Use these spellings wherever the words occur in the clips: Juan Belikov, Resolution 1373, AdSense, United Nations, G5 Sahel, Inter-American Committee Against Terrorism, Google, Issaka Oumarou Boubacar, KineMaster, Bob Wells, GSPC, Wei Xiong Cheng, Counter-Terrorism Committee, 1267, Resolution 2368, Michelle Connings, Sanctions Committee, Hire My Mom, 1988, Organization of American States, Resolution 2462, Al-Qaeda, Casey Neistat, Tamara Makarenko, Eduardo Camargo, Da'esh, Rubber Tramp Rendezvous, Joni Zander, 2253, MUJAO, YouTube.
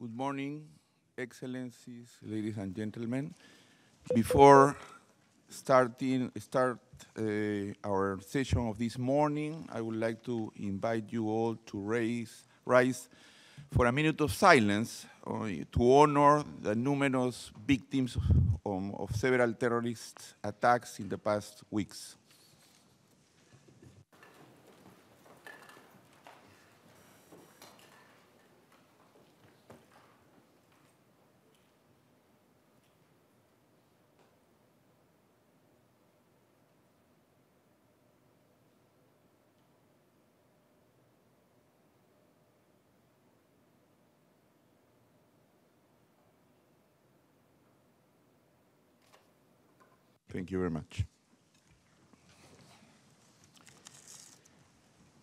Good morning, Excellencies, ladies and gentlemen. Before starting our session of this morning, I would like to invite you all to rise for a minute of silence to honor the numerous victims of several terrorist attacks in the past weeks. Thank you very much.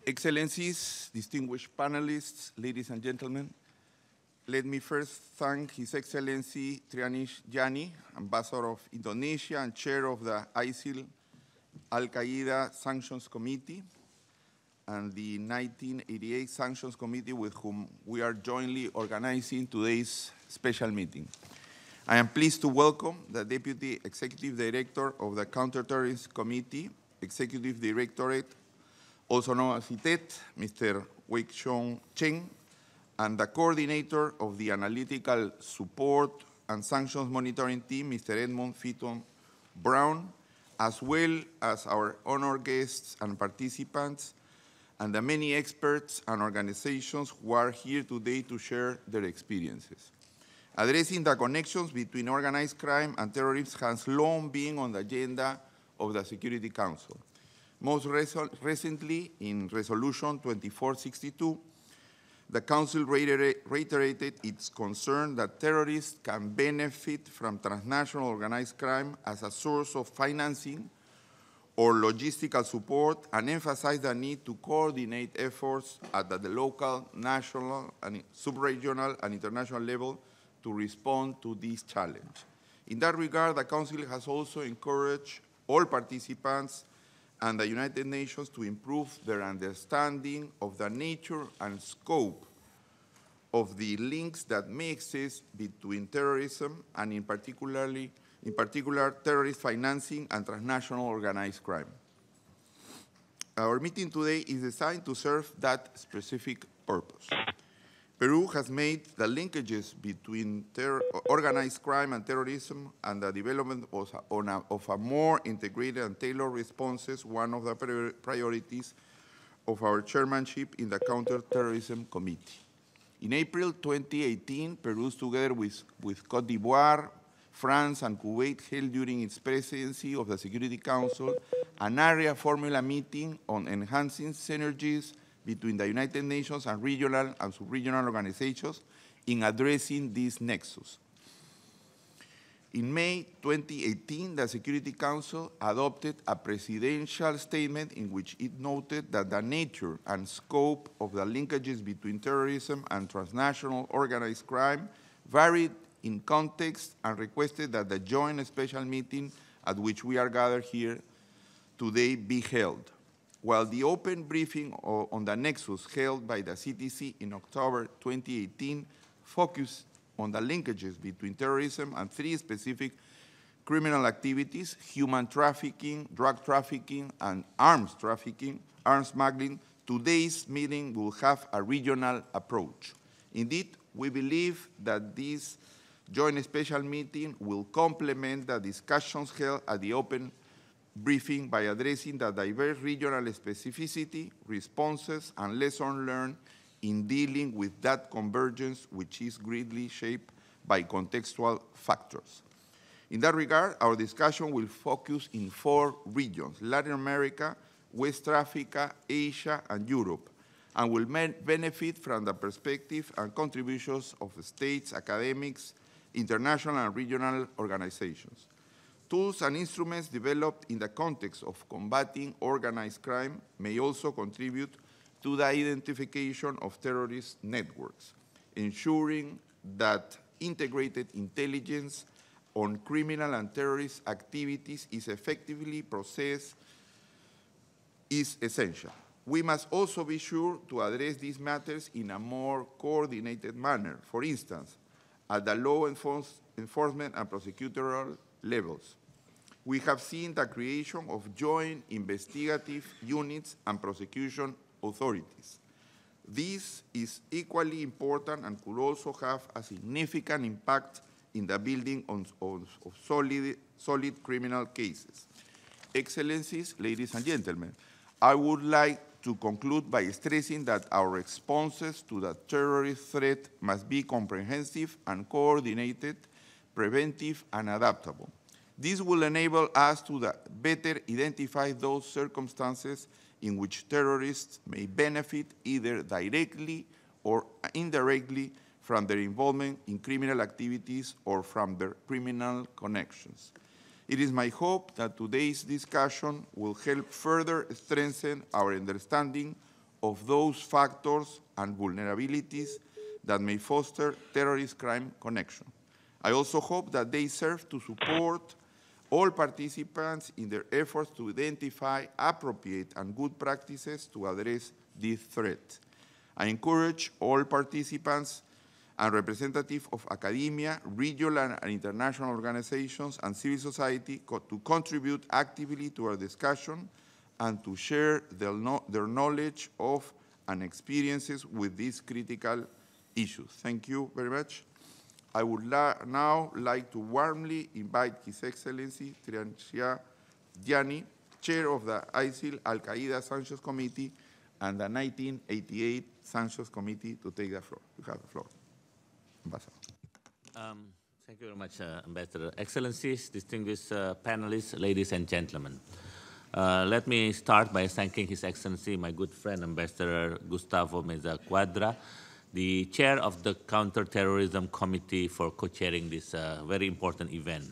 Excellencies, distinguished panelists, ladies and gentlemen, let me first thank His Excellency Triansyah Djani, Ambassador of Indonesia and Chair of the ISIL Al-Qaeda Sanctions Committee and the 1988 Sanctions Committee, with whom we are jointly organizing today's special meeting. I am pleased to welcome the Deputy Executive Director of the Counterterrorism Committee, Executive Directorate, also known as CTED, Mr. Wei Xiong Cheng, and the Coordinator of the Analytical Support and Sanctions Monitoring Team, Mr. Edmund Fitton-Brown, as well as our honored guests and participants, and the many experts and organizations who are here today to share their experiences. Addressing the connections between organized crime and terrorism has long been on the agenda of the Security Council. Most recently, in Resolution 2462, the Council reiterated its concern that terrorists can benefit from transnational organized crime as a source of financing or logistical support, and emphasized the need to coordinate efforts at the local, national, and subregional and international level to respond to this challenge. In that regard, the Council has also encouraged all participants and the United Nations to improve their understanding of the nature and scope of the links that may exist between terrorism and in particular terrorist financing and transnational organized crime. Our meeting today is designed to serve that specific purpose. Peru has made the linkages between organized crime and terrorism and the development of a more integrated and tailored responses one of the priorities of our chairmanship in the Counterterrorism Committee. In April 2018, Peru, together with Cote d'Ivoire, France, and Kuwait, held during its presidency of the Security Council an area formula meeting on enhancing synergies between the United Nations and regional and sub-regional organizations in addressing this nexus. In May 2018, the Security Council adopted a presidential statement in which it noted that the nature and scope of the linkages between terrorism and transnational organized crime varied in context, and requested that the joint special meeting at which we are gathered here today be held. While the open briefing on the nexus held by the CTC in October 2018 focused on the linkages between terrorism and three specific criminal activities: human trafficking, drug trafficking, and arms smuggling, today's meeting will have a regional approach. Indeed, we believe that this joint special meeting will complement the discussions held at the open briefing by addressing the diverse regional specificity, responses, and lessons learned in dealing with that convergence, which is greatly shaped by contextual factors. In that regard, our discussion will focus in four regions: Latin America, West Africa, Asia, and Europe, and will benefit from the perspective and contributions of states, academics, international and regional organizations. Tools and instruments developed in the context of combating organized crime may also contribute to the identification of terrorist networks, ensuring that integrated intelligence on criminal and terrorist activities is effectively processed is essential. We must also be sure to address these matters in a more coordinated manner, for instance, at the law enforcement and prosecutorial levels. We have seen the creation of joint investigative units and prosecution authorities. This is equally important and could also have a significant impact in the building of solid criminal cases. Excellencies, ladies and gentlemen, I would like to conclude by stressing that our responses to the terrorist threat must be comprehensive and coordinated, preventive and adaptable. This will enable us to better identify those circumstances in which terrorists may benefit either directly or indirectly from their involvement in criminal activities or from their criminal connections. It is my hope that today's discussion will help further strengthen our understanding of those factors and vulnerabilities that may foster terrorist crime connection. I also hope that they serve to support all participants in their efforts to identify appropriate and good practices to address this threat. I encourage all participants and representatives of academia, regional and international organizations, and civil society to contribute actively to our discussion and to share their knowledge of and experiences with these critical issues. Thank you very much. I would now like to warmly invite His Excellency Triansyah Djani, Chair of the ISIL Al-Qaeda Sanctions Committee and the 1988 Sanctions Committee, to take the floor. You have the floor. Thank you very much, Ambassador. Excellencies, distinguished panelists, ladies and gentlemen. Let me start by thanking His Excellency, my good friend, Ambassador Gustavo Meza Cuadra, the chair of the Counterterrorism Committee, for co-chairing this very important event.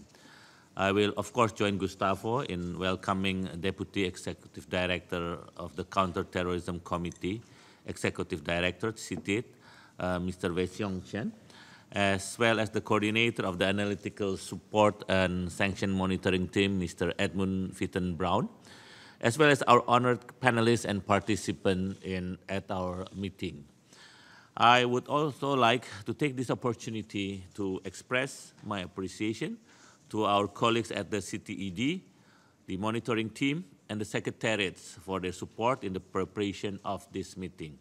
I will, of course, join Gustavo in welcoming Deputy Executive Director of the Counterterrorism Committee, Executive Director, CTED, Mr. Wei Xiong Cheng, as well as the coordinator of the Analytical Support and Sanction Monitoring Team, Mr. Edmund Fitton-Brown, as well as our honored panelists and participants at our meeting. I would also like to take this opportunity to express my appreciation to our colleagues at the CTED, the monitoring team, and the secretariats for their support in the preparation of this meeting.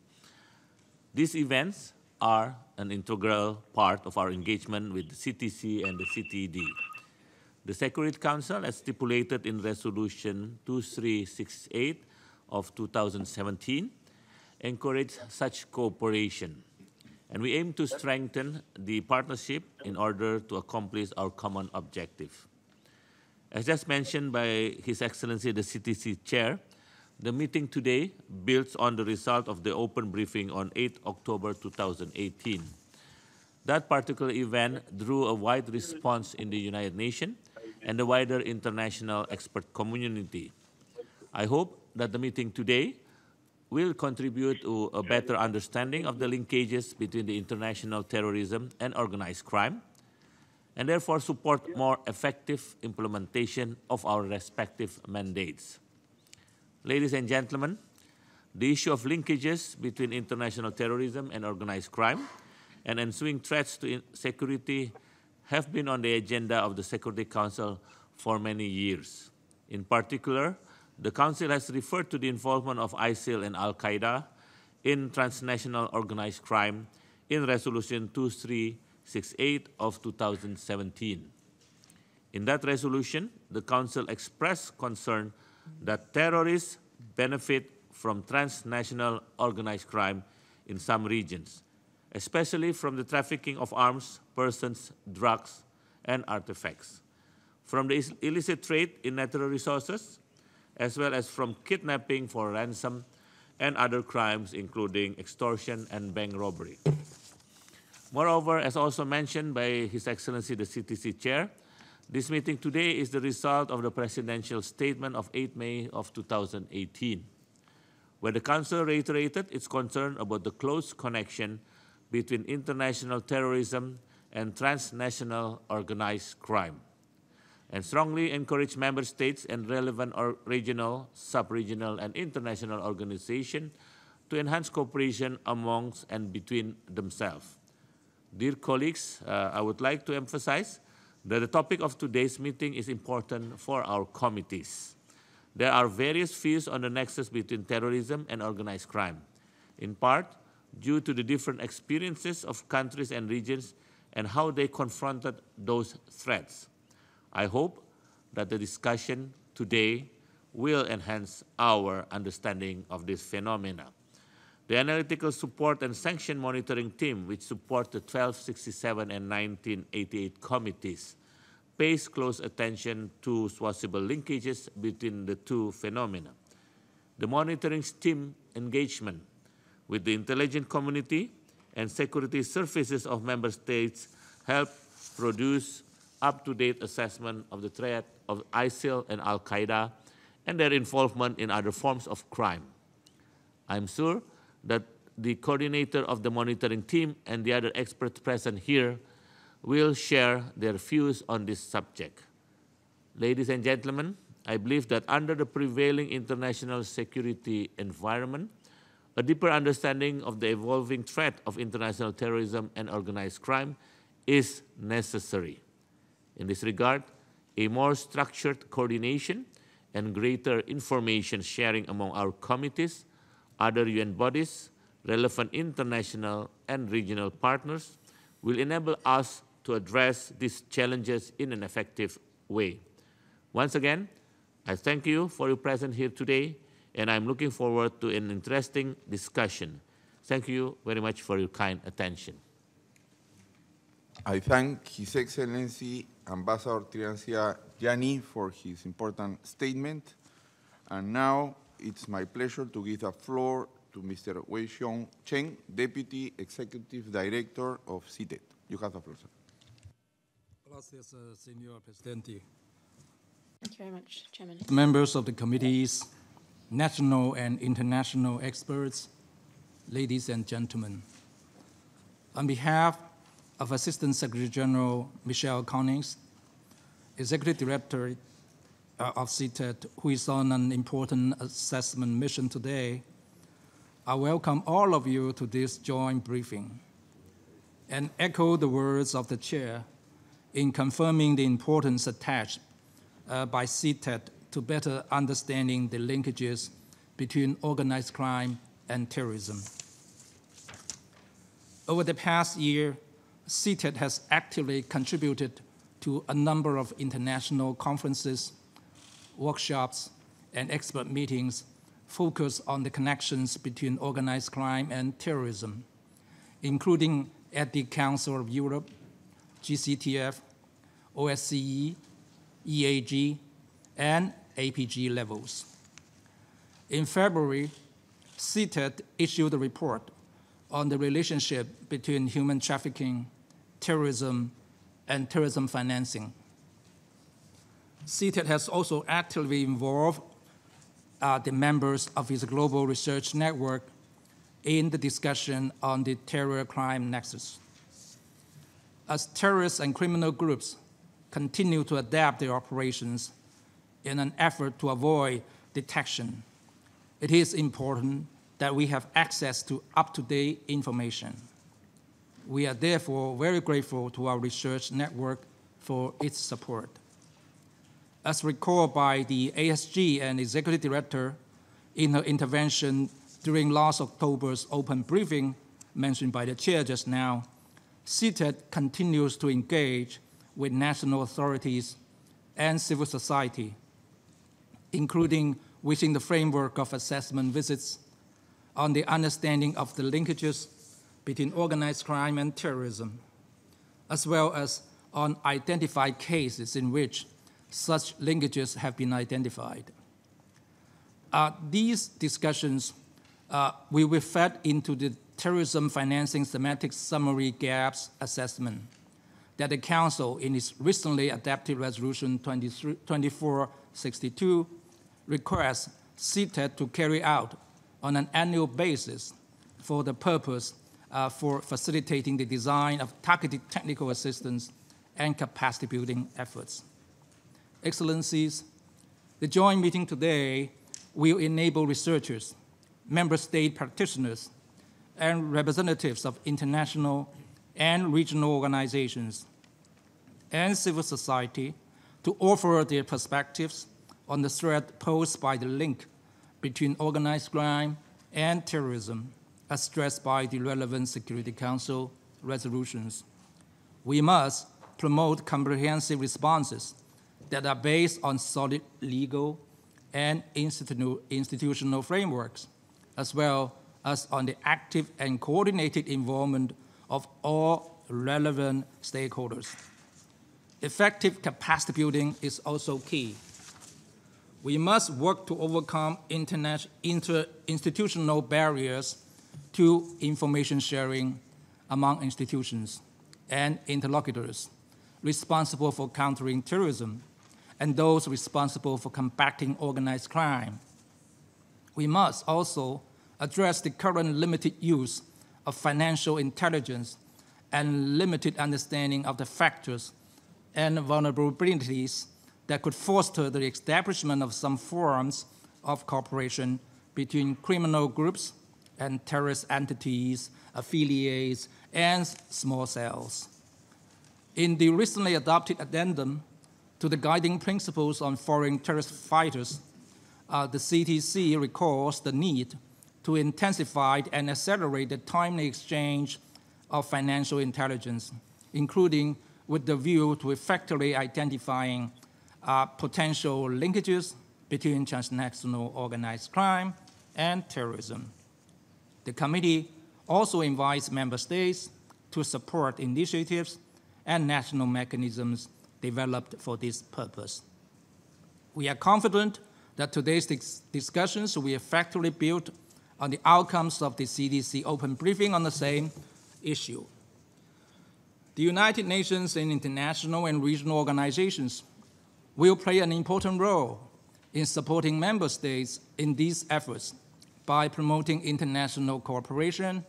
These events are an integral part of our engagement with the CTC and the CTED. The Security Council, as stipulated in Resolution 2368 of 2017, encourages such cooperation, and we aim to strengthen the partnership in order to accomplish our common objective. As just mentioned by His Excellency, the CTC Chair, the meeting today builds on the result of the open briefing on 8 October 2018. That particular event drew a wide response in the United Nations and the wider international expert community. I hope that the meeting today will contribute to a better understanding of the linkages between the international terrorism and organized crime, and therefore support more effective implementation of our respective mandates. Ladies and gentlemen, the issue of linkages between international terrorism and organized crime and ensuing threats to security have been on the agenda of the Security Council for many years. In particular, the Council has referred to the involvement of ISIL and Al-Qaeda in transnational organized crime in Resolution 2368 of 2017. In that resolution, the Council expressed concern that terrorists benefit from transnational organized crime in some regions, especially from the trafficking of arms, persons, drugs, and artifacts, from the illicit trade in natural resources, as well as from kidnapping for ransom and other crimes, including extortion and bank robbery. Moreover, as also mentioned by His Excellency, the CTC Chair, this meeting today is the result of the presidential statement of 8 May of 2018, where the Council reiterated its concern about the close connection between international terrorism and transnational organized crime. and strongly encourage member states and relevant or regional, sub-regional, and international organizations to enhance cooperation amongst and between themselves. Dear colleagues, I would like to emphasize that the topic of today's meeting is important for our committees. There are various views on the nexus between terrorism and organized crime, in part due to the different experiences of countries and regions and how they confronted those threats. I hope that the discussion today will enhance our understanding of this phenomena. The analytical support and sanction monitoring team, which support the 1267 and 1988 committees, pays close attention to possible linkages between the two phenomena. The monitoring team engagement with the intelligence community and security services of member states help produce up-to-date assessment of the threat of ISIL and Al-Qaeda and their involvement in other forms of crime. I'm sure that the coordinator of the monitoring team and the other experts present here will share their views on this subject. Ladies and gentlemen, I believe that under the prevailing international security environment, a deeper understanding of the evolving threat of international terrorism and organized crime is necessary. In this regard, a more structured coordination and greater information sharing among our committees, other UN bodies, relevant international and regional partners will enable us to address these challenges in an effective way. Once again, I thank you for your presence here today, and I'm looking forward to an interesting discussion. Thank you very much for your kind attention. I thank His Excellency Ambassador Triansyah Djani for his important statement. And now it's my pleasure to give the floor to Mr. Wei Xiong Cheng, Deputy Executive Director of CTED. You have the floor, sir. Gracias, Señor Presidente. Thank you very much, Chairman. Members of the committees, national and international experts, ladies and gentlemen. On behalf of Assistant Secretary General Michelle Connings, Executive Director of CTED, who is on an important assessment mission today, I welcome all of you to this joint briefing and echo the words of the Chair in confirming the importance attached by CTED to better understanding the linkages between organized crime and terrorism. Over the past year, CTED has actively contributed to a number of international conferences, workshops, and expert meetings focused on the connections between organized crime and terrorism, including at the Council of Europe, GCTF, OSCE, EAG, and APG levels. In February, CTED issued a report on the relationship between human trafficking, terrorism, and terrorism financing. CTED has also actively involved the members of its global research network in the discussion on the terror crime nexus. As terrorist and criminal groups continue to adapt their operations in an effort to avoid detection, it is important that we have access to up-to-date information. We are therefore very grateful to our research network for its support. As recalled by the ASG and Executive Director in her intervention during last October's open briefing mentioned by the Chair just now, CTED continues to engage with national authorities and civil society, including within the framework of assessment visits on the understanding of the linkages between organized crime and terrorism, as well as on identified cases in which such linkages have been identified. These discussions will fed into the terrorism financing thematic summary gaps assessment that the Council in its recently adopted Resolution 2462 requests CTED to carry out on an annual basis for the purpose for facilitating the design of targeted technical assistance and capacity building efforts. Excellencies, the joint meeting today will enable researchers, member state practitioners, and representatives of international and regional organizations and civil society to offer their perspectives on the threat posed by the link between organized crime and terrorism, as stressed by the relevant Security Council resolutions. We must promote comprehensive responses that are based on solid legal and institutional frameworks, as well as on the active and coordinated involvement of all relevant stakeholders. Effective capacity building is also key. We must work to overcome inter-institutional barriers to information sharing among institutions and interlocutors responsible for countering terrorism and those responsible for combating organized crime. We must also address the current limited use of financial intelligence and limited understanding of the factors and vulnerabilities that could foster the establishment of some forms of cooperation between criminal groups and terrorist entities, affiliates, and small cells. In the recently adopted addendum to the Guiding Principles on Foreign Terrorist Fighters, the CTC recalls the need to intensify and accelerate the timely exchange of financial intelligence, including with the view to effectively identifying potential linkages between transnational organized crime and terrorism. The committee also invites member states to support initiatives and national mechanisms developed for this purpose. We are confident that today's discussions will effectively build on the outcomes of the CDC open briefing on the same issue. The United Nations and international and regional organizations will play an important role in supporting member states in these efforts by promoting international cooperation,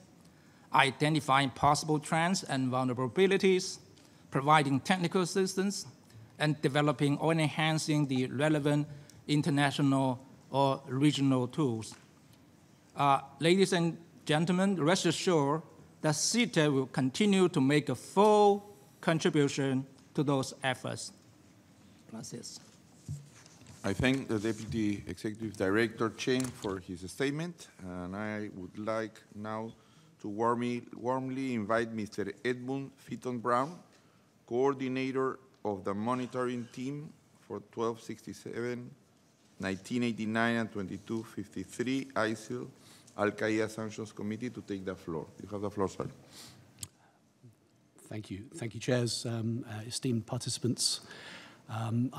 identifying possible trends and vulnerabilities, providing technical assistance, and developing or enhancing the relevant international or regional tools. Ladies and gentlemen, rest assured that CTED will continue to make a full contribution to those efforts. Gracias. I thank the Deputy Executive Director Cheng for his statement, and I would like now to warmly invite Mr. Edmund Fitton-Brown, coordinator of the monitoring team for 1267, 1989, and 2253 ISIL, Al-Qaeda Sanctions Committee, to take the floor. You have the floor, sir. Thank you, Chairs, esteemed participants. I'm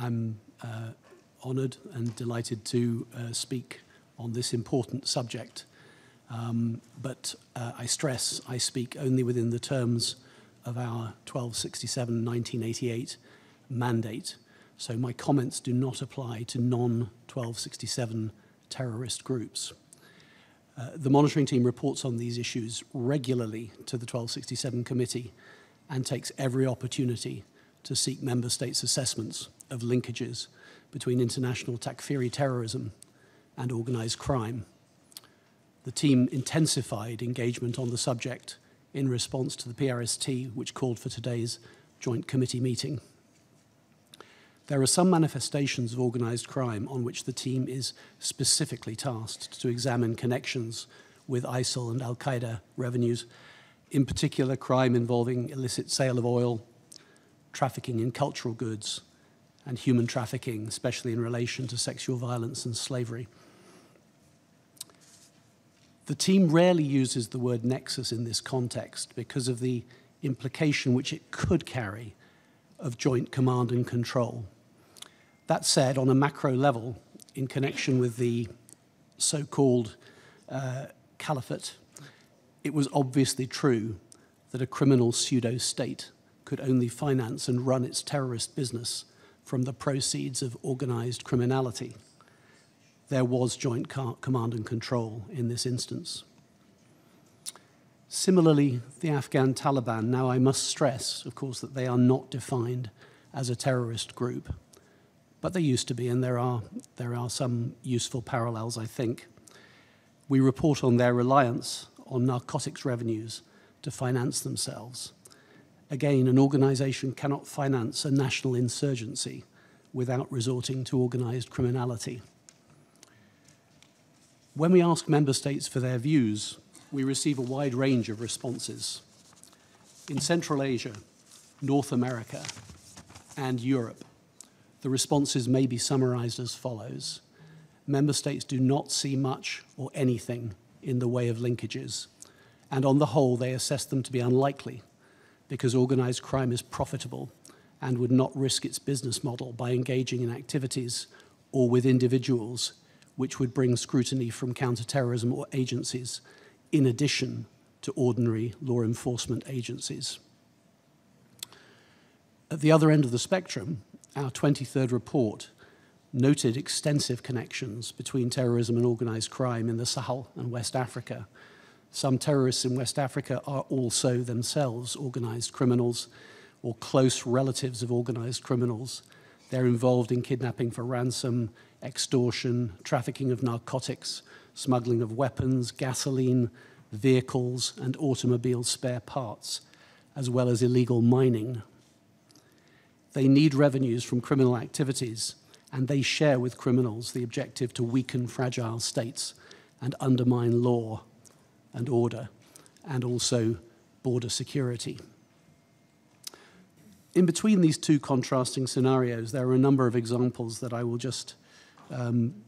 honoured and delighted to speak on this important subject, but I stress I speak only within the terms of our 1267 1988 mandate, so my comments do not apply to non-1267 terrorist groups. The monitoring team reports on these issues regularly to the 1267 committee and takes every opportunity to seek member states' assessments of linkages between international Takfiri terrorism and organised crime. The team intensified engagement on the subject in response to the PRST, which called for today's joint committee meeting. There are some manifestations of organised crime on which the team is specifically tasked to examine connections with ISIL and Al-Qaeda revenues, in particular crime involving illicit sale of oil, trafficking in cultural goods, and human trafficking, especially in relation to sexual violence and slavery. The team rarely uses the word nexus in this context because of the implication which it could carry of joint command and control. That said, on a macro level, in connection with the so-called caliphate, it was obviously true that a criminal pseudo-state could only finance and run its terrorist business from the proceeds of organized criminality. There was joint command and control in this instance. Similarly, the Afghan Taliban, now I must stress, of course, that they are not defined as a terrorist group, but they used to be, and there are some useful parallels, I think. We report on their reliance on narcotics revenues to finance themselves. Again, an organization cannot finance a national insurgency without resorting to organized criminality. When we ask member states for their views, we receive a wide range of responses. In Central Asia, North America, and Europe, the responses may be summarized as follows. Member states do not see much or anything in the way of linkages, and on the whole, they assess them to be unlikely because organized crime is profitable and would not risk its business model by engaging in activities or with individuals which would bring scrutiny from counterterrorism or agencies in addition to ordinary law enforcement agencies. At the other end of the spectrum, our 23rd report noted extensive connections between terrorism and organized crime in the Sahel and West Africa. Some terrorists in West Africa are also themselves organized criminals or close relatives of organized criminals. They're involved in kidnapping for ransom, extortion, trafficking of narcotics, smuggling of weapons, gasoline, vehicles, and automobile spare parts, as well as illegal mining. They need revenues from criminal activities, and they share with criminals the objective to weaken fragile states and undermine law and order, and also border security. In between these two contrasting scenarios, there are a number of examples that I will just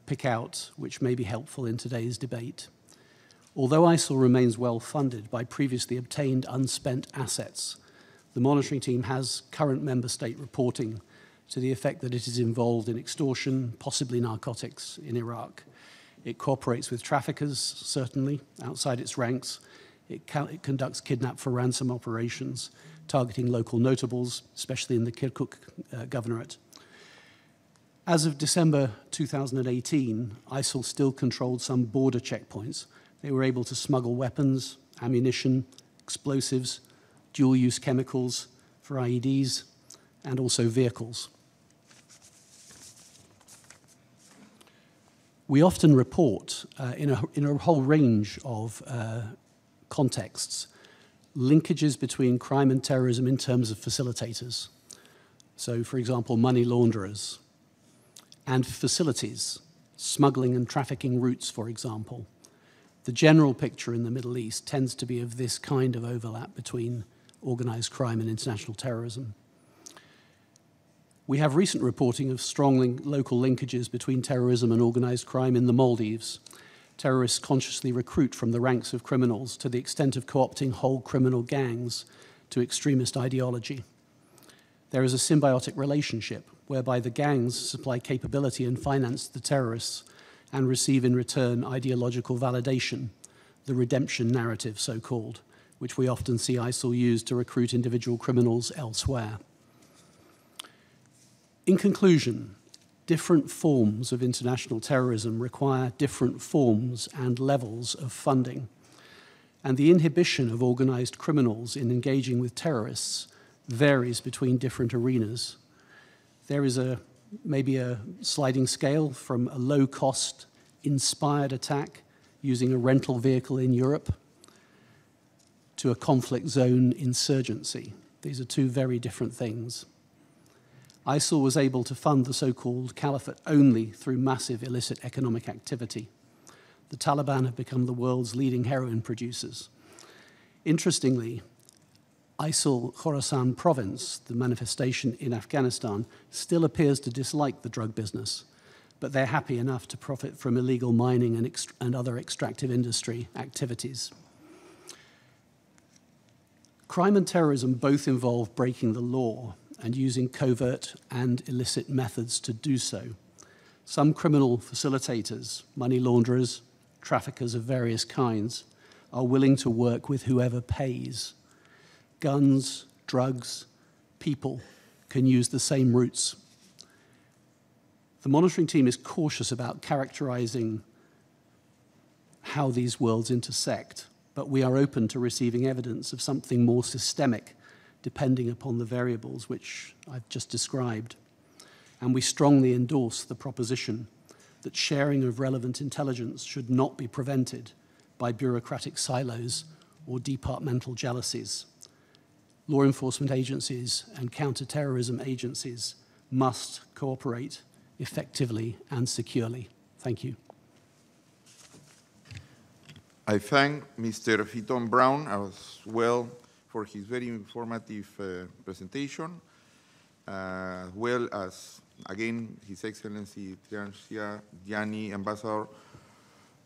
pick out, which may be helpful in today's debate. Although ISIL remains well funded by previously obtained unspent assets, the monitoring team has current member state reporting to the effect that it is involved in extortion, possibly narcotics, in Iraq. It cooperates with traffickers, certainly, outside its ranks. It conducts kidnap for ransom operations, targeting local notables, especially in the Kirkuk governorate. As of December 2018, ISIL still controlled some border checkpoints. They were able to smuggle weapons, ammunition, explosives, dual-use chemicals for IEDs, and also vehicles. We often report in a whole range of contexts, linkages between crime and terrorism in terms of facilitators. So, for example, money launderers, and facilities, smuggling and trafficking routes, for example. The general picture in the Middle East tends to be of this kind of overlap between organized crime and international terrorism. We have recent reporting of strong local linkages between terrorism and organized crime in the Maldives. Terrorists consciously recruit from the ranks of criminals to the extent of co-opting whole criminal gangs to extremist ideology. There is a symbiotic relationship whereby the gangs supply capability and finance the terrorists and receive in return ideological validation, the redemption narrative so-called, which we often see ISIL use to recruit individual criminals elsewhere. In conclusion, different forms of international terrorism require different forms and levels of funding, and the inhibition of organized criminals in engaging with terrorists varies between different arenas. There is maybe a sliding scale from a low-cost, inspired attack using a rental vehicle in Europe to a conflict zone insurgency. These are two very different things. ISIL was able to fund the so-called caliphate only through massive illicit economic activity. The Taliban have become the world's leading heroin producers. Interestingly, ISIL Khorasan province, the manifestation in Afghanistan, still appears to dislike the drug business, but they're happy enough to profit from illegal mining and other extractive industry activities. Crime and terrorism both involve breaking the law and using covert and illicit methods to do so. Some criminal facilitators, money launderers, traffickers of various kinds, are willing to work with whoever pays. Guns, drugs, people can use the same routes. The monitoring team is cautious about characterizing how these worlds intersect, but we are open to receiving evidence of something more systemic depending upon the variables which I've just described. and we strongly endorse the proposition that sharing of relevant intelligence should not be prevented by bureaucratic silos or departmental jealousies. Law enforcement agencies and counterterrorism agencies must cooperate effectively and securely. Thank you. I thank Mr. Fitton-Brown as well for his very informative presentation, as well as, again, His Excellency Triansyah Djani, Ambassador,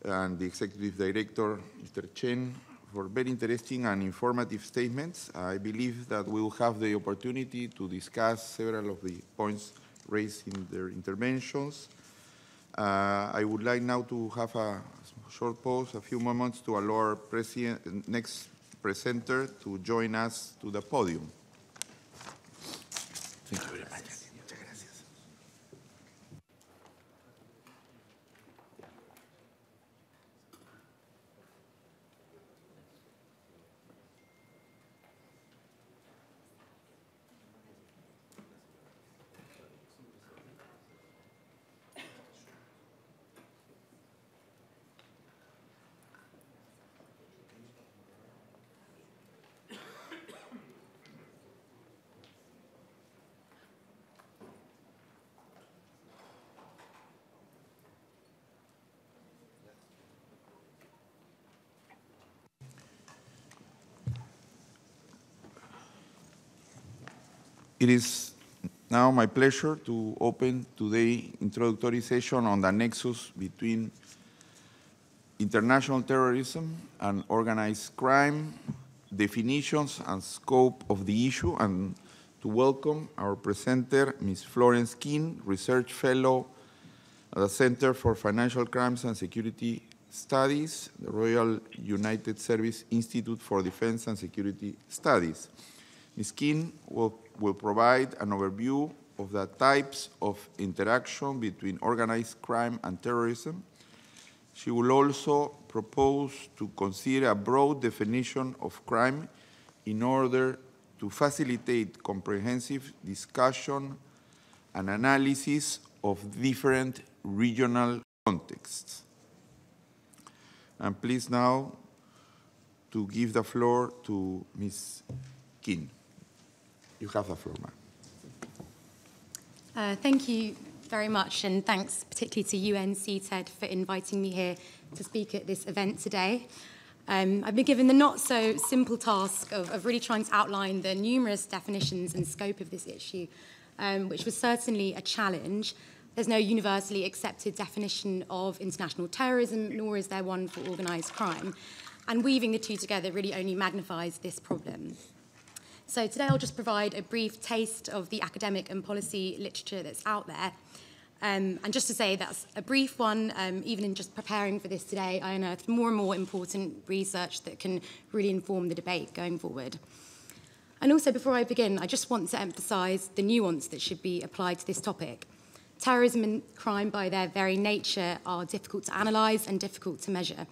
and the Executive Director, Mr. Chen, for very interesting and informative statements. I believe that we will have the opportunity to discuss several of the points raised in their interventions. I would like now to have a short pause, a few moments, to allow our next presenter to join us to the podium. Thank you very much. It is now my pleasure to open today's introductory session on the nexus between international terrorism and organized crime, definitions and scope of the issue, and to welcome our presenter, Ms. Florence King, Research Fellow at the Center for Financial Crimes and Security Studies, the Royal United Services Institute for Defense and Security Studies. Ms. King will provide an overview of the types of interaction between organized crime and terrorism. She will also propose to consider a broad definition of crime in order to facilitate comprehensive discussion and analysis of different regional contexts. I'm pleased now to give the floor to Ms. King. You have the floor, ma'am. Thank you very much, and thanks particularly to UN CTED for inviting me here to speak at this event today. I've been given the not-so-simple task of really trying to outline the numerous definitions and scope of this issue, which was certainly a challenge. There's no universally accepted definition of international terrorism, nor is there one for organised crime. And weaving the two together really only magnifies this problem. So today I'll just provide a brief taste of the academic and policy literature that's out there. And just to say that's a brief one. Even in just preparing for this today, I unearthed more and more important research that can really inform the debate going forward. And also, before I begin, I just want to emphasise the nuance that should be applied to this topic. Terrorism and crime, by their very nature, are difficult to analyse and difficult to measure.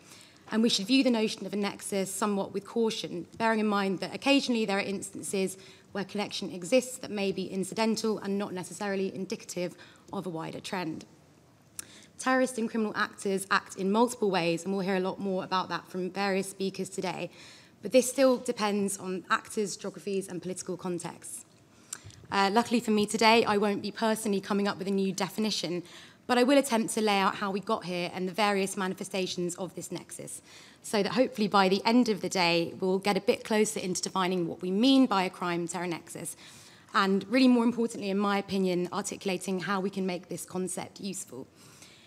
And we should view the notion of a nexus somewhat with caution, bearing in mind that occasionally there are instances where connection exists that may be incidental and not necessarily indicative of a wider trend. Terrorist and criminal actors act in multiple ways, and we'll hear a lot more about that from various speakers today. But this still depends on actors, geographies, and political contexts. Luckily for me today, I won't be personally coming up with a new definition, but I will attempt to lay out how we got here and the various manifestations of this nexus, so that hopefully by the end of the day, we'll get a bit closer into defining what we mean by a crime-terror nexus, and really more importantly, in my opinion, articulating how we can make this concept useful.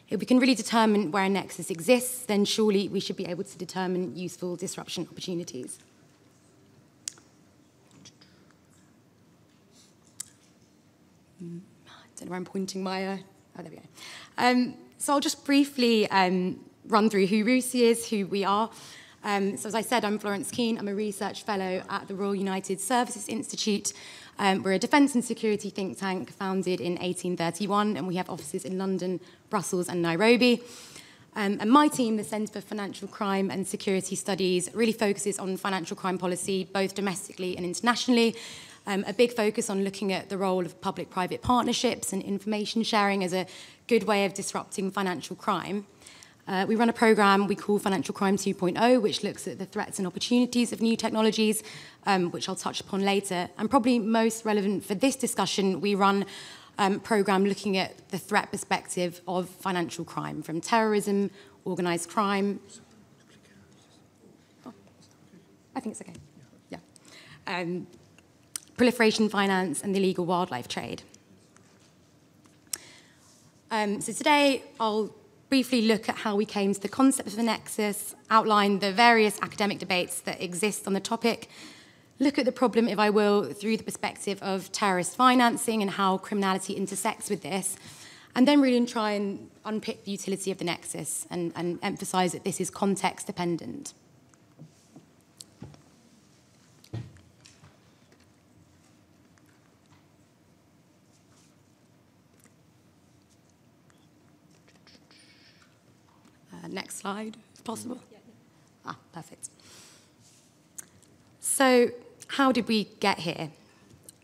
If we can really determine where a nexus exists, then surely we should be able to determine useful disruption opportunities. I don't know where I'm pointing my... Oh, there we go. So I'll just briefly run through who RUSI is, who we are. So as I said, I'm Florence King. I'm a research fellow at the Royal United Services Institute. We're a defence and security think tank founded in 1831, and we have offices in London, Brussels and Nairobi. And my team, the Centre for Financial Crime and Security Studies, really focuses on financial crime policy, both domestically and internationally, A big focus on looking at the role of public-private partnerships and information sharing as a good way of disrupting financial crime. We run a program we call Financial Crime 2.0, which looks at the threats and opportunities of new technologies, which I'll touch upon later. And probably most relevant for this discussion, we run a program looking at the threat perspective of financial crime, from terrorism, organized crime. Oh, I think it's okay. Yeah. Proliferation finance and the illegal wildlife trade. So today, I'll briefly look at how we came to the concept of the nexus, outline the various academic debates that exist on the topic, look at the problem, if I will, through the perspective of terrorist financing and how criminality intersects with this, and then really try and unpick the utility of the nexus and emphasize that this is context dependent. Next slide, if possible. Ah, perfect. So, how did we get here?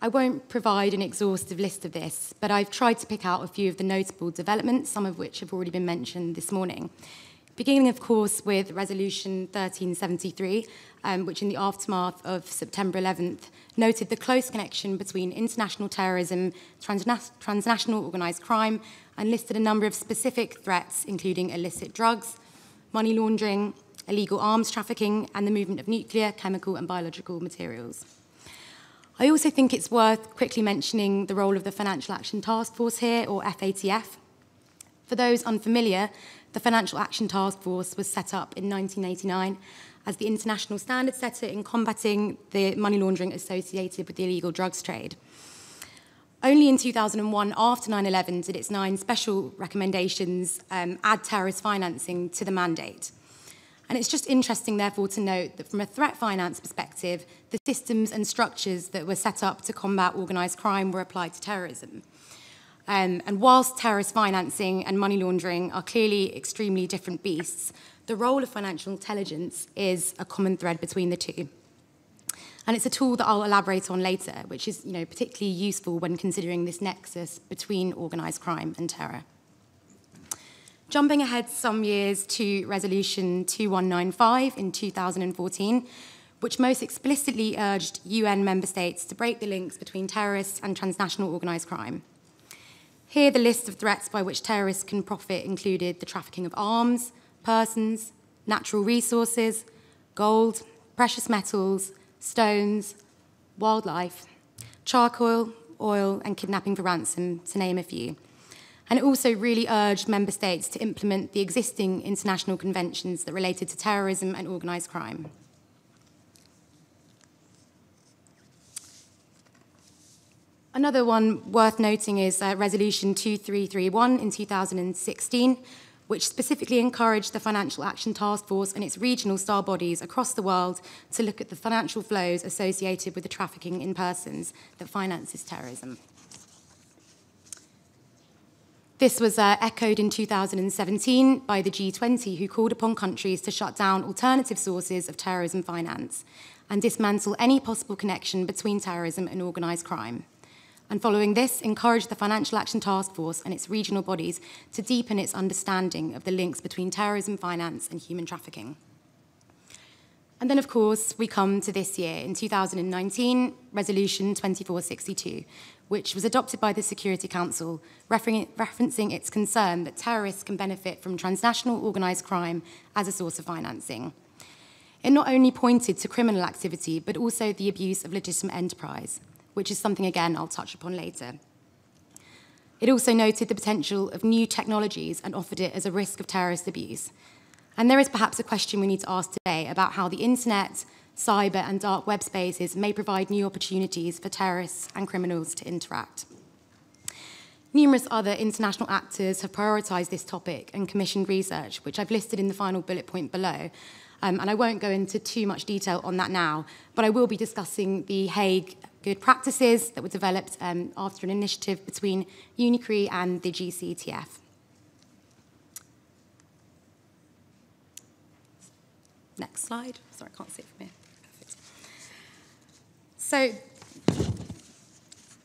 I won't provide an exhaustive list of this, but I've tried to pick out a few of the notable developments, some of which have already been mentioned this morning. Beginning, of course, with Resolution 1373, which in the aftermath of September 11th noted the close connection between international terrorism, transnational organised crime, and listed a number of specific threats, including illicit drugs, money laundering, illegal arms trafficking, and the movement of nuclear, chemical, and biological materials. I also think it's worth quickly mentioning the role of the Financial Action Task Force here, or FATF. For those unfamiliar, the Financial Action Task Force was set up in 1989 as the international standard setter in combating the money laundering associated with the illegal drugs trade. Only in 2001, after 9/11, did its 9 special recommendations add terrorist financing to the mandate. And it's just interesting, therefore, to note that from a threat finance perspective, the systems and structures that were set up to combat organised crime were applied to terrorism. And whilst terrorist financing and money laundering are clearly extremely different beasts, the role of financial intelligence is a common thread between the two. And it's a tool that I'll elaborate on later, which is, you know, particularly useful when considering this nexus between organised crime and terror. Jumping ahead some years to Resolution 2195 in 2014, which most explicitly urged UN member states to break the links between terrorists and transnational organised crime. Here, the list of threats by which terrorists can profit included the trafficking of arms, persons, natural resources, gold, precious metals, stones, wildlife, charcoal, oil, and kidnapping for ransom, to name a few. And it also really urged member states to implement the existing international conventions that related to terrorism and organised crime. Another one worth noting is Resolution 2331 in 2016, which specifically encouraged the Financial Action Task Force and its regional star bodies across the world to look at the financial flows associated with the trafficking in persons that finances terrorism. This was echoed in 2017 by the G20, who called upon countries to shut down alternative sources of terrorism finance and dismantle any possible connection between terrorism and organised crime. And following this, encouraged the Financial Action Task Force and its regional bodies to deepen its understanding of the links between terrorism finance and human trafficking. And then, of course, we come to this year, in 2019, Resolution 2462, which was adopted by the Security Council, referencing its concern that terrorists can benefit from transnational organised crime as a source of financing. It not only pointed to criminal activity, but also the abuse of legitimate enterprise, which is something, again, I'll touch upon later. It also noted the potential of new technologies and offered it as a risk of terrorist abuse. And there is perhaps a question we need to ask today about how the internet, cyber and dark web spaces may provide new opportunities for terrorists and criminals to interact. Numerous other international actors have prioritised this topic and commissioned research, which I've listed in the final bullet point below. And I won't go into too much detail on that now, but I will be discussing the Hague Good Practices that were developed after an initiative between UNICRI and the GCTF. Next slide. Sorry, I can't see it from here. Perfect. So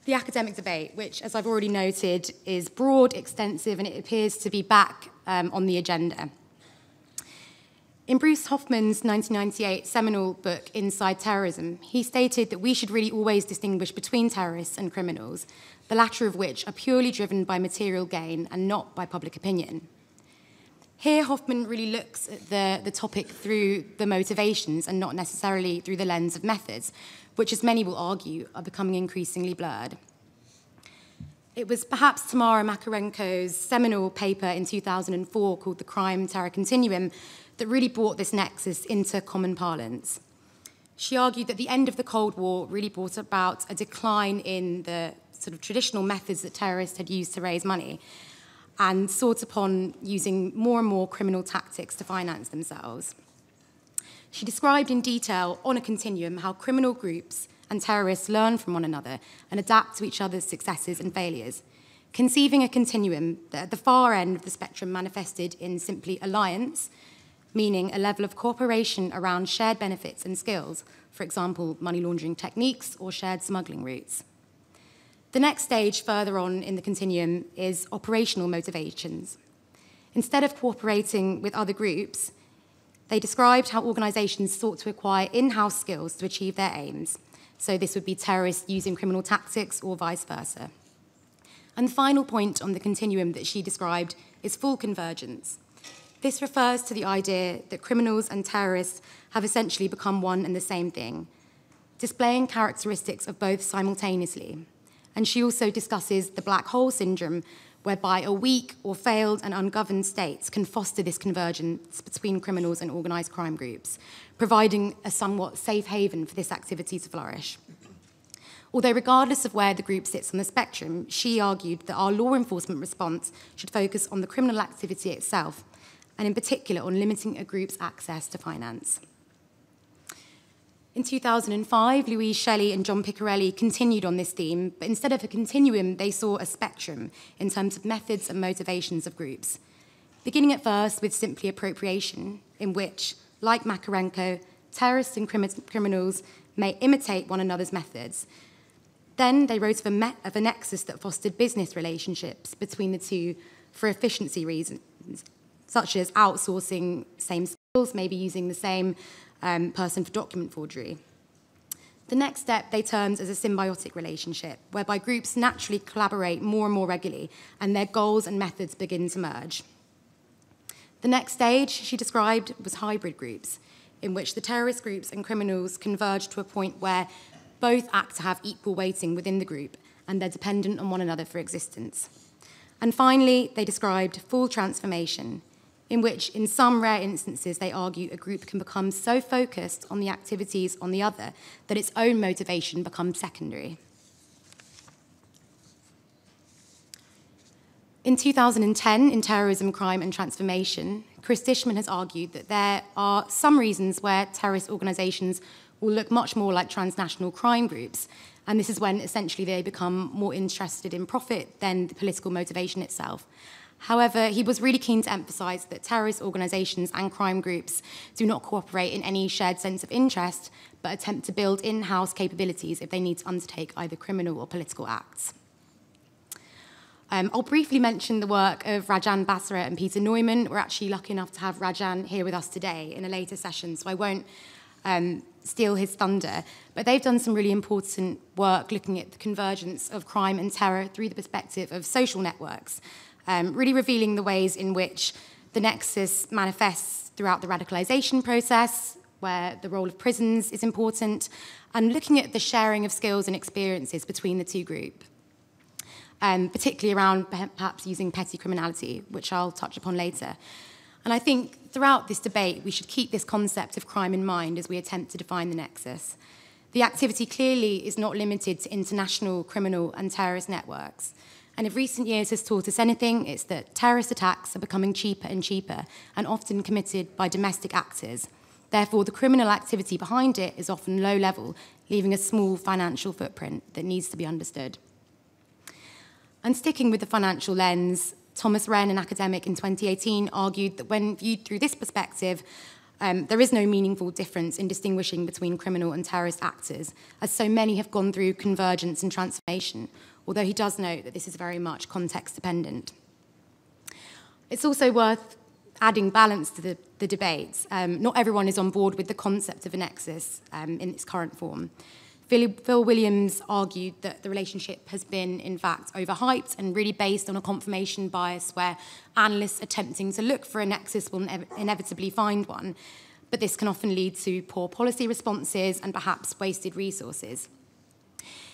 the academic debate, which, as I've already noted, is broad, extensive, and it appears to be back on the agenda. In Bruce Hoffman's 1998 seminal book, Inside Terrorism, he stated that we should really always distinguish between terrorists and criminals, the latter of which are purely driven by material gain and not by public opinion. Here, Hoffman really looks at the topic through the motivations and not necessarily through the lens of methods, which, as many will argue, are becoming increasingly blurred. It was perhaps Tamara Makarenko's seminal paper in 2004 called The Crime-Terror Continuum that really brought this nexus into common parlance. She argued that the end of the Cold War really brought about a decline in the sort of traditional methods that terrorists had used to raise money and sought upon using more and more criminal tactics to finance themselves. She described in detail on a continuum how criminal groups and terrorists learn from one another and adapt to each other's successes and failures, conceiving a continuum that at the far end of the spectrum manifested in simply alliance, meaning a level of cooperation around shared benefits and skills, for example, money laundering techniques or shared smuggling routes. The next stage further on in the continuum is operational motivations. Instead of cooperating with other groups, they described how organizations sought to acquire in-house skills to achieve their aims. So this would be terrorists using criminal tactics or vice versa. And the final point on the continuum that she described is full convergence. This refers to the idea that criminals and terrorists have essentially become one and the same thing, displaying characteristics of both simultaneously. And she also discusses the black hole syndrome, whereby a weak or failed and ungoverned states can foster this convergence between criminals and organised crime groups, providing a somewhat safe haven for this activity to flourish. Although regardless of where the group sits on the spectrum, she argued that our law enforcement response should focus on the criminal activity itself, and in particular on limiting a group's access to finance. In 2005, Louise Shelley and John Piccarelli continued on this theme, but instead of a continuum, they saw a spectrum in terms of methods and motivations of groups, beginning at first with simply appropriation, in which, like Makarenko, terrorists and criminals may imitate one another's methods. Then they wrote of a nexus that fostered business relationships between the two for efficiency reasons, such as outsourcing same skills, maybe using the same person for document forgery. The next step they termed as a symbiotic relationship, whereby groups naturally collaborate more and more regularly, and their goals and methods begin to merge. The next stage, she described, was hybrid groups, in which the terrorist groups and criminals converge to a point where both act to have equal weighting within the group, and they're dependent on one another for existence. And finally, they described full transformation, in which, in some rare instances, they argue a group can become so focused on the activities on the other that its own motivation becomes secondary. In 2010, in Terrorism, Crime and Transformation, Chris Dishman has argued that there are some reasons where terrorist organizations will look much more like transnational crime groups, and this is when essentially they become more interested in profit than the political motivation itself. However, he was really keen to emphasize that terrorist organizations and crime groups do not cooperate in any shared sense of interest, but attempt to build in-house capabilities if they need to undertake either criminal or political acts. I'll briefly mention the work of Rajan Basra and Peter Neumann. We're actually lucky enough to have Rajan here with us today in a later session, so I won't steal his thunder, but they've done some really important work looking at the convergence of crime and terror through the perspective of social networks, really revealing the ways in which the nexus manifests throughout the radicalization process, where the role of prisons is important, and looking at the sharing of skills and experiences between the two groups, particularly around perhaps using petty criminality, which I'll touch upon later. And I think throughout this debate, we should keep this concept of crime in mind as we attempt to define the nexus. The activity clearly is not limited to international criminal and terrorist networks. And if recent years has taught us anything, it's that terrorist attacks are becoming cheaper and cheaper and often committed by domestic actors. Therefore, the criminal activity behind it is often low level, leaving a small financial footprint that needs to be understood. And sticking with the financial lens, Thomas Wren, an academic in 2018, argued that when viewed through this perspective, There is no meaningful difference in distinguishing between criminal and terrorist actors, as so many have gone through convergence and transformation, although he does note that this is very much context-dependent. It's also worth adding balance to the debates. Not everyone is on board with the concept of a nexus in its current form. Phil Williams argued that the relationship has been, in fact, overhyped and really based on a confirmation bias where analysts attempting to look for a nexus will inevitably find one, but this can often lead to poor policy responses and perhaps wasted resources.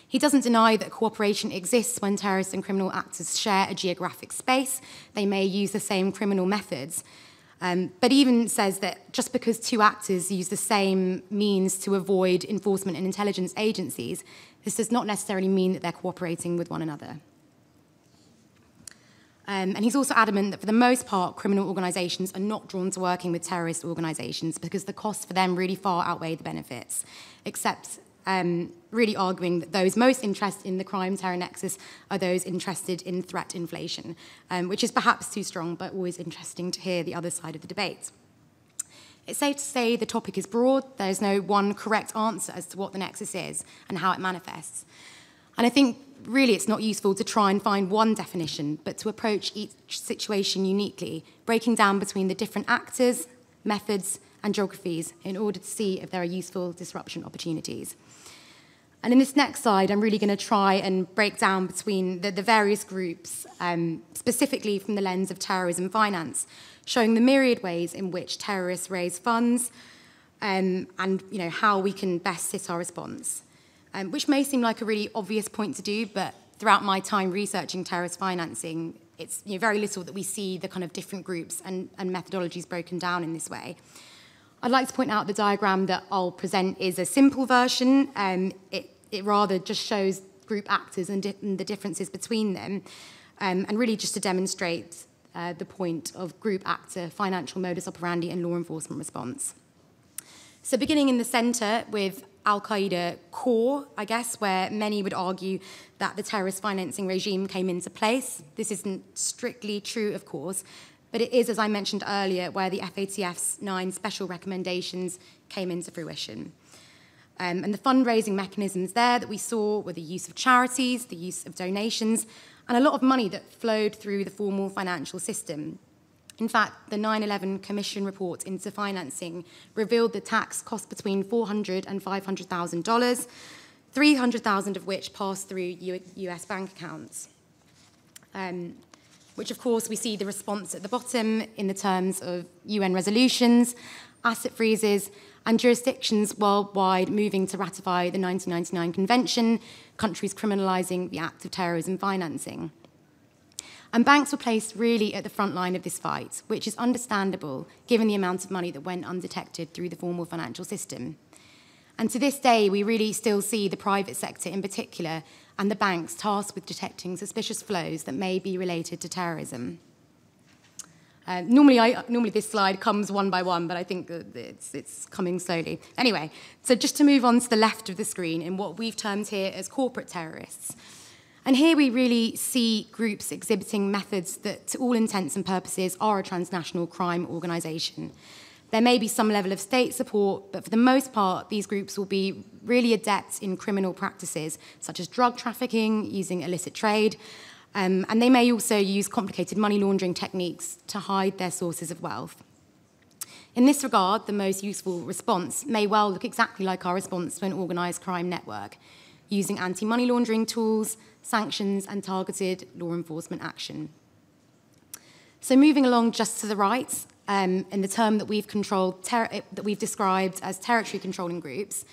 He doesn't deny that cooperation exists when terrorist and criminal actors share a geographic space. They may use the same criminal methods. But even says that just because two actors use the same means to avoid enforcement and intelligence agencies, this does not necessarily mean that they're cooperating with one another. And he's also adamant that for the most part, criminal organisations are not drawn to working with terrorist organisations because the costs for them really far outweigh the benefits, except really arguing that those most interested in the crime-terror nexus are those interested in threat inflation, which is perhaps too strong, but always interesting to hear the other side of the debate. It's safe to say the topic is broad. There's no one correct answer as to what the nexus is and how it manifests. And I think, really, it's not useful to try and find one definition, but to approach each situation uniquely, breaking down between the different actors, methods, and geographies in order to see if there are useful disruption opportunities. And in this next slide, I'm really going to try and break down between the various groups, specifically from the lens of terrorism finance, showing the myriad ways in which terrorists raise funds and how we can best sit our response, which may seem like a really obvious point to do, but throughout my time researching terrorist financing, it's very little that we see the kind of different groups and methodologies broken down in this way. I'd like to point out the diagram that I'll present is a simple version. It rather just shows group actors and the differences between them, and really just to demonstrate the point of group actor, financial modus operandi, and law enforcement response. So beginning in the centre with Al-Qaeda core, I guess, where many would argue that the terrorist financing regime came into place. This isn't strictly true, of course, but it is, as I mentioned earlier, where the FATF's 9 special recommendations came into fruition. And the fundraising mechanisms there that we saw were the use of charities, the use of donations, and a lot of money that flowed through the formal financial system. In fact, the 9/11 Commission report into financing revealed the tax cost between $400,000 and $500,000, $300,000 of which passed through US bank accounts. Which, of course, we see the response at the bottom in the terms of UN resolutions, asset freezes, and jurisdictions worldwide moving to ratify the 1999 Convention, countries criminalising the act of terrorism financing. And banks were placed really at the front line of this fight, which is understandable given the amount of money that went undetected through the formal financial system. And to this day, we really still see the private sector in particular and the banks tasked with detecting suspicious flows that may be related to terrorism. Normally this slide comes one by one, but I think it's coming slowly. Anyway, so just to move on to the left of the screen in what we've termed here as corporate terrorists. And here we really see groups exhibiting methods that, to all intents and purposes, are a transnational crime organisation. There may be some level of state support, but for the most part, these groups will be really adept in criminal practices, such as drug trafficking, using illicit trade, and they may also use complicated money laundering techniques to hide their sources of wealth. In this regard, the most useful response may well look exactly like our response to an organised crime network, using anti-money laundering tools, sanctions, and targeted law enforcement action. So moving along just to the right, in the term that we've described as territory controlling groups,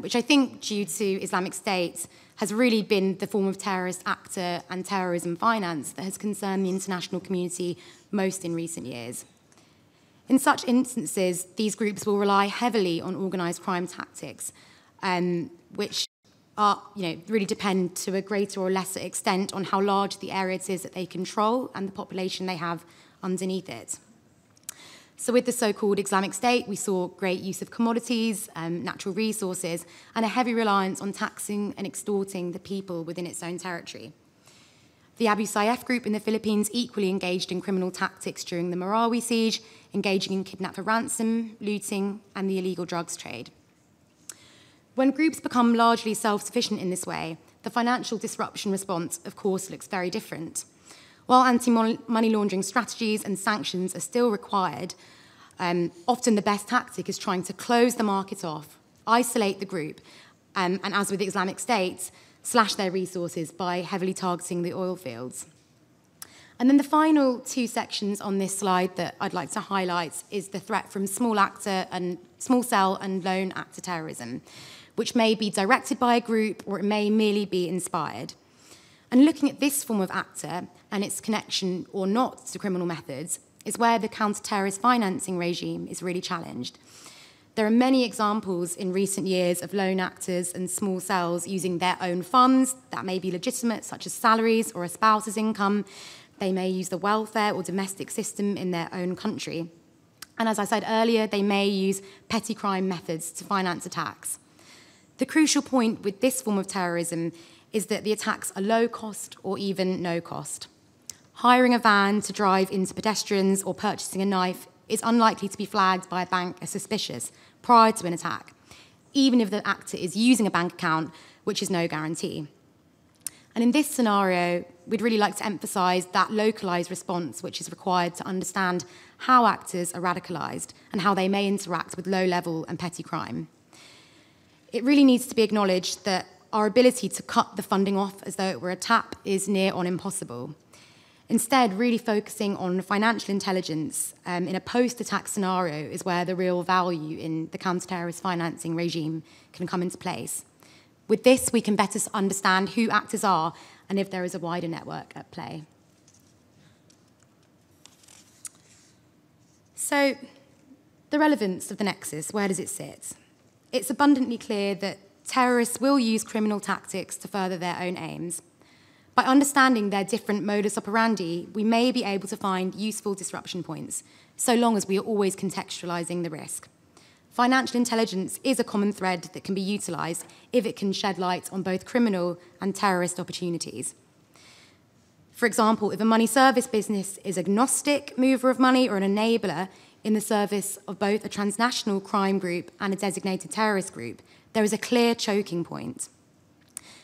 which I think, due to Islamic State, has really been the form of terrorist actor and terrorism finance that has concerned the international community most in recent years. In such instances, these groups will rely heavily on organised crime tactics, which are, really depend to a greater or lesser extent on how large the area it is that they control and the population they have underneath it. So with the so-called Islamic State, we saw great use of commodities, natural resources, and a heavy reliance on taxing and extorting the people within its own territory. The Abu Sayyaf group in the Philippines equally engaged in criminal tactics during the Marawi siege, engaging in kidnap for ransom, looting, and the illegal drugs trade. When groups become largely self-sufficient in this way, the financial disruption response, of course, looks very different. While anti-money laundering strategies and sanctions are still required, often the best tactic is trying to close the market off, isolate the group, and as with Islamic State, slash their resources by heavily targeting the oil fields. And then the final two sections on this slide that I'd like to highlight is the threat from small cell and lone actor terrorism, which may be directed by a group or it may merely be inspired. And looking at this form of actor and its connection or not to criminal methods is where the counter-terrorist financing regime is really challenged. There are many examples in recent years of lone actors and small cells using their own funds that may be legitimate, such as salaries or a spouse's income. They may use the welfare or domestic system in their own country. And as I said earlier, they may use petty crime methods to finance attacks. The crucial point with this form of terrorism is that the attacks are low cost or even no cost. Hiring a van to drive into pedestrians or purchasing a knife is unlikely to be flagged by a bank as suspicious prior to an attack, even if the actor is using a bank account, which is no guarantee. And in this scenario, we'd really like to emphasize that localized response, which is required to understand how actors are radicalized and how they may interact with low-level and petty crime. It really needs to be acknowledged that our ability to cut the funding off as though it were a tap is near on impossible. Instead, really focusing on financial intelligence in a post-attack scenario is where the real value in the counter-terrorist financing regime can come into place. With this, we can better understand who actors are and if there is a wider network at play. So, the relevance of the nexus, where does it sit? It's abundantly clear that terrorists will use criminal tactics to further their own aims. By understanding their different modus operandi, we may be able to find useful disruption points, so long as we are always contextualizing the risk. Financial intelligence is a common thread that can be utilized if it can shed light on both criminal and terrorist opportunities. For example, if a money service business is agnostic mover of money or an enabler in the service of both a transnational crime group and a designated terrorist group, there is a clear choking point.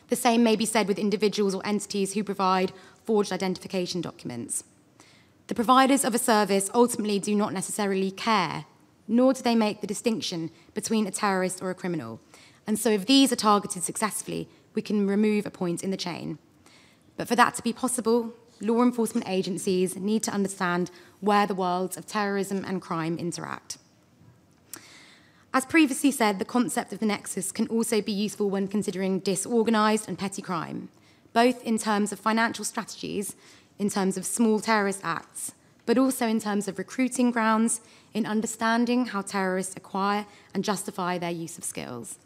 The same may be said with individuals or entities who provide forged identification documents. The providers of a service ultimately do not necessarily care, nor do they make the distinction between a terrorist or a criminal. And so if these are targeted successfully, we can remove a point in the chain. But for that to be possible, law enforcement agencies need to understand where the worlds of terrorism and crime interact. As previously said, the concept of the nexus can also be useful when considering disorganised and petty crime, both in terms of financial strategies, in terms of small terrorist acts, but also in terms of recruiting grounds, in understanding how terrorists acquire and justify their use of skills.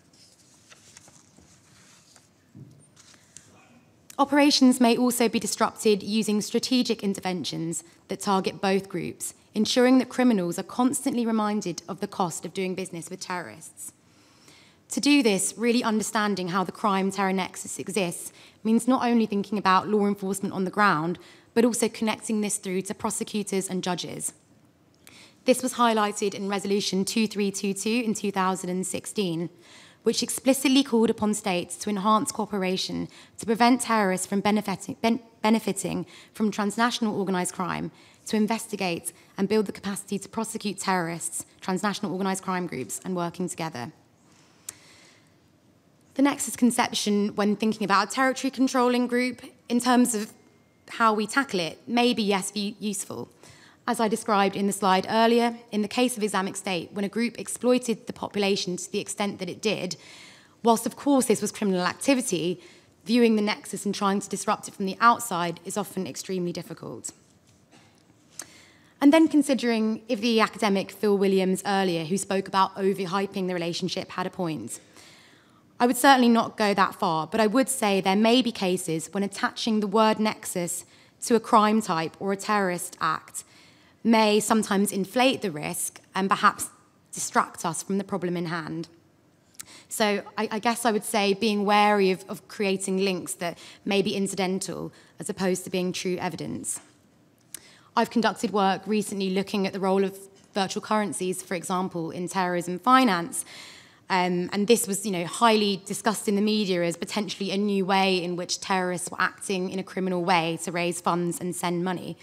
Operations may also be disrupted using strategic interventions that target both groups, ensuring that criminals are constantly reminded of the cost of doing business with terrorists. To do this, really understanding how the crime-terror nexus exists means not only thinking about law enforcement on the ground, but also connecting this through to prosecutors and judges. This was highlighted in Resolution 2362 in 2016, which explicitly called upon states to enhance cooperation to prevent terrorists from benefiting from transnational organised crime, to investigate and build the capacity to prosecute terrorists, transnational organised crime groups, and working together. The nexus conception, when thinking about a territory controlling group, in terms of how we tackle it, may be, yes, useful. As I described in the slide earlier, in the case of Islamic State, when a group exploited the population to the extent that it did, whilst of course this was criminal activity, viewing the nexus and trying to disrupt it from the outside is often extremely difficult. And then considering if the academic Phil Williams earlier, who spoke about overhyping the relationship, had a point. I would certainly not go that far, but I would say there may be cases when attaching the word nexus to a crime type or a terrorist act may sometimes inflate the risk and perhaps distract us from the problem in hand. So I guess I would say being wary of creating links that may be incidental as opposed to being true evidence. I've conducted work recently looking at the role of virtual currencies, for example, in terrorism finance. And this was, highly discussed in the media as potentially a new way in which terrorists were acting in a criminal way to raise funds and send money.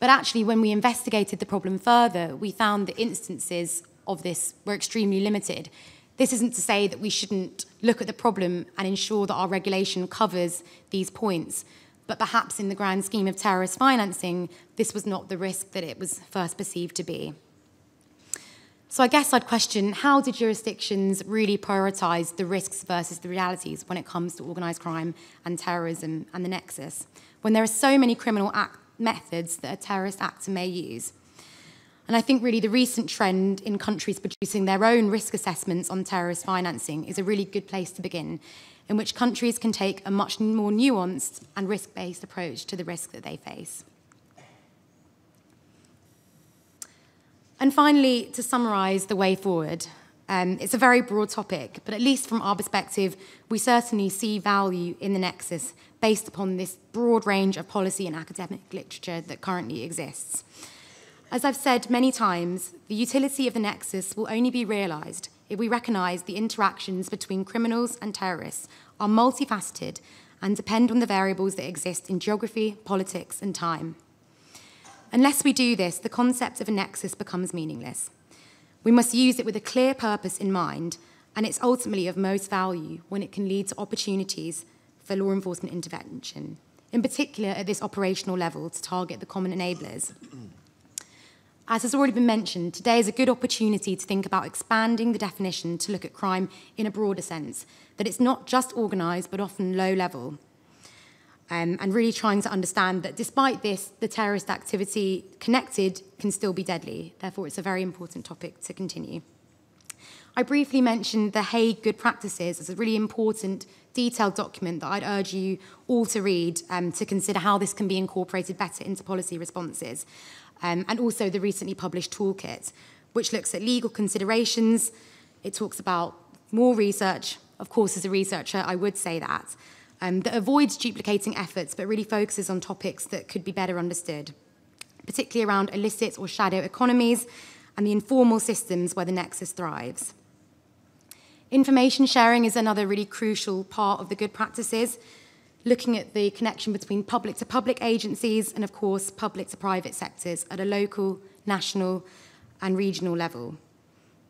But actually, when we investigated the problem further, we found that instances of this were extremely limited. This isn't to say that we shouldn't look at the problem and ensure that our regulation covers these points, but perhaps in the grand scheme of terrorist financing, this was not the risk that it was first perceived to be. So I guess I'd question, how do jurisdictions really prioritise the risks versus the realities when it comes to organised crime and terrorism and the nexus, when there are so many criminal methods that a terrorist actor may use? And I think really the recent trend in countries producing their own risk assessments on terrorist financing is a really good place to begin, in which countries can take a much more nuanced and risk-based approach to the risk that they face. And finally, to summarise the way forward, it's a very broad topic, but at least from our perspective, we certainly see value in the nexus based upon this broad range of policy and academic literature that currently exists. As I've said many times, the utility of the nexus will only be realised if we recognise the interactions between criminals and terrorists are multifaceted and depend on the variables that exist in geography, politics, and time. Unless we do this, the concept of a nexus becomes meaningless. We must use it with a clear purpose in mind, and it's ultimately of most value when it can lead to opportunities for law enforcement intervention, in particular at this operational level to target the common enablers. As has already been mentioned, today is a good opportunity to think about expanding the definition to look at crime in a broader sense, that it's not just organised but often low level. And really trying to understand that despite this, the terrorist activity connected can still be deadly. Therefore, it's a very important topic to continue. I briefly mentioned the Hague Good Practices as a really important detailed document that I'd urge you all to read to consider how this can be incorporated better into policy responses. And also the recently published toolkit, which looks at legal considerations. It talks about more research. Of course, as a researcher, I would say that. That avoids duplicating efforts but really focuses on topics that could be better understood, particularly around illicit or shadow economies and the informal systems where the nexus thrives. Information sharing is another really crucial part of the good practices, looking at the connection between public-to-public agencies and, of course, public-to-private sectors at a local, national and regional level.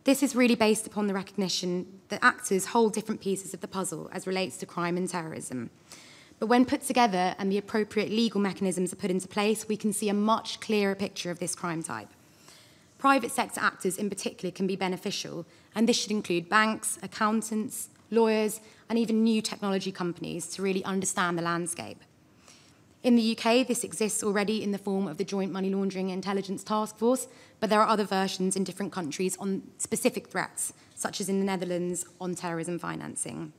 This is really based upon the recognition that actors hold different pieces of the puzzle as relates to crime and terrorism. But when put together and the appropriate legal mechanisms are put into place, we can see a much clearer picture of this crime type. Private sector actors in particular can be beneficial, and this should include banks, accountants, lawyers, and even new technology companies to really understand the landscape. In the UK, this exists already in the form of the Joint Money Laundering Intelligence Task Force, but there are other versions in different countries on specific threats, such as in the Netherlands on terrorism financing.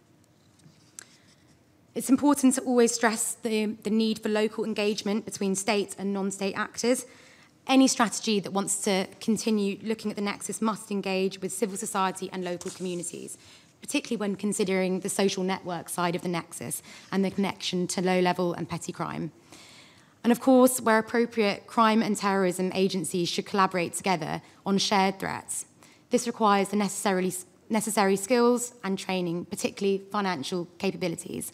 It's important to always stress the need for local engagement between state and non-state actors. Any strategy that wants to continue looking at the nexus must engage with civil society and local communities, particularly when considering the social network side of the nexus and the connection to low-level and petty crime. And of course, where appropriate, crime and terrorism agencies should collaborate together on shared threats. This requires the necessary skills and training, particularly financial capabilities.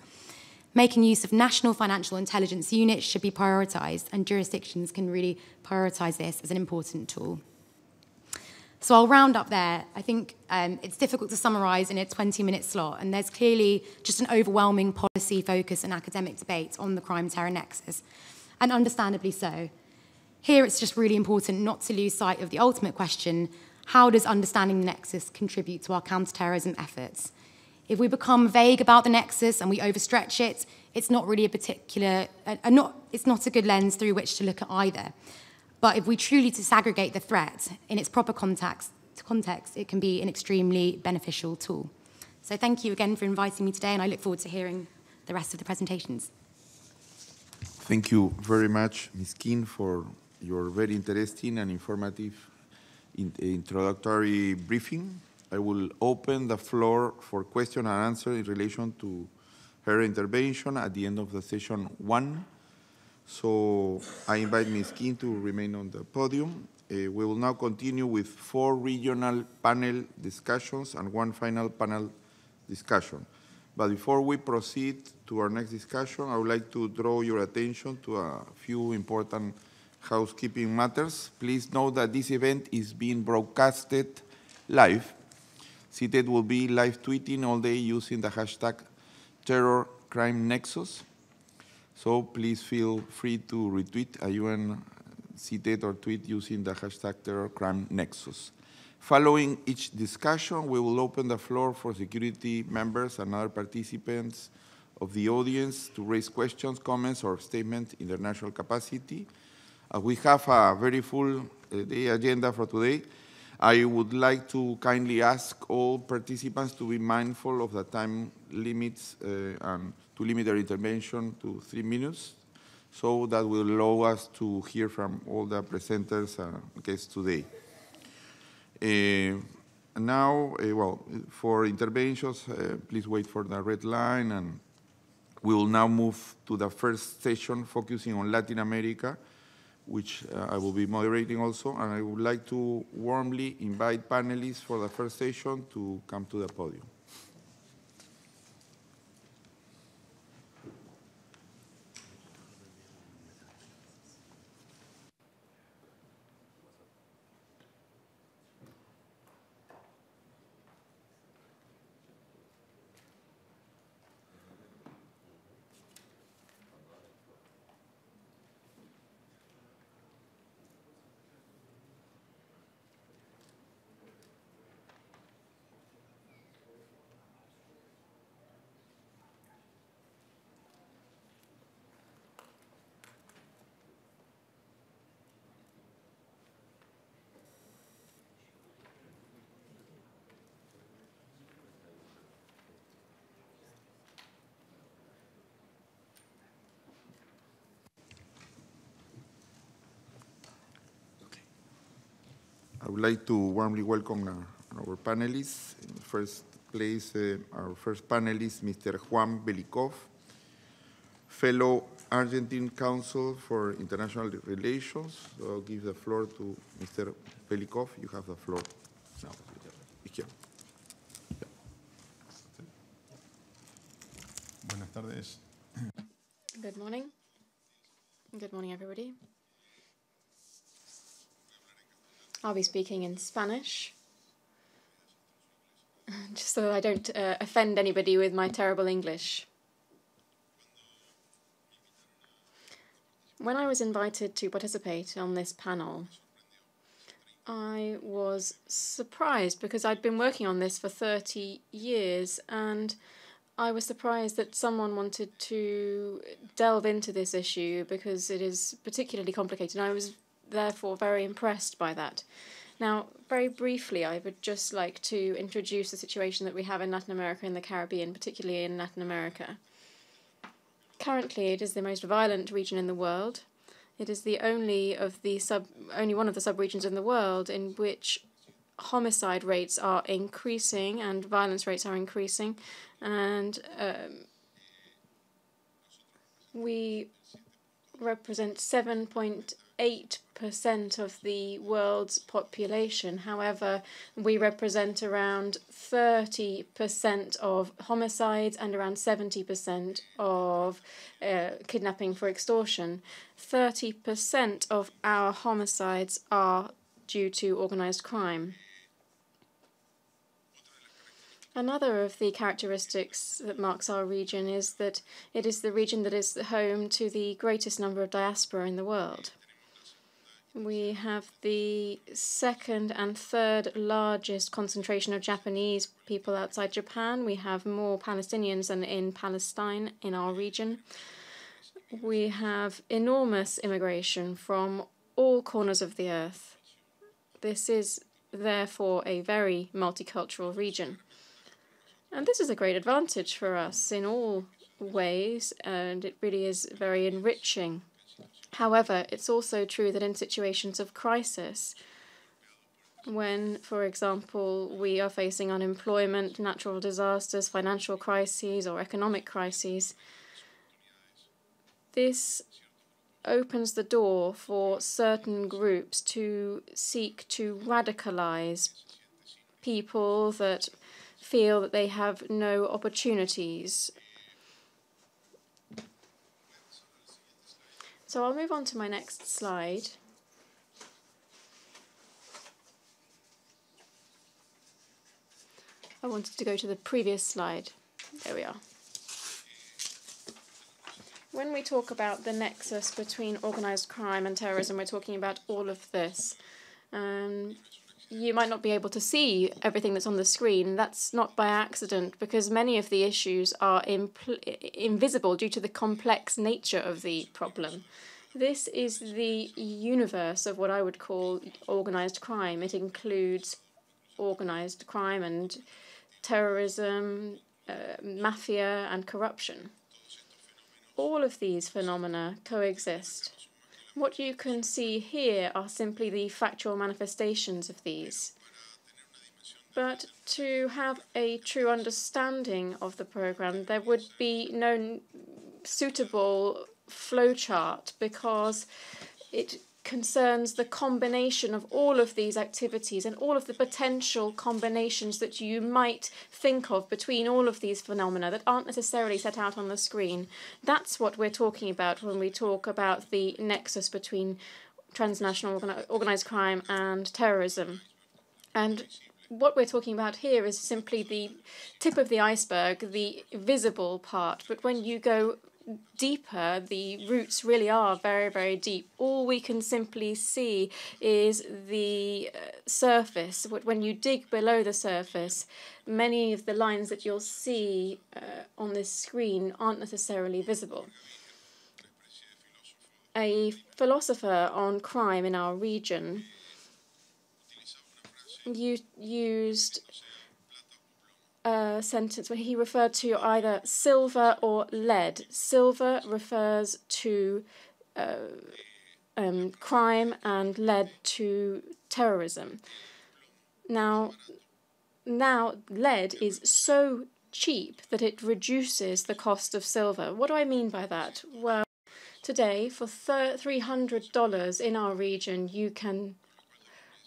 Making use of national financial intelligence units should be prioritised, and jurisdictions can really prioritise this as an important tool. So I'll round up there. I think it's difficult to summarise in a 20-minute slot, and there's clearly just an overwhelming policy focus and academic debate on the crime-terror nexus, and understandably so. Here it's just really important not to lose sight of the ultimate question: how does understanding the nexus contribute to our counter-terrorism efforts? If we become vague about the nexus and we overstretch it, it's not really a particular, it's not a good lens through which to look at either. But if we truly disaggregate the threat in its proper context, it can be an extremely beneficial tool. So thank you again for inviting me today, and I look forward to hearing the rest of the presentations. Thank you very much, Ms. King, for your very interesting and informative introductory briefing. I will open the floor for question and answer in relation to her intervention at the end of the session one. So I invite Ms. King to remain on the podium. We will now continue with 4 regional panel discussions and 1 final panel discussion. But before we proceed to our next discussion, I would like to draw your attention to a few important housekeeping matters. Please note that this event is being broadcasted live. CTED will be live tweeting all day using the hashtag #TerrorCrimeNexus. So please feel free to retweet a UN CTED or tweet using the hashtag #TerrorCrimeNexus. Following each discussion, we will open the floor for security members and other participants of the audience to raise questions, comments, or statements in their national capacity. We have a very full day agenda for today. I would like to kindly ask all participants to be mindful of the time limits and to limit their intervention to 3 minutes, so that will allow us to hear from all the presenters and guests today. Now, for interventions, please wait for the red line, and we will now move to the first session focusing on Latin America, which I will be moderating also, and I would like to warmly invite panelists for the first session to come to the podium. I would like to warmly welcome our panelists. In the first place, our first panelist, Mr. Juan Belikov, fellow Argentine Council for International Relations. So I'll give the floor to Mr. Belikov. You have the floor now. Buenas tardes. Good morning. Good morning, everybody. I'll be speaking in Spanish, just so I don't offend anybody with my terrible English. When I was invited to participate on this panel, I was surprised because I'd been working on this for 30 years, and I was surprised that someone wanted to delve into this issue because it is particularly complicated, and I was therefore very impressed by that. Now, very briefly, I would just like to introduce the situation that we have in Latin America and the Caribbean, particularly in Latin America. Currently, it is the most violent region in the world. It is the only one of the subregions in the world in which homicide rates are increasing and violence rates are increasing, and we represent 7.8% of the world's population. However, we represent around 30% of homicides and around 70% of kidnapping for extortion. 30% of our homicides are due to organized crime. Another of the characteristics that marks our region is that it is the region that is home to the greatest number of diaspora in the world. We have the 2nd and 3rd largest concentration of Japanese people outside Japan. We have more Palestinians than in Palestine in our region. We have enormous immigration from all corners of the earth. This is therefore a very multicultural region. And this is a great advantage for us in all ways, and it really is very enriching. However, it's also true that in situations of crisis, when, for example, we are facing unemployment, natural disasters, financial crises, or economic crises. This opens the door for certain groups to seek to radicalize people that feel that they have no opportunities. So I'll move on to my next slide. I wanted to go to the previous slide. There we are. When we talk about the nexus between organized crime and terrorism, we're talking about all of this. You might not be able to see everything that's on the screen. That's not by accident, because many of the issues are invisible due to the complex nature of the problem. This is the universe of what I would call organized crime. It includes organized crime and terrorism, mafia and corruption. All of these phenomena coexist. What you can see here are simply the factual manifestations of these. But to have a true understanding of the program, there would be no suitable flowchart, because it concerns the combination of all of these activities and all of the potential combinations that you might think of between all of these phenomena that aren't necessarily set out on the screen. That's what we're talking about when we talk about the nexus between transnational organized crime and terrorism. And what we're talking about here is simply the tip of the iceberg, the visible part, but when you go deeper, the roots really are very, very deep. All we can simply see is the surface. When you dig below the surface, many of the lines that you'll see on this screen aren't necessarily visible. A philosopher on crime in our region used a sentence where he referred to either silver or lead. Silver refers to crime and lead to terrorism. Now lead is so cheap that it reduces the cost of silver. What do I mean by that? Well, today for $300 in our region you can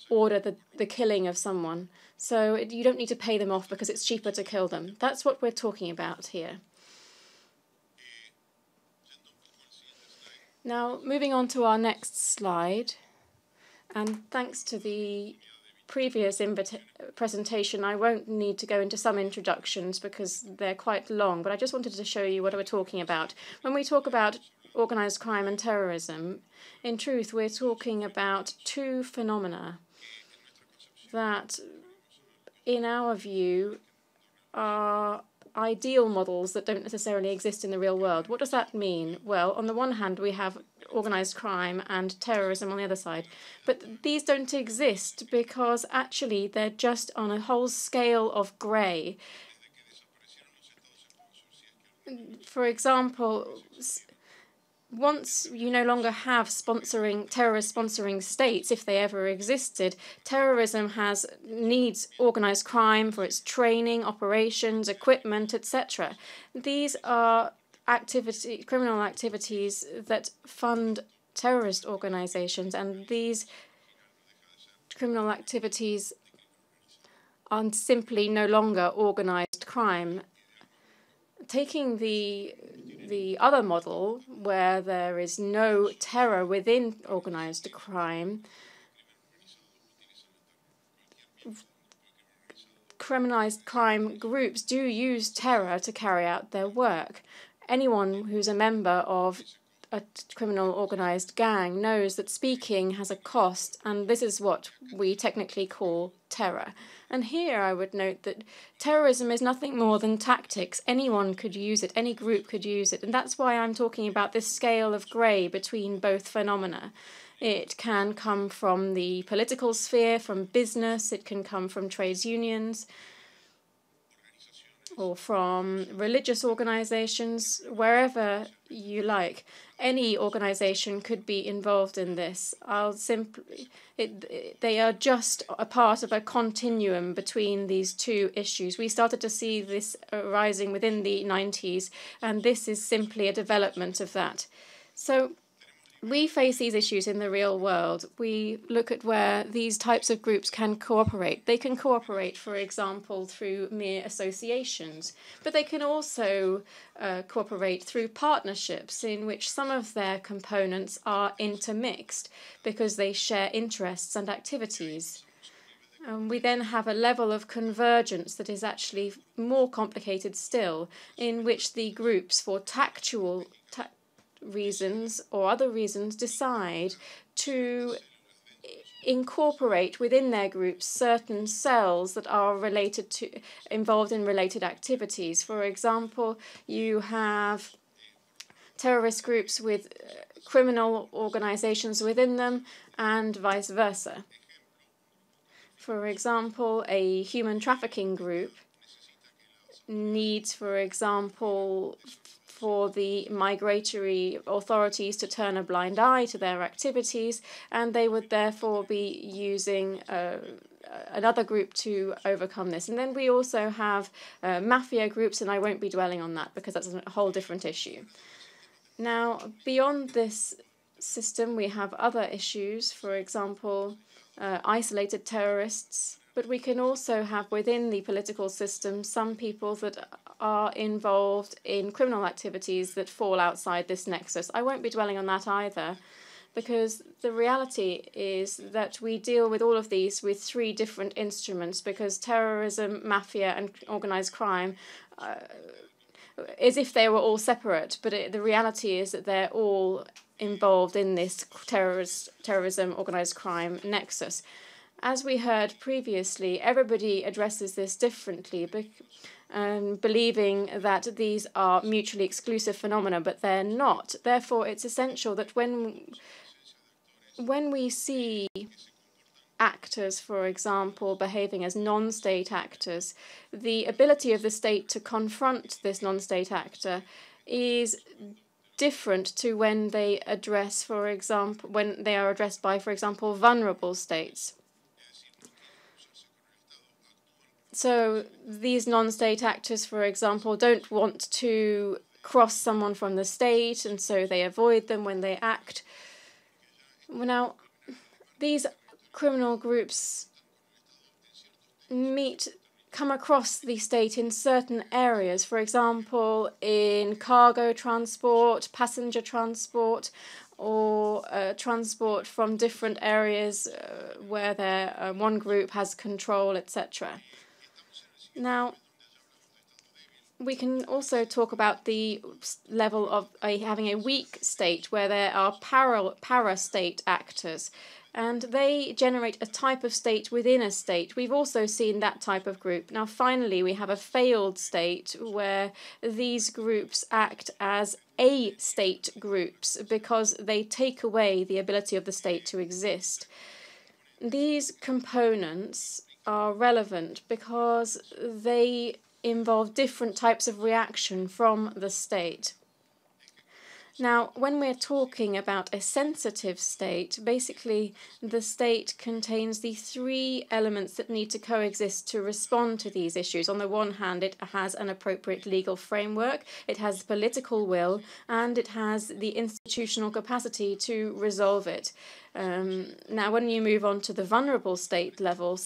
order the killing of someone. So you don't need to pay them off because it's cheaper to kill them. That's what we're talking about here. Now, moving on to our next slide. And thanks to the previous presentation, I won't need to go into some introductions because they're quite long, but I just wanted to show you what we're talking about. When we talk about organized crime and terrorism, in truth, we're talking about two phenomena that, in our view, are ideal models that don't necessarily exist in the real world. What does that mean? Well, on the one hand, we have organised crime and terrorism on the other side. But these don't exist because, actually, they're just on a whole scale of grey. For example, once you no longer have terrorist sponsoring states, if they ever existed, terrorism needs organised crime for its training, operations, equipment, etc. These are criminal activities that fund terrorist organisations, and these criminal activities are simply no longer organised crime. Taking the other model, where there is no terror within organised crime, criminalised crime groups do use terror to carry out their work. Anyone who's a member of a criminal organised gang knows that speaking has a cost, and this is what we technically call terror. And here I would note that terrorism is nothing more than tactics. Anyone could use it, any group could use it, and that's why I'm talking about this scale of grey between both phenomena. It can come from the political sphere, from business, it can come from trades unions. people from religious organizations, wherever you like. Any organization could be involved in this. They are just a part of a continuum between these two issues. We started to see this arising within the 90s, and this is simply a development of that. So we face these issues in the real world. We look at where these types of groups can cooperate. They can cooperate, for example, through mere associations, but they can also cooperate through partnerships in which some of their components are intermixed because they share interests and activities. And we then have a level of convergence that is actually more complicated still, in which the groups, for tactical reasons or other reasons, decide to incorporate within their groups certain cells that are related to, involved in related activities. For example, you have terrorist groups with criminal organizations within them and vice versa. For example, a human trafficking group needs, for example, for the migratory authorities to turn a blind eye to their activities, and they would therefore be using another group to overcome this. And then we also have mafia groups, and I won't be dwelling on that because that's a whole different issue. Now, beyond this system, we have other issues, for example, isolated terrorists. But we can also have within the political system some people that are involved in criminal activities that fall outside this nexus. I won't be dwelling on that either, because the reality is that we deal with all of these with three different instruments, because terrorism, mafia, and organized crime as if they were all separate, but the reality is that they're all involved in this terrorism, organized crime nexus. As we heard previously, everybody addresses this differently, believing that these are mutually exclusive phenomena, but they're not. Therefore, it's essential that when we see actors, for example, behaving as non-state actors, the ability of the state to confront this non-state actor is different to when they address, for example, when they are addressed by, for example, vulnerable states. So these non-state actors, for example, don't want to cross someone from the state, and so they avoid them when they act. Now, these criminal groups come across the state in certain areas, for example, in cargo transport, passenger transport, or transport from different areas where one group has control, etc. Now, we can also talk about the level of having a weak state where there are para-state actors, and they generate a type of state within a state. We've also seen that type of group. Now, finally, we have a failed state where these groups act as a-state groups because they take away the ability of the state to exist. These components are relevant because they involve different types of reaction from the state. Now, when we're talking about a sensitive state, basically the state contains the three elements that need to coexist to respond to these issues. On the one hand, it has an appropriate legal framework, it has political will, and it has the institutional capacity to resolve it. Now, when you move on to the vulnerable state level,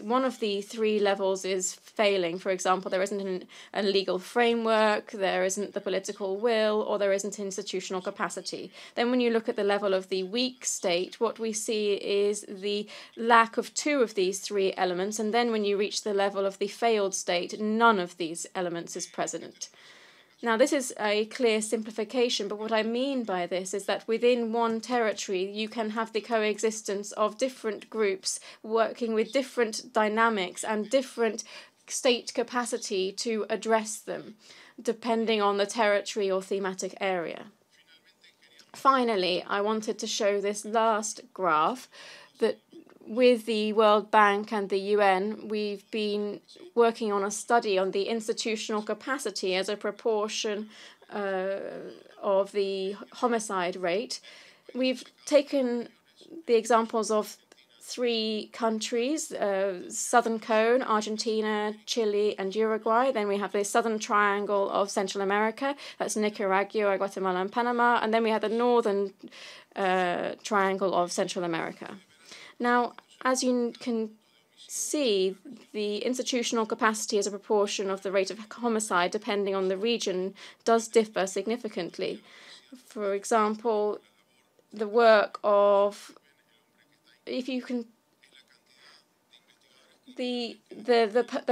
one of the three levels is failing. For example, there isn't a legal framework, there isn't the political will, or there isn't institutional capacity. Then when you look at the level of the weak state, what we see is the lack of two of these three elements, and then when you reach the level of the failed state, none of these elements is present. Now, this is a clear simplification, but what I mean by this is that within one territory, you can have the coexistence of different groups working with different dynamics and different state capacity to address them, depending on the territory or thematic area. Finally, I wanted to show this last graph that with the World Bank and the UN, we've been working on a study on the institutional capacity as a proportion of the homicide rate. We've taken the examples of three countries, Southern Cone, Argentina, Chile, and Uruguay. Then we have the Southern Triangle of Central America. That's Nicaragua, Guatemala, and Panama. And then we have the Northern Triangle of Central America. Now, as you can see, the institutional capacity as a proportion of the rate of homicide, depending on the region, does differ significantly. For example, the work of the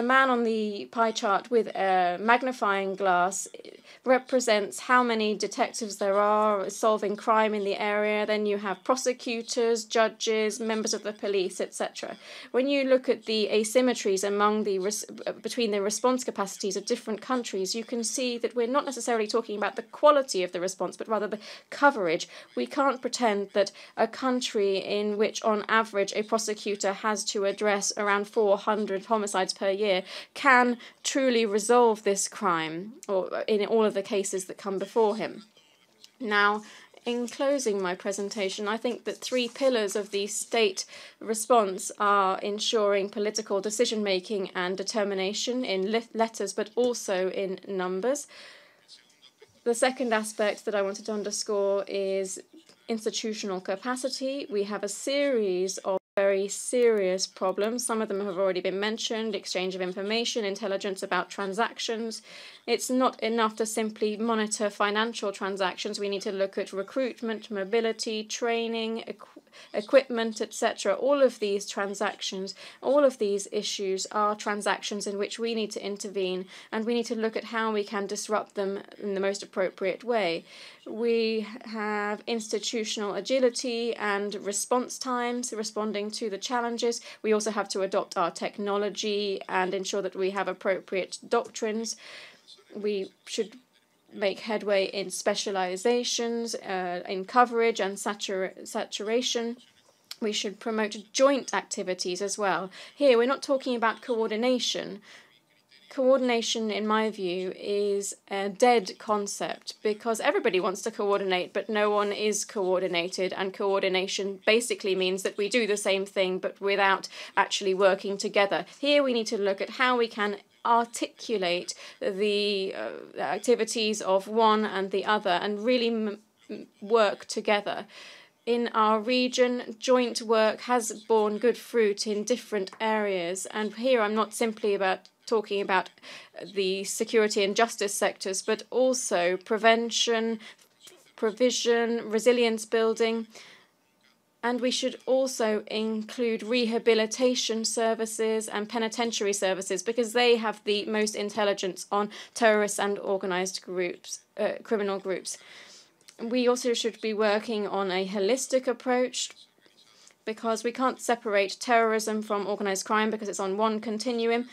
man on the pie chart with a magnifying glass represents how many detectives there are solving crime in the area. Then you have prosecutors, judges, members of the police, etc. When you look at the asymmetries among the between the response capacities of different countries, you can see that we're not necessarily talking about the quality of the response, but rather the coverage. We can't pretend that a country in which, on average, a prosecutor has to address around 400 homicides per year can truly resolve this crime, or in all of the cases that come before him. Now, in closing my presentation, I think that three pillars of the state response are ensuring political decision-making and determination in letters, but also in numbers. The second aspect that I wanted to underscore is institutional capacity. We have a series of very serious problems. Some of them have already been mentioned: exchange of information, intelligence about transactions. It's not enough to simply monitor financial transactions. We need to look at recruitment, mobility, training, equipment, etc. All of these transactions, all of these issues are transactions in which we need to intervene, and we need to look at how we can disrupt them in the most appropriate way. We have institutional agility and response times, responding to the challenges. We also have to adopt our technology and ensure that we have appropriate doctrines. We should make headway in specializations, in coverage and saturation. We should promote joint activities as well. Here, we're not talking about coordination. Coordination, in my view, is a dead concept because everybody wants to coordinate, but no one is coordinated, and coordination basically means that we do the same thing but without actually working together. Here we need to look at how we can articulate the activities of one and the other and really work together. In our region, joint work has borne good fruit in different areas, and here I'm not simply talking about the security and justice sectors, but also prevention, provision, resilience building. And we should also include rehabilitation services and penitentiary services, because they have the most intelligence on terrorists and organised groups, criminal groups. We also should be working on a holistic approach, because we can't separate terrorism from organised crime because it's on one continuum.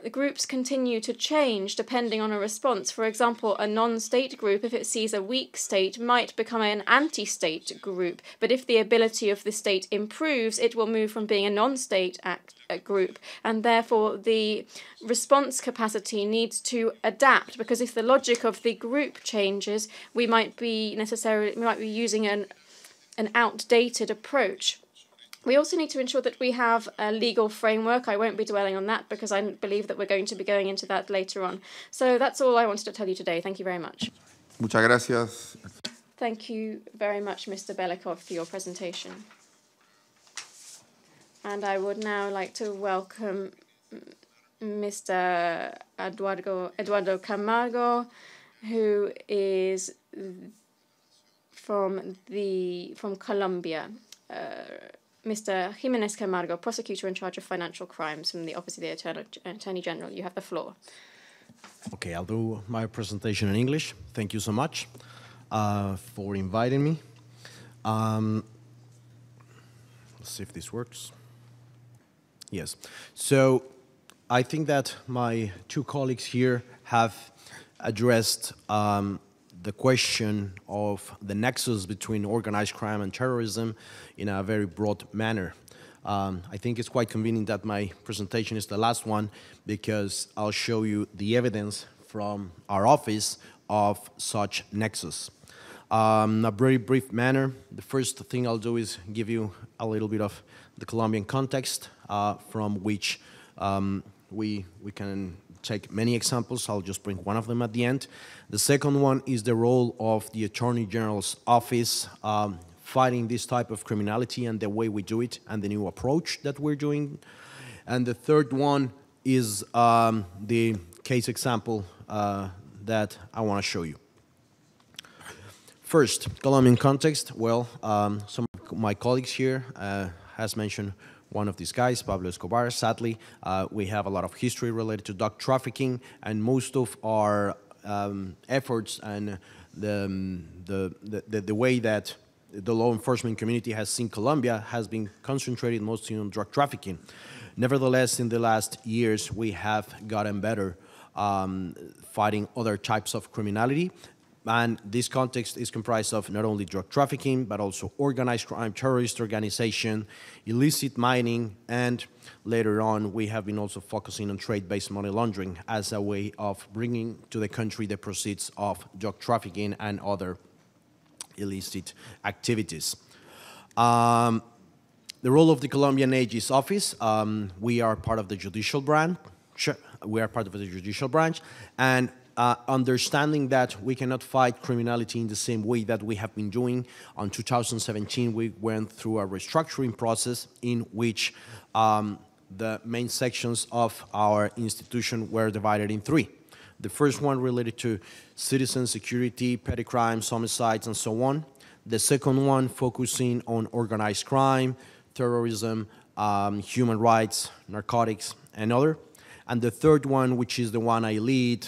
The groups continue to change depending on a response. For example, a non-state group, if it sees a weak state, might become an anti-state group. But if the ability of the state improves, it will move from being a non-state group. And therefore, the response capacity needs to adapt, because if the logic of the group changes, we might be using an outdated approach. We also need to ensure that we have a legal framework. I won't be dwelling on that because I believe that we're going to be going into that later on. So that's all I wanted to tell you today. Thank you very much. Muchas gracias. Thank you very much, Mr. Belikov, for your presentation. And I would now like to welcome Mr. Eduardo Camargo, who is from Colombia. Mr. Jimenez Camargo, prosecutor in charge of financial crimes from the Office of the Attorney General. You have the floor. Okay, I'll do my presentation in English. Thank you so much for inviting me. Let's see if this works. Yes. So I think that my two colleagues here have addressed the question of the nexus between organized crime and terrorism in a very broad manner. I think it's quite convenient that my presentation is the last one, because I'll show you the evidence from our office of such nexus. In a very brief manner, the first thing I'll do is give you a little bit of the Colombian context from which we can take many examples. I'll just bring one of them at the end. The second one is the role of the Attorney General's office fighting this type of criminality and the way we do it and the new approach that we're doing. And the third one is the case example that I want to show you. First, Colombian context. Well, some of my colleagues here has mentioned one of these guys, Pablo Escobar. Sadly, we have a lot of history related to drug trafficking, and most of our efforts and the way that the law enforcement community has seen Colombia has been concentrated mostly on drug trafficking. Nevertheless, in the last years, we have gotten better fighting other types of criminality. And this context is comprised of not only drug trafficking, but also organized crime, terrorist organization, illicit mining, and later on we have been also focusing on trade-based money laundering as a way of bringing to the country the proceeds of drug trafficking and other illicit activities. The role of the Colombian AG's office, we are part of the judicial branch. And understanding that we cannot fight criminality in the same way that we have been doing. On 2017, we went through a restructuring process in which the main sections of our institution were divided in three. The first one related to citizen security, petty crimes, homicides, and so on. The second one focusing on organized crime, terrorism, human rights, narcotics, and other. And the third one, which is the one I lead,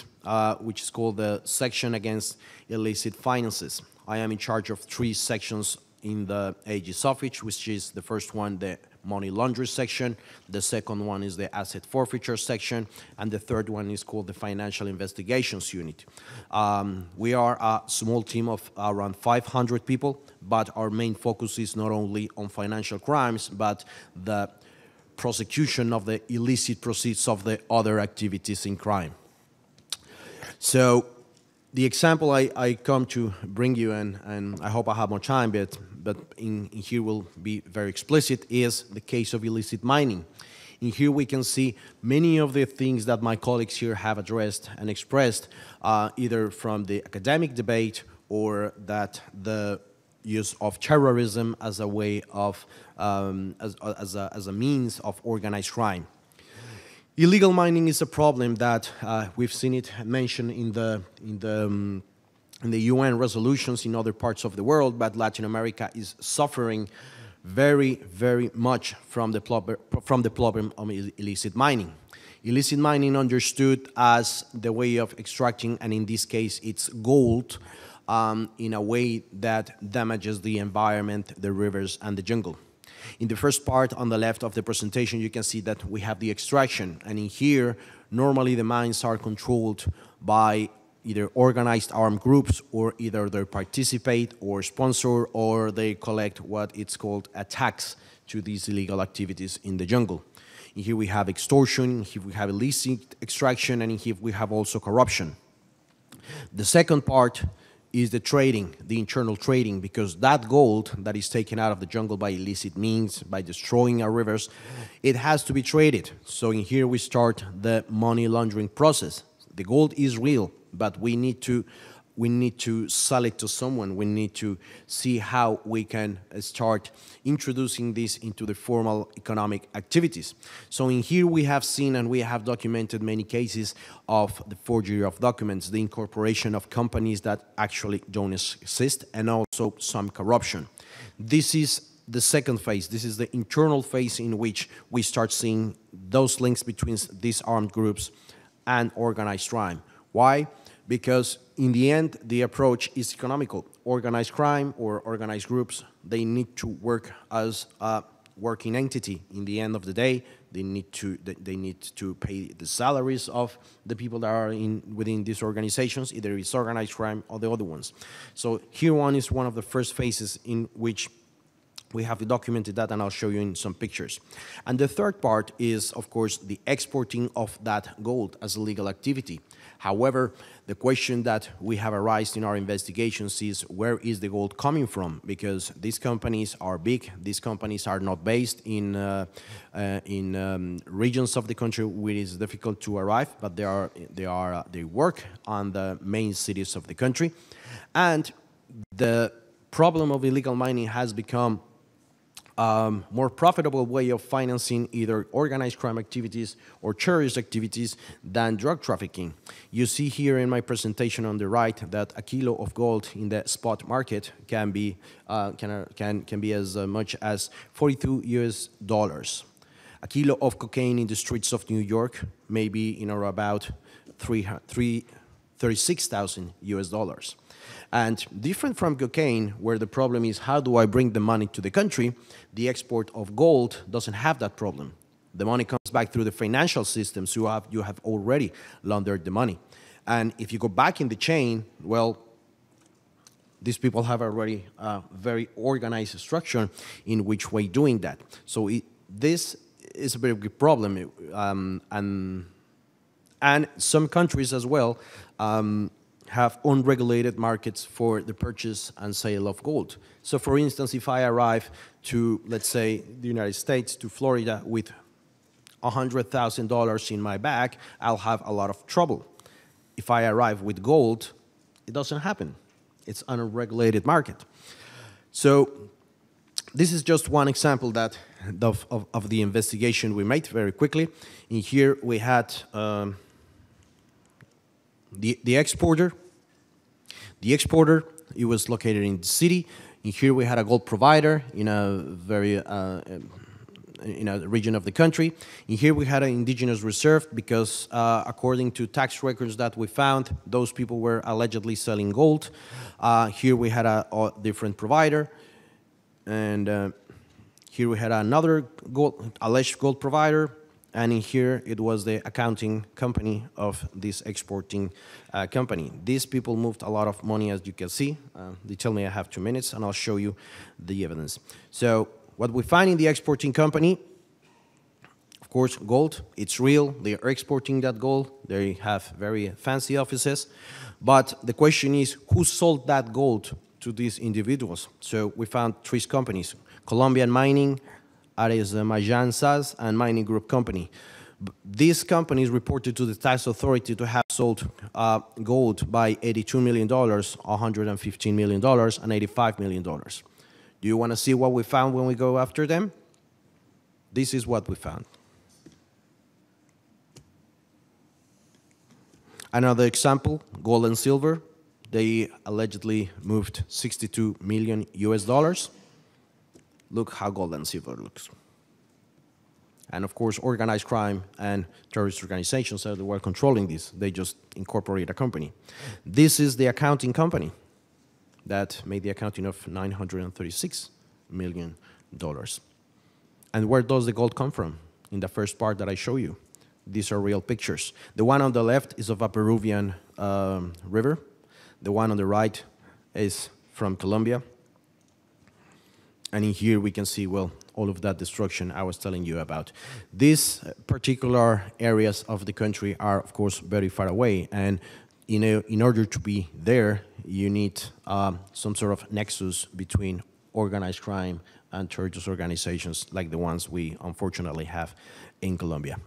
which is called the Section Against Illicit Finances. I am in charge of three sections in the AG's office, which is the first one, the money laundering section, the second one is the asset forfeiture section, and the third one is called the Financial Investigations Unit. We are a small team of around 500 people, but our main focus is not only on financial crimes, but the prosecution of the illicit proceeds of the other activities in crime. So the example I come to bring you, and I hope I have more time, but in here will be very explicit, is the case of illicit mining. In here we can see many of the things that my colleagues here have addressed and expressed, either from the academic debate or that the use of terrorism as a way of, as a means of organized crime. Illegal mining is a problem that we've seen it mentioned in the UN resolutions in other parts of the world, but Latin America is suffering very, very much from the problem of illicit mining. Illicit mining understood as the way of extracting, and in this case it's gold, in a way that damages the environment, the rivers, and the jungle. In the first part on the left of the presentation, you can see that we have the extraction. And in here, normally the mines are controlled by either organized armed groups, or either they participate or sponsor, or they collect what it's called a tax to these illegal activities in the jungle. In here we have extortion, here we have illicit extraction, and in here we have also corruption. The second part is the trading, the internal trading, because that gold that is taken out of the jungle by illicit means, by destroying our rivers, it has to be traded. So in here we start the money laundering process. The gold is real, but we need to sell it to someone. We need to see how we can start introducing this into the formal economic activities. So in here we have seen and we have documented many cases of the forgery of documents, the incorporation of companies that actually don't exist, and also some corruption. This is the second phase. This is the internal phase in which we start seeing those links between these armed groups and organized crime. Why? Because in the end, the approach is economical. Organized crime or organized groups, they need to work as a working entity. In the end of the day, they need to pay the salaries of the people that are within these organizations, either it's organized crime or the other ones. So here one is one of the first phases in which We have documented that, and I'll show you in some pictures. And the third part is, of course, the exporting of that gold as a legal activity. However, the question that we have arisen in our investigations is, where is the gold coming from? Because these companies are big, these companies are not based in regions of the country where it is difficult to arrive, but they work on the main cities of the country. And the problem of illegal mining has become more profitable way of financing either organized crime activities or terrorist activities than drug trafficking. You see here in my presentation on the right that a kilo of gold in the spot market can be as much as $42 US. A kilo of cocaine in the streets of New York may be, you know, about $36,000 US. And different from cocaine, where the problem is how do I bring the money to the country, the export of gold doesn't have that problem. The money comes back through the financial system, so you have already laundered the money. And if you go back in the chain, well, these people have already a very organized structure in which way doing that. So this is a very big problem. And some countries as well have unregulated markets for the purchase and sale of gold. So for instance, if I arrive to, let's say, the United States, to Florida, with $100,000 in my bag, I'll have a lot of trouble. If I arrive with gold, it doesn't happen. It's an unregulated market. So this is just one example that of the investigation we made very quickly. In here we had the exporter. The exporter, it was located in the city. In here we had a gold provider in a very in a region of the country. In here we had an indigenous reserve because according to tax records that we found, those people were allegedly selling gold. Here we had a different provider, and here we had another alleged gold provider. And in here, it was the accounting company of this exporting company. These people moved a lot of money, as you can see. They tell me I have 2 minutes, and I'll show you the evidence. So what we find in the exporting company, of course, gold. It's real. They are exporting that gold. They have very fancy offices. But the question is, who sold that gold to these individuals? So we found three companies: Colombian Mining, Majan SAS, and Mining Group Company. These companies reported to the tax authority to have sold gold by $82 million, $115 million, and $85 million. Do you want to see what we found when we go after them? This is what we found. Another example, gold and silver. They allegedly moved $62 million US. Look how gold and silver looks. And of course, organized crime and terrorist organizations are the ones controlling this. They just incorporate a company. This is the accounting company that made the accounting of $936 million. And where does the gold come from? In the first part that I show you. These are real pictures. The one on the left is of a Peruvian river. The one on the right is from Colombia. And in here we can see, well, all of that destruction I was telling you about. These particular areas of the country are, of course, very far away. And in order to be there, you need some sort of nexus between organized crime and terrorist organizations like the ones we unfortunately have in Colombia.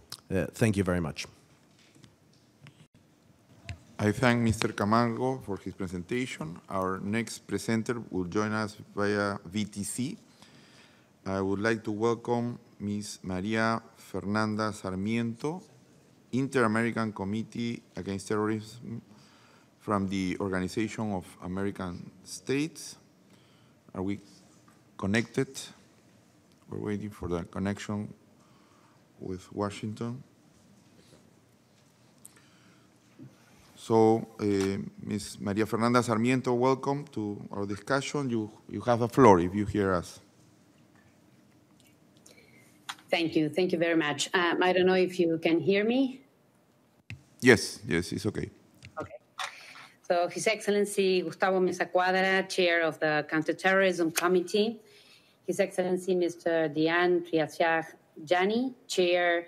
Thank you very much. I thank Mr. Camargo for his presentation. Our next presenter will join us via VTC. I would like to welcome Ms. Maria Fernanda Sarmiento, Inter-American Committee Against Terrorism from the Organization of American States. Are we connected? We're waiting for the connection with Washington. So, Ms. Maria Fernanda Sarmiento, welcome to our discussion. You have the floor if you hear us. Thank you. Thank you very much. I don't know if you can hear me. Yes, yes, it's okay. Okay. So, His Excellency Gustavo Mesa Cuadra, Chair of the Counterterrorism Committee, His Excellency Mr. Triansyah Djani, Chair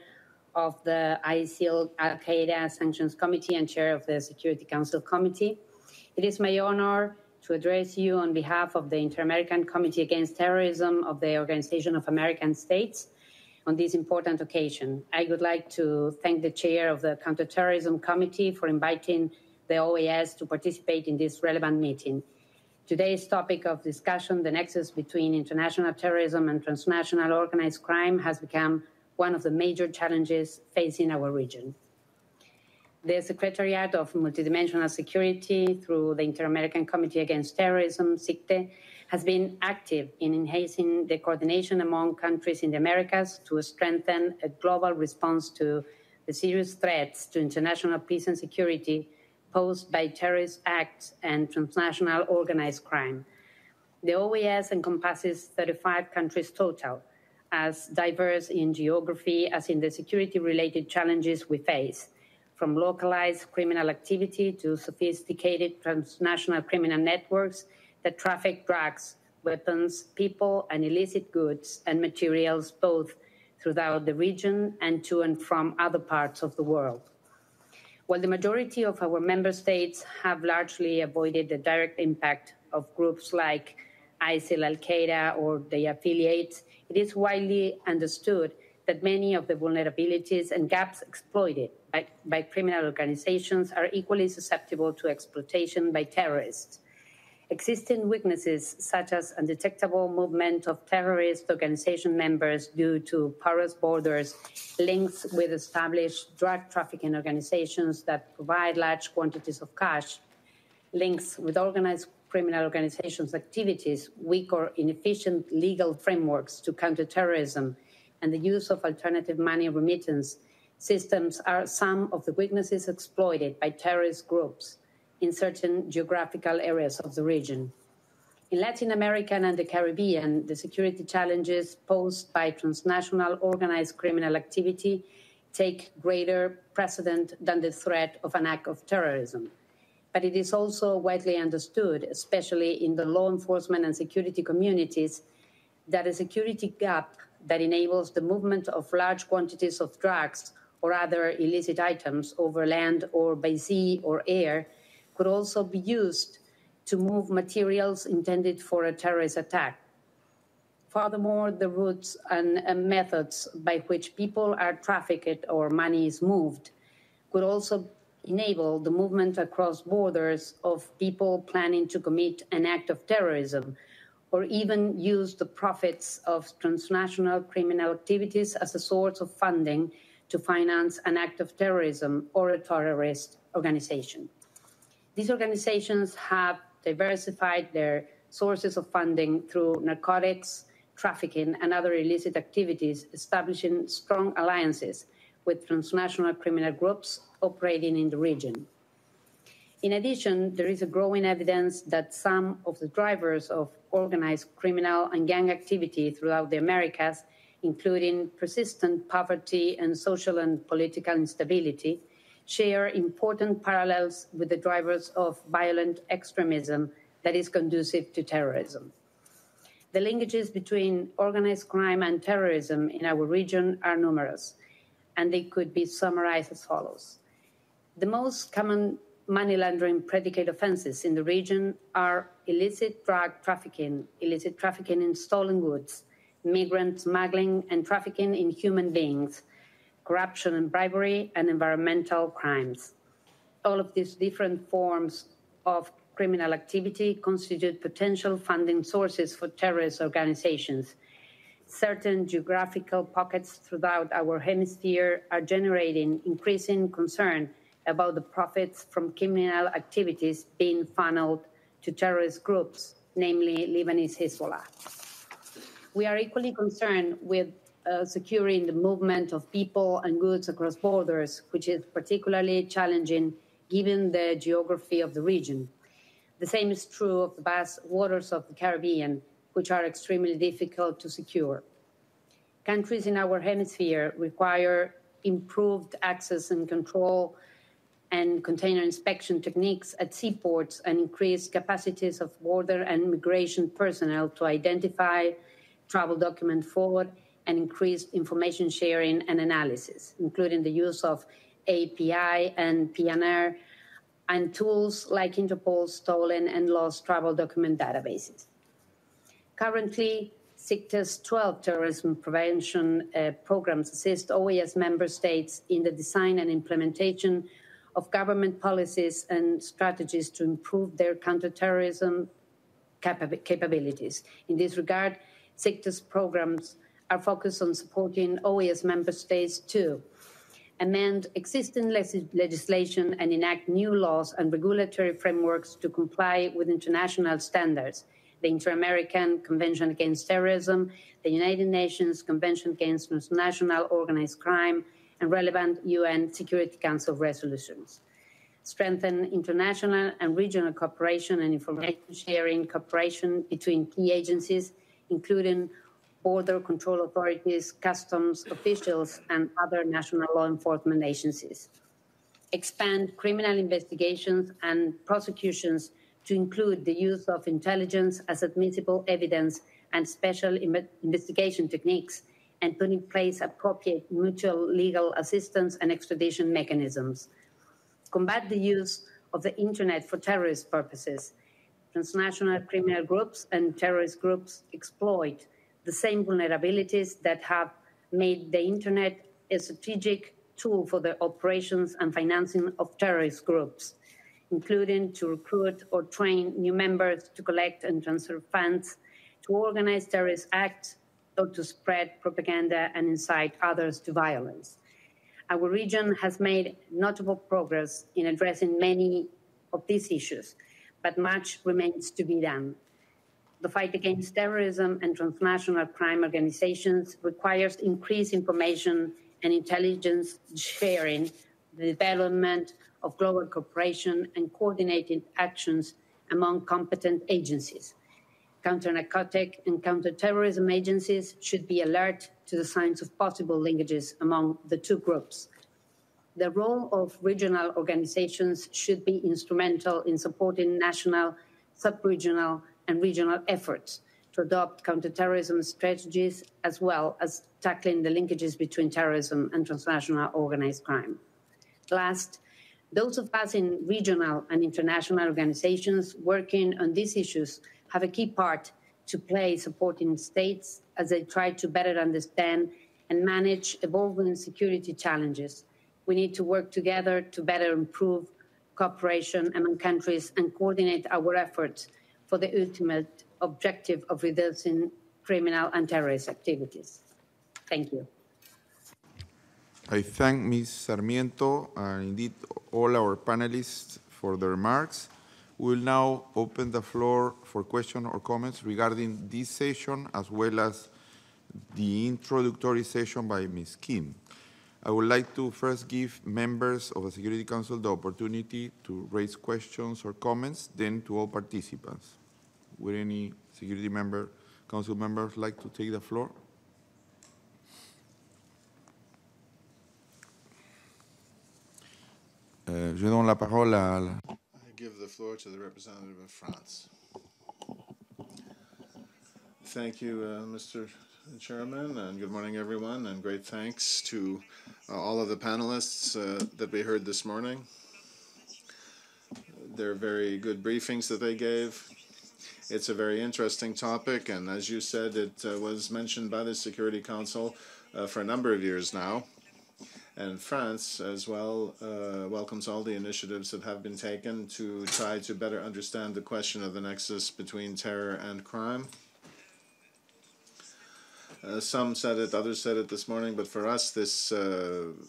of the ISIL Al-Qaeda Sanctions Committee and Chair of the Security Council Committee. It is my honor to address you on behalf of the Inter-American Committee Against Terrorism of the Organization of American States on this important occasion. I would like to thank the Chair of the Counterterrorism Committee for inviting the OAS to participate in this relevant meeting. Today's topic of discussion, the nexus between international terrorism and transnational organized crime, has become one of the major challenges facing our region. The Secretariat of Multidimensional Security, through the Inter-American Committee Against Terrorism, CTED, has been active in enhancing the coordination among countries in the Americas to strengthen a global response to the serious threats to international peace and security posed by terrorist acts and transnational organized crime. The OAS encompasses 35 countries total, as diverse in geography as in the security-related challenges we face, from localized criminal activity to sophisticated transnational criminal networks that traffic drugs, weapons, people, and illicit goods and materials both throughout the region and to and from other parts of the world. While the majority of our member states have largely avoided the direct impact of groups like ISIL, Al-Qaeda, or their affiliates, it is widely understood that many of the vulnerabilities and gaps exploited by criminal organizations are equally susceptible to exploitation by terrorists. Existing weaknesses, such as undetectable movement of terrorist organization members due to porous borders, links with established drug trafficking organizations that provide large quantities of cash, links with organized criminal organizations' activities, weak or inefficient legal frameworks to counter terrorism, and the use of alternative money remittance systems are some of the weaknesses exploited by terrorist groups in certain geographical areas of the region. In Latin America and the Caribbean, the security challenges posed by transnational organized criminal activity take greater precedent than the threat of an act of terrorism. But it is also widely understood, especially in the law enforcement and security communities, that a security gap that enables the movement of large quantities of drugs or other illicit items over land or by sea or air could also be used to move materials intended for a terrorist attack. Furthermore, the routes and methods by which people are trafficked or money is moved could also enable the movement across borders of people planning to commit an act of terrorism, or even use the profits of transnational criminal activities as a source of funding to finance an act of terrorism or a terrorist organization. These organizations have diversified their sources of funding through narcotics, trafficking, and other illicit activities, establishing strong alliances with transnational criminal groups operating in the region. In addition, there is a growing evidence that some of the drivers of organized criminal and gang activity throughout the Americas, including persistent poverty and social and political instability, share important parallels with the drivers of violent extremism that is conducive to terrorism. The linkages between organized crime and terrorism in our region are numerous, and they could be summarized as follows. The most common money laundering predicate offenses in the region are illicit drug trafficking, illicit trafficking in stolen goods, migrant smuggling, and trafficking in human beings, corruption and bribery, and environmental crimes. All of these different forms of criminal activity constitute potential funding sources for terrorist organizations. Certain geographical pockets throughout our hemisphere are generating increasing concern about the profits from criminal activities being funneled to terrorist groups, namely Lebanese Hezbollah. We are equally concerned with securing the movement of people and goods across borders, which is particularly challenging given the geography of the region. The same is true of the vast waters of the Caribbean, which are extremely difficult to secure. Countries in our hemisphere require improved access and control and container inspection techniques at seaports and increased capacities of border and migration personnel to identify, travel document forward, and increased information sharing and analysis, including the use of API and PNR, and tools like Interpol's stolen and lost travel document databases. Currently, SICTA's 12 terrorism prevention programs assist OAS member states in the design and implementation of government policies and strategies to improve their counterterrorism capabilities. In this regard, SICTA's programs are focused on supporting OAS member states to amend existing legislation and enact new laws and regulatory frameworks to comply with international standards, the Inter-American Convention Against Terrorism, the United Nations Convention Against Transnational Organized Crime, and relevant UN Security Council resolutions. Strengthen international and regional cooperation and information sharing cooperation between key agencies, including border control authorities, customs officials, and other national law enforcement agencies. Expand criminal investigations and prosecutions to include the use of intelligence as admissible evidence and special investigation techniques, and put in place appropriate mutual legal assistance and extradition mechanisms. Combat the use of the internet for terrorist purposes. Transnational criminal groups and terrorist groups exploit the same vulnerabilities that have made the internet a strategic tool for the operations and financing of terrorist groups, including to recruit or train new members, to collect and transfer funds, to organize terrorist acts, or to spread propaganda and incite others to violence. Our region has made notable progress in addressing many of these issues, but much remains to be done. The fight against terrorism and transnational crime organizations requires increased information and intelligence sharing, the development of global cooperation and coordinated actions among competent agencies. Counter-narcotic and counter-terrorism agencies should be alert to the signs of possible linkages among the two groups. The role of regional organizations should be instrumental in supporting national, sub-regional, and regional efforts to adopt counterterrorism strategies, as well as tackling the linkages between terrorism and transnational organized crime. Last, those of us in regional and international organizations working on these issues have a key part to play supporting states as they try to better understand and manage evolving security challenges. We need to work together to better improve cooperation among countries and coordinate our efforts for the ultimate objective of reducing criminal and terrorist activities. Thank you. I thank Ms. Sarmiento and indeed all our panelists for their remarks. We will now open the floor for questions or comments regarding this session as well as the introductory session by Ms. Kim. I would like to first give members of the Security Council the opportunity to raise questions or comments, then to all participants. Would any Security Council members like to take the floor? Je donne la parole à la... I give the floor to the representative of France. Thank you, Mr. Chairman, and good morning, everyone, and great thanks to all of the panelists that we heard this morning. They're very good briefings that they gave. It's a very interesting topic, and as you said, it was mentioned by the Security Council for a number of years now, and France as well welcomes all the initiatives that have been taken to try to better understand the question of the nexus between terror and crime. Some said it, others said it this morning, but for us this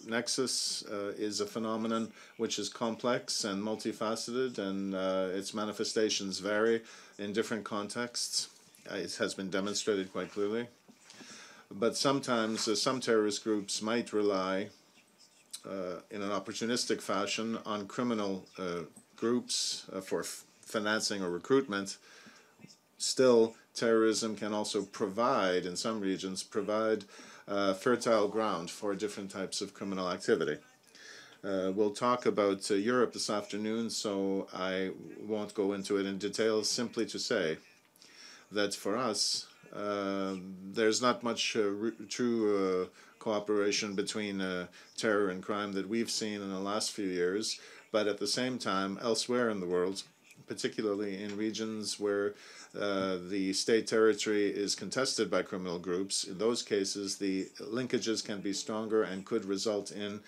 nexus is a phenomenon which is complex and multifaceted, and its manifestations vary in different contexts. It has been demonstrated quite clearly. But sometimes some terrorist groups might rely in an opportunistic fashion on criminal groups for financing or recruitment. Still, terrorism can also provide, in some regions, provide fertile ground for different types of criminal activity. We'll talk about Europe this afternoon, so I won't go into it in detail, simply to say that for us, There's not much true cooperation between terror and crime that we've seen in the last few years, but at the same time, elsewhere in the world, particularly in regions where the state territory is contested by criminal groups, in those cases the linkages can be stronger and could result in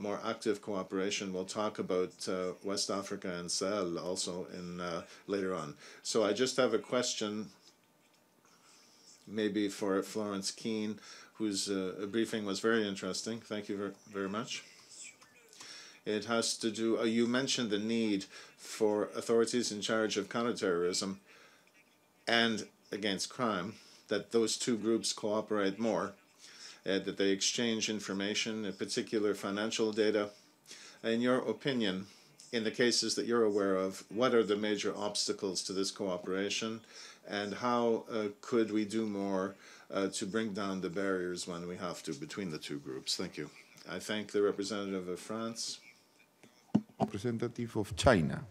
more active cooperation. We'll talk about West Africa and Sahel also in later on. So I just have a question maybe for Florence King, whose briefing was very interesting. Thank you very much. It has to do, you mentioned the need for authorities in charge of counterterrorism and against crime, that those two groups cooperate more, that they exchange information, in particular financial data. In your opinion, in the cases that you're aware of, what are the major obstacles to this cooperation, and how could we do more to bring down the barriers when we have to between the two groups? Thank you. I thank the representative of France. Representative of China.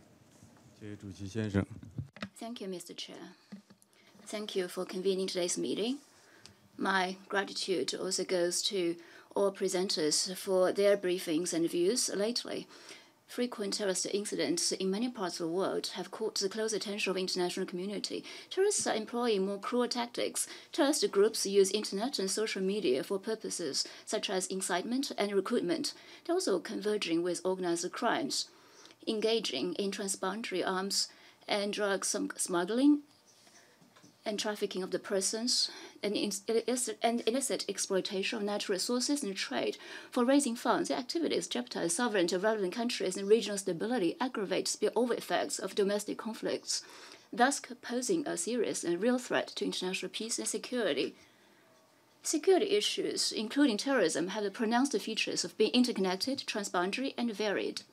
Thank you, Mr. Chair. Thank you for convening today's meeting. My gratitude also goes to all presenters for their briefings and views lately. Frequent terrorist incidents in many parts of the world have caught the close attention of the international community. Terrorists are employing more cruel tactics. Terrorist groups use internet and social media for purposes such as incitement and recruitment. They're also converging with organized crimes, engaging in transboundary arms and drug smuggling and trafficking of the persons, and illicit exploitation of natural resources and trade. For raising funds, the activities jeopardize sovereign and relevant countries and regional stability, aggravate spillover effects of domestic conflicts, thus posing a serious and real threat to international peace and security. Security issues, including terrorism, have the pronounced features of being interconnected, transboundary, and varied.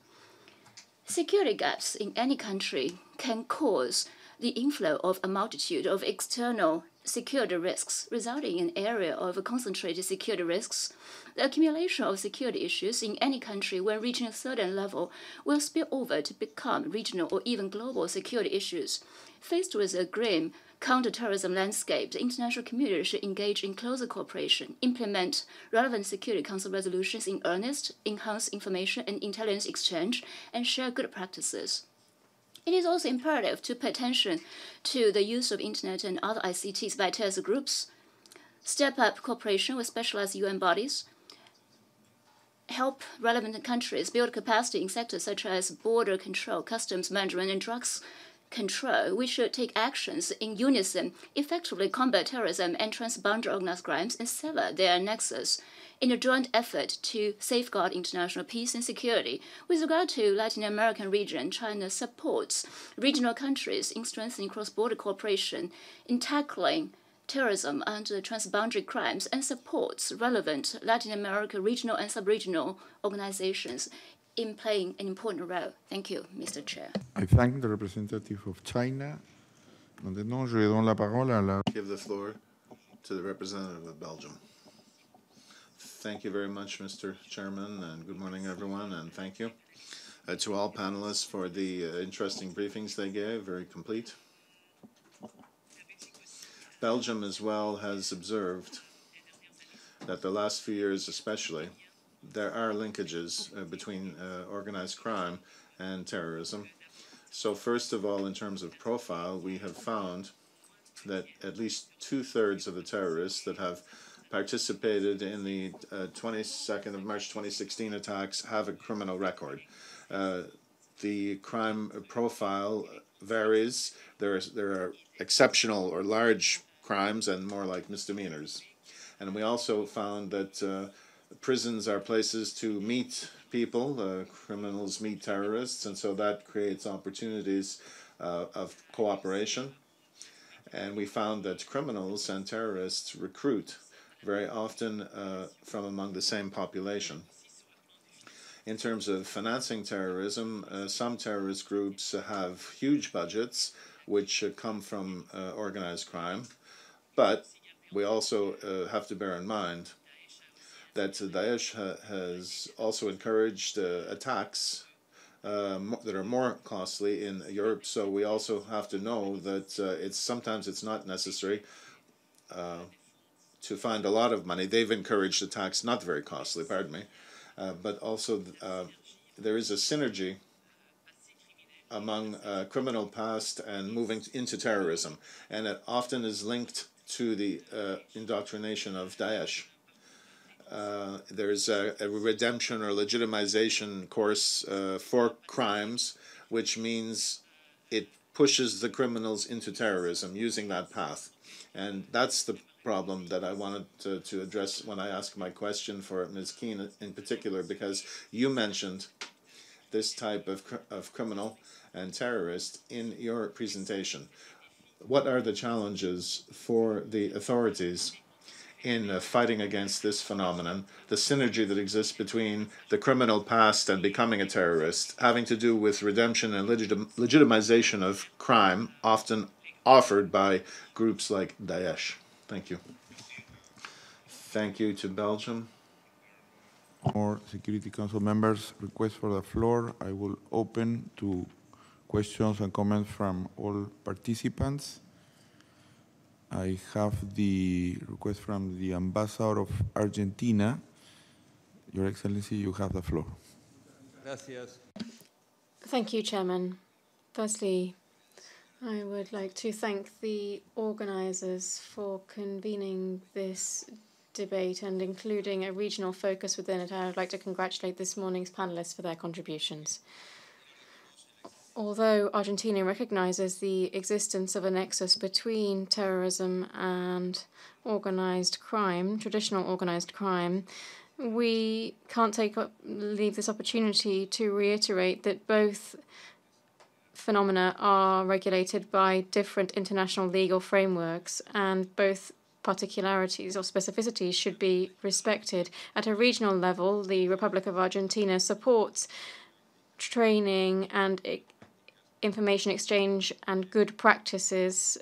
Security gaps in any country can cause the inflow of a multitude of external security risks, resulting in an area of concentrated security risks. The accumulation of security issues in any country when reaching a certain level will spill over to become regional or even global security issues. Faced with a grim counterterrorism landscape, the international community should engage in closer cooperation, implement relevant Security Council resolutions in earnest, enhance information and intelligence exchange, and share good practices. It is also imperative to pay attention to the use of internet and other ICTs by terrorist groups, step up cooperation with specialized UN bodies, help relevant countries build capacity in sectors such as border control, customs management, and drugs control. We should take actions in unison, effectively combat terrorism and transboundary organized crimes, and sever their nexus in a joint effort to safeguard international peace and security. With regard to Latin American region, China supports regional countries in strengthening cross-border cooperation, in tackling terrorism and transboundary crimes, and supports relevant Latin America regional and sub-regional organizations in playing an important role. Thank you, Mr. Chair. I thank the representative of China. Maintenant, je donne la parole à la... Give the floor to the representative of Belgium. Thank you very much, Mr. Chairman, and good morning, everyone, and thank you to all panelists for the interesting briefings they gave, very complete. Belgium, as well, has observed that the last few years especially, there are linkages between organized crime and terrorism. So first of all, in terms of profile, we have found that at least two-thirds of the terrorists that have participated in the 22nd of March 2016 attacks have a criminal record. The crime profile varies. There are exceptional or large crimes and more like misdemeanors. And we also found that prisons are places to meet people, criminals meet terrorists, and so that creates opportunities of cooperation. And we found that criminals and terrorists recruit very often from among the same population. In terms of financing terrorism, some terrorist groups have huge budgets which come from organized crime, but we also have to bear in mind that Daesh has also encouraged attacks that are more costly in Europe, so we also have to know that sometimes it's not necessary to find a lot of money. They've encouraged attacks, not very costly, pardon me, but also there is a synergy among criminal past and moving into terrorism, and it often is linked to the indoctrination of Daesh. There's a redemption or legitimization course for crimes, which means it pushes the criminals into terrorism using that path. And that's the problem that I wanted to address when I asked my question for Ms. Keane in particular, because you mentioned this type of criminal and terrorist in your presentation. What are the challenges for the authorities in fighting against this phenomenon, the synergy that exists between the criminal past and becoming a terrorist, having to do with redemption and legitimization of crime, often offered by groups like Daesh? Thank you. Thank you to Belgium. More Security Council members request for the floor. I will open to questions and comments from all participants. I have the request from the Ambassador of Argentina. Your Excellency, you have the floor. Gracias. Thank you, Chairman. Firstly, I would like to thank the organizers for convening this debate and including a regional focus within it. I would like to congratulate this morning's panelists for their contributions. Although Argentina recognizes the existence of a nexus between terrorism and organized crime, traditional organized crime, we can't leave this opportunity to reiterate that both phenomena are regulated by different international legal frameworks, and both particularities or specificities should be respected. At a regional level, the Republic of Argentina supports training and information exchange and good practices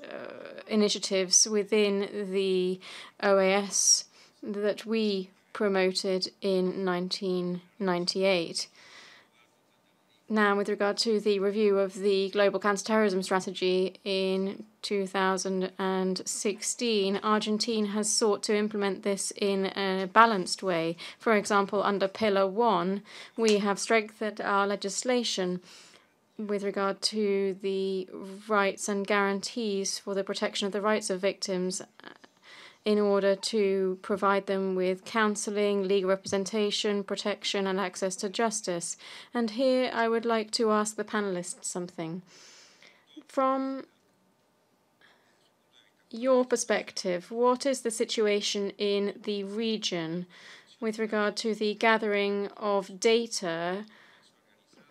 initiatives within the OAS that we promoted in 1998. Now, with regard to the review of the Global Counterterrorism Strategy in 2016, Argentina has sought to implement this in a balanced way. For example, under Pillar 1, we have strengthened our legislation with regard to the rights and guarantees for the protection of the rights of victims in order to provide them with counselling, legal representation, protection and access to justice. And here I would like to ask the panellists something. From your perspective, what is the situation in the region with regard to the gathering of data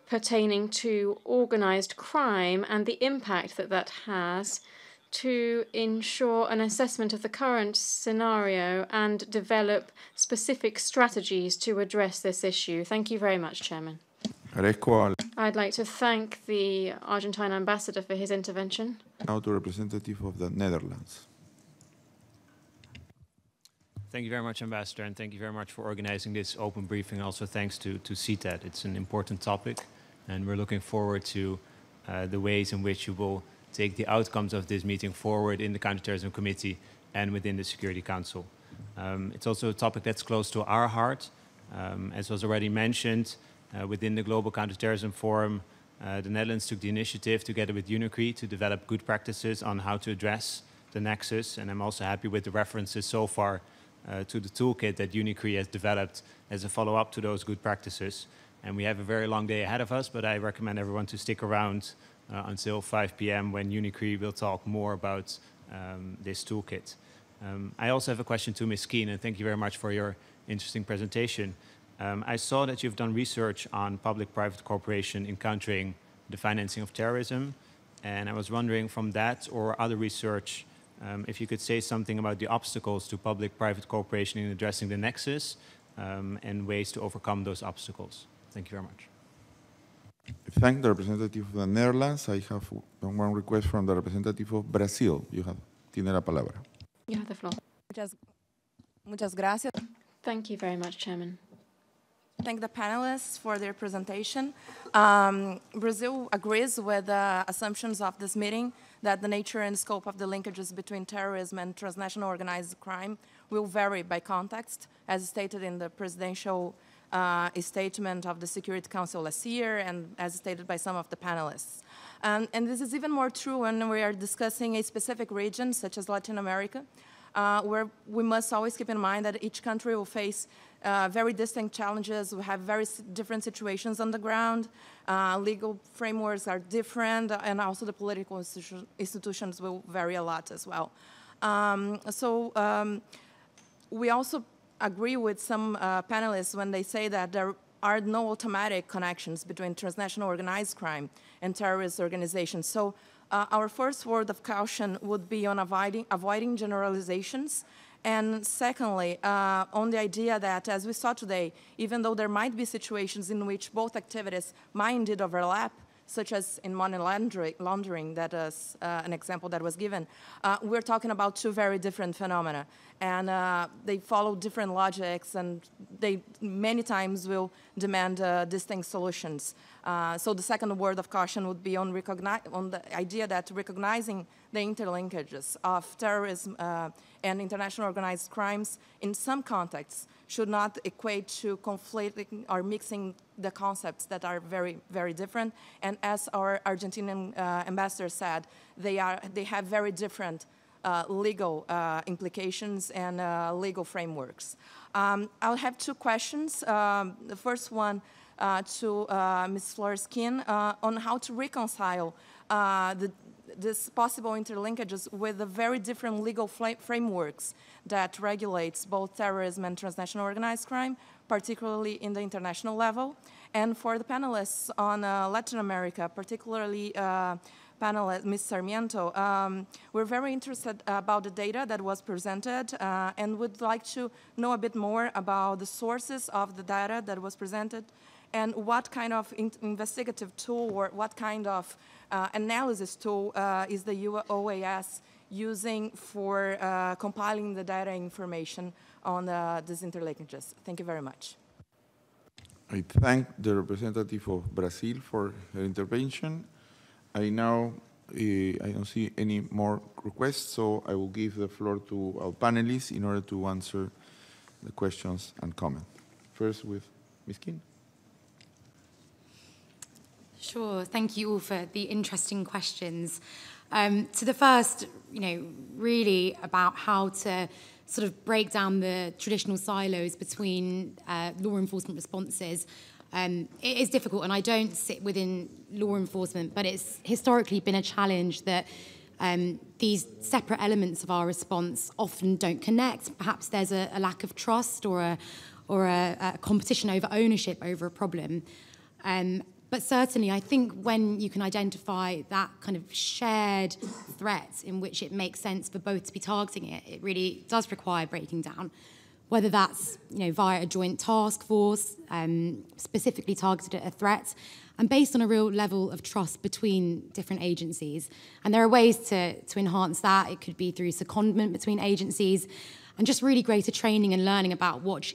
pertaining to organised crime and the impact that that has to ensure an assessment of the current scenario and develop specific strategies to address this issue? Thank you very much, Chairman. I'd like to thank the Argentine ambassador for his intervention. Now to representative of the Netherlands. Thank you very much, Ambassador, and thank you very much for organizing this open briefing. Also thanks to CTED. It's an important topic, and we're looking forward to the ways in which you will take the outcomes of this meeting forward in the Counterterrorism Committee and within the Security Council. It's also a topic that's close to our heart. As was already mentioned, within the Global Counterterrorism Forum, the Netherlands took the initiative together with UNICRI to develop good practices on how to address the nexus. And I'm also happy with the references so far to the toolkit that UNICRI has developed as a follow-up to those good practices. And we have a very long day ahead of us, but I recommend everyone to stick around until 5 p.m. when UNICRI will talk more about this toolkit. I also have a question to Ms. Keane, and thank you very much for your interesting presentation. I saw that you've done research on public-private cooperation in countering the financing of terrorism, and I was wondering from that or other research if you could say something about the obstacles to public-private cooperation in addressing the nexus and ways to overcome those obstacles. Thank you very much. Thank the representative of the Netherlands. I have one request from the representative of Brazil. You have la palabra. You have the floor. Muchas gracias. Thank you very much, Chairman. Thank the panelists for their presentation. Brazil agrees with the assumptions of this meeting that the nature and scope of the linkages between terrorism and transnational organized crime will vary by context, as stated in the presidential statement of the Security Council last year and as stated by some of the panelists. And this is even more true when we are discussing a specific region, such as Latin America, where we must always keep in mind that each country will face very distinct challenges. We have very different situations on the ground. Legal frameworks are different, and also the political institutions will vary a lot as well. We also agree with some panelists when they say that there are no automatic connections between transnational organized crime and terrorist organizations. So our first word of caution would be on avoiding generalizations. And secondly, on the idea that, as we saw today, even though there might be situations in which both activities might indeed overlap, such as in money laundering, that is an example that was given, we're talking about two very different phenomena. And they follow different logics, and they many times will demand distinct solutions. So the second word of caution would be on the idea that recognizing the interlinkages of terrorism and international organized crimes in some contexts should not equate to conflating or mixing the concepts that are very, very different. And as our Argentinian ambassador said, they have very different legal implications and legal frameworks. I'll have two questions. The first one to Ms. Florence King on how to reconcile these possible interlinkages with the very different legal frameworks that regulates both terrorism and transnational organized crime, particularly in the international level. And for the panelists on Latin America, particularly panelist Ms. Sarmiento, we're very interested about the data that was presented and would like to know a bit more about the sources of the data that was presented and what kind of investigative tool or what kind of analysis tool is the OAS using for compiling the data information on these interlinkages. Thank you very much. I thank the representative of Brazil for her intervention. I don't see any more requests, so I will give the floor to our panelists in order to answer the questions and comment. First with Ms. King. Sure, thank you all for the interesting questions. So the first, really about how to sort of break down the traditional silos between law enforcement responses. It is difficult, and I don't sit within law enforcement, but it's historically been a challenge that these separate elements of our response often don't connect. Perhaps there's a lack of trust or a competition over ownership over a problem. But certainly, I think when you can identify that kind of shared threat in which it makes sense for both to be targeting it, it really does require breaking down. Whether that's via a joint task force, specifically targeted at a threat, and based on a real level of trust between different agencies. And there are ways to enhance that. It could be through secondment between agencies, and just really greater training and learning about what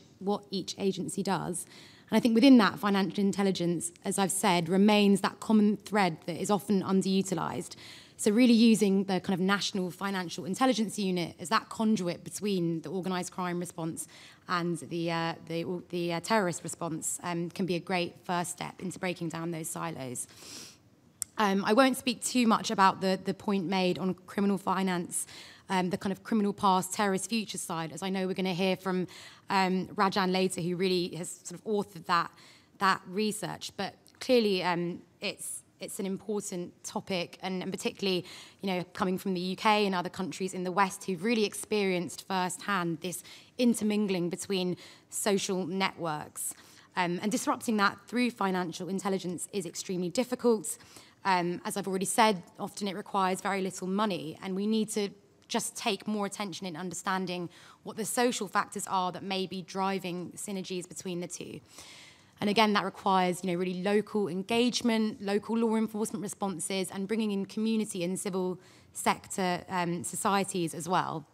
each agency does. And I think within that, financial intelligence, as I've said, remains that common thread that is often underutilized. So really using the kind of National Financial Intelligence Unit as that conduit between the organised crime response and the terrorist response can be a great first step into breaking down those silos. I won't speak too much about the point made on criminal finance, the kind of criminal past, terrorist future side, as I know we're going to hear from Rajan later, who really has sort of authored that research. But clearly, it's an important topic, and particularly, coming from the UK and other countries in the West who've really experienced firsthand this intermingling between social networks. And disrupting that through financial intelligence is extremely difficult. As I've already said, often it requires very little money, and we need to just take more attention in understanding what the social factors are that may be driving synergies between the two. And again, that requires really local engagement, local law enforcement responses, and bringing in community and civil sector societies as well.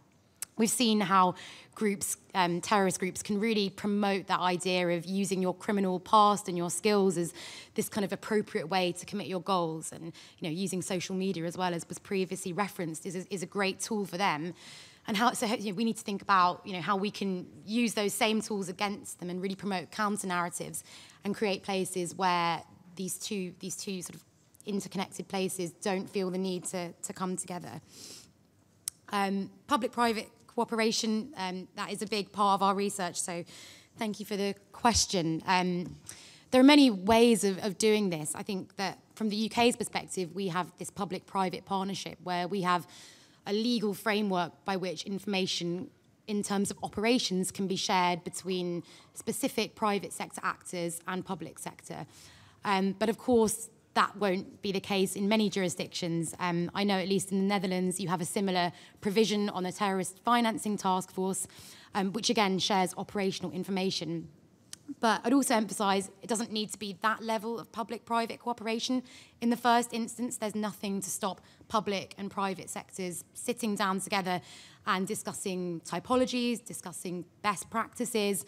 We've seen how groups, terrorist groups, can really promote that idea of using your criminal past and your skills as this kind of appropriate way to commit your goals. And using social media as well, as was previously referenced, is a great tool for them. And how, so we need to think about how we can use those same tools against them and really promote counter narratives and create places where these two sort of interconnected places don't feel the need to come together. Public-private cooperation, that is a big part of our research, so thank you for the question. There are many ways of doing this. I think that from the UK's perspective, we have this public-private partnership where we have a legal framework by which information in terms of operations can be shared between specific private sector actors and public sector. But of course, that won't be the case in many jurisdictions. I know at least in the Netherlands, you have a similar provision on the terrorist financing task force, which again shares operational information. But I'd also emphasize it doesn't need to be that level of public-private cooperation. In the first instance, there's nothing to stop public and private sectors sitting down together and discussing typologies, discussing best practices,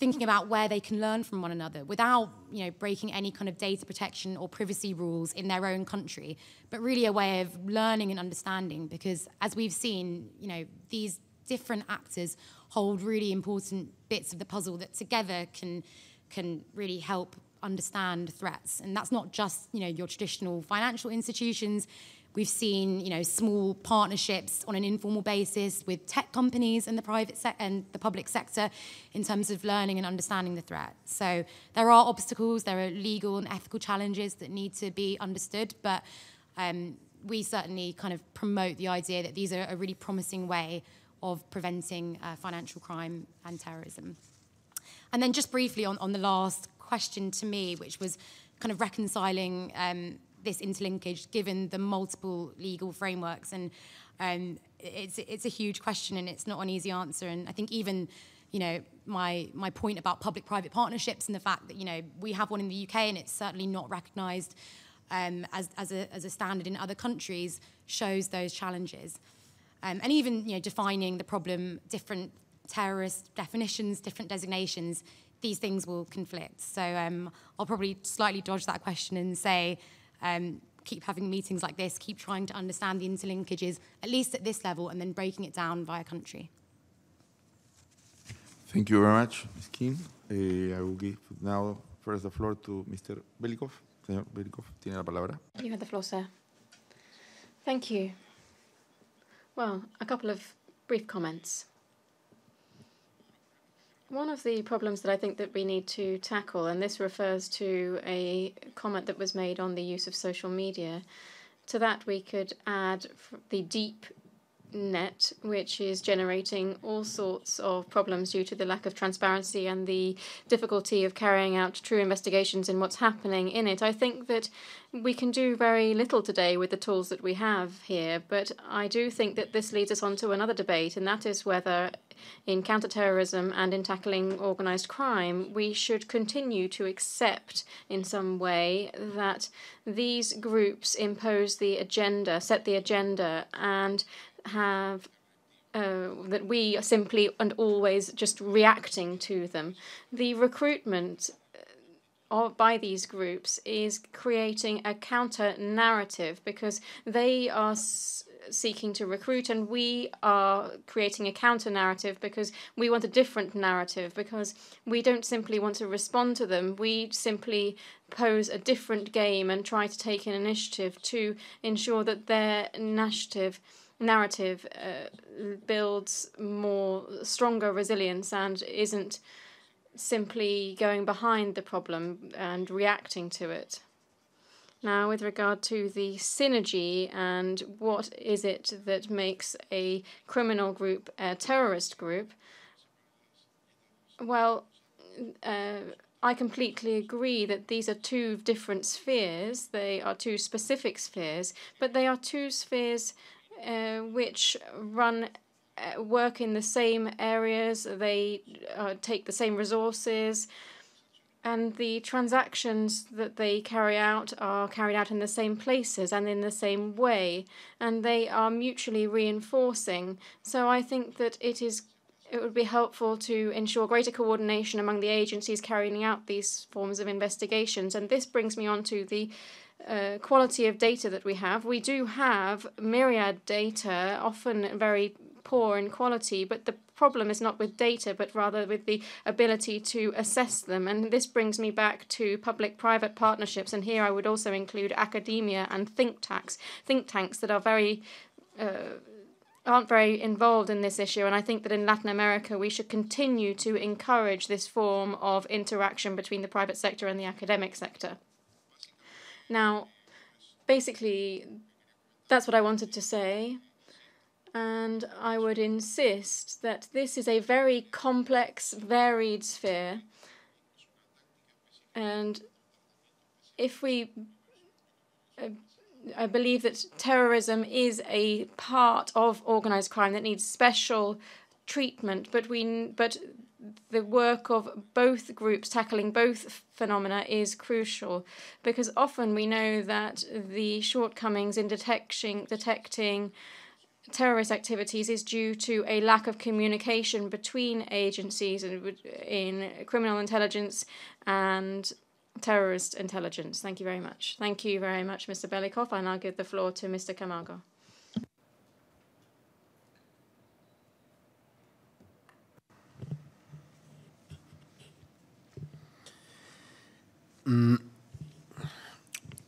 thinking about where they can learn from one another without breaking any kind of data protection or privacy rules in their own country, but really a way of learning and understanding, because as we've seen, these different actors hold really important bits of the puzzle that together can really help understand threats. And that's not just your traditional financial institutions. We've seen small partnerships on an informal basis with tech companies and the private and the public sector in terms of learning and understanding the threat. So there are obstacles, there are legal and ethical challenges that need to be understood, but we certainly kind of promote the idea that these are a really promising way of preventing financial crime and terrorism. And then just briefly on the last question to me, which was kind of reconciling this interlinkage given the multiple legal frameworks, and it's a huge question and it's not an easy answer. And I think even my point about public-private partnerships and the fact that we have one in the UK and it's certainly not recognised as a standard in other countries shows those challenges. And even defining the problem, different terrorist definitions, different designations, these things will conflict. So I'll probably slightly dodge that question and say, keep having meetings like this, keep trying to understand the interlinkages, at least at this level, and then breaking it down by country. Thank you very much, Ms. King. I will give now first the floor to Mr. Belikov. Señor Belikov, tiene la palabra. You have the floor, sir. Thank you. Well, a couple of brief comments. One of the problems that I think that we need to tackle, and this refers to a comment that was made on the use of social media, to that we could add the deep net, which is generating all sorts of problems due to the lack of transparency and the difficulty of carrying out true investigations in what's happening in it. I think that we can do very little today with the tools that we have here, but I do think that this leads us on to another debate, and that is whether in counterterrorism and in tackling organised crime, we should continue to accept in some way that these groups impose the agenda, set the agenda, and have that we are simply and always just reacting to them. The recruitment by these groups is creating a counter-narrative, because they are seeking to recruit, and we are creating a counter-narrative because we want a different narrative, because we don't simply want to respond to them. We simply pose a different game and try to take an initiative to ensure that their narrative builds more stronger resilience and isn't simply going behind the problem and reacting to it. Now, with regard to the synergy and what is it that makes a criminal group a terrorist group, well, I completely agree that these are two different spheres. They are two specific spheres, but they are two spheres which work in the same areas. They take the same resources. and the transactions that they carry out are carried out in the same places and in the same way, and they are mutually reinforcing. So I think that it would be helpful to ensure greater coordination among the agencies carrying out these forms of investigations. And this brings me on to the quality of data that we have. We do have myriad data, often very poor in quality, but the problem is not with data, but rather with the ability to assess them. And this brings me back to public-private partnerships, and here I would also include academia and think tanks that are aren't very involved in this issue. And I think that in Latin America we should continue to encourage this form of interaction between the private sector and the academic sector. Now, basically, that's what I wanted to say. And I would insist that this is a very complex, varied sphere. And if we... I believe that terrorism is a part of organised crime that needs special treatment, but the work of both groups tackling both phenomena is crucial, because often we know that the shortcomings in detecting terrorist activities is due to a lack of communication between agencies and in criminal intelligence and terrorist intelligence. Thank you very much. Thank you very much, Mr. Belikov. I now give the floor to Mr. Camargo.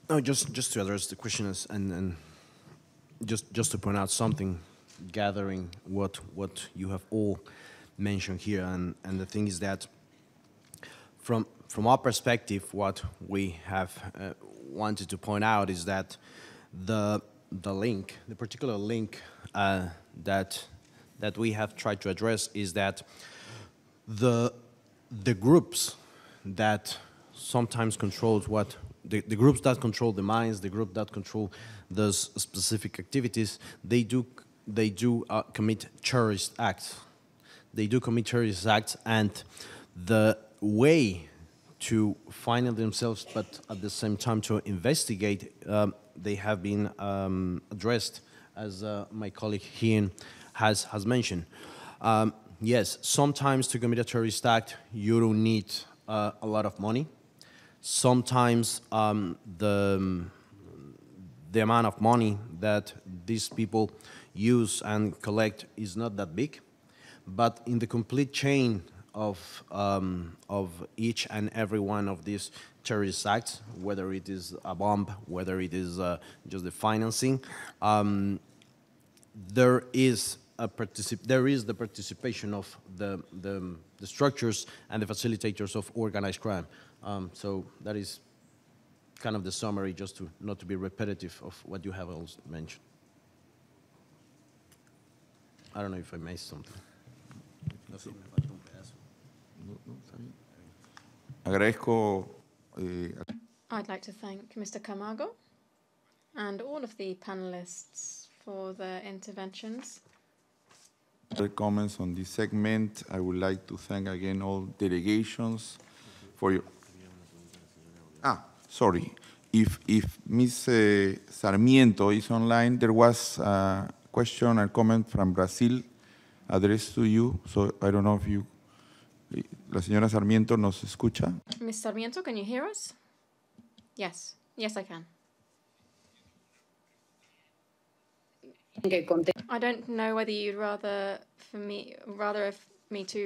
No, just to address the question and just to point out something, gathering what you have all mentioned here, and the thing is that from our perspective, what we have wanted to point out is that the particular link that we have tried to address is that the groups that sometimes controls what the groups that control the mines, the group that control those specific activities, they do commit terrorist acts. They do commit terrorist acts, and the way to find out themselves, but at the same time to investigate, they have been addressed, as my colleague Hien has mentioned. Yes, sometimes to commit a terrorist act, you don't need a lot of money. Sometimes the amount of money that these people use and collect is not that big, but in the complete chain of each and every one of these terrorist acts, whether it is a bomb, whether it is just the financing, there is the participation of the structures and the facilitators of organized crime. So that is kind of the summary, just to not to be repetitive of what you have also mentioned. I don't know if I missed something. Nothing. I'd like to thank Mr. Camargo and all of the panelists for their interventions. Other comments on this segment. I would like to thank again all delegations for your... sorry. If Ms. Sarmiento is online, there was a question and comment from Brazil addressed to you, so I don't know if you... La señora Sarmiento nos escucha. Ms. Sarmiento, can you hear us? Yes. Yes, I can. I don't know whether you'd prefer me to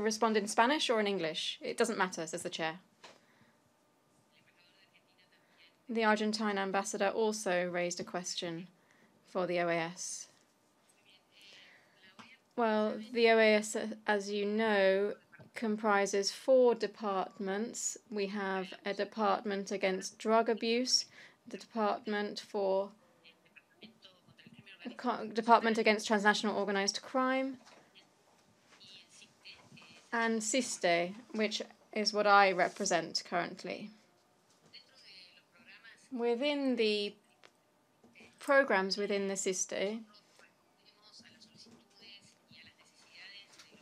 respond in Spanish or in English. It doesn't matter, says the chair. The Argentine ambassador also raised a question for the OAS. Well, the OAS, as you know, comprises 4 departments. We have a department against drug abuse, the department against transnational organized crime, and CISTE, which is what I represent currently. Within the programs within the CISTE,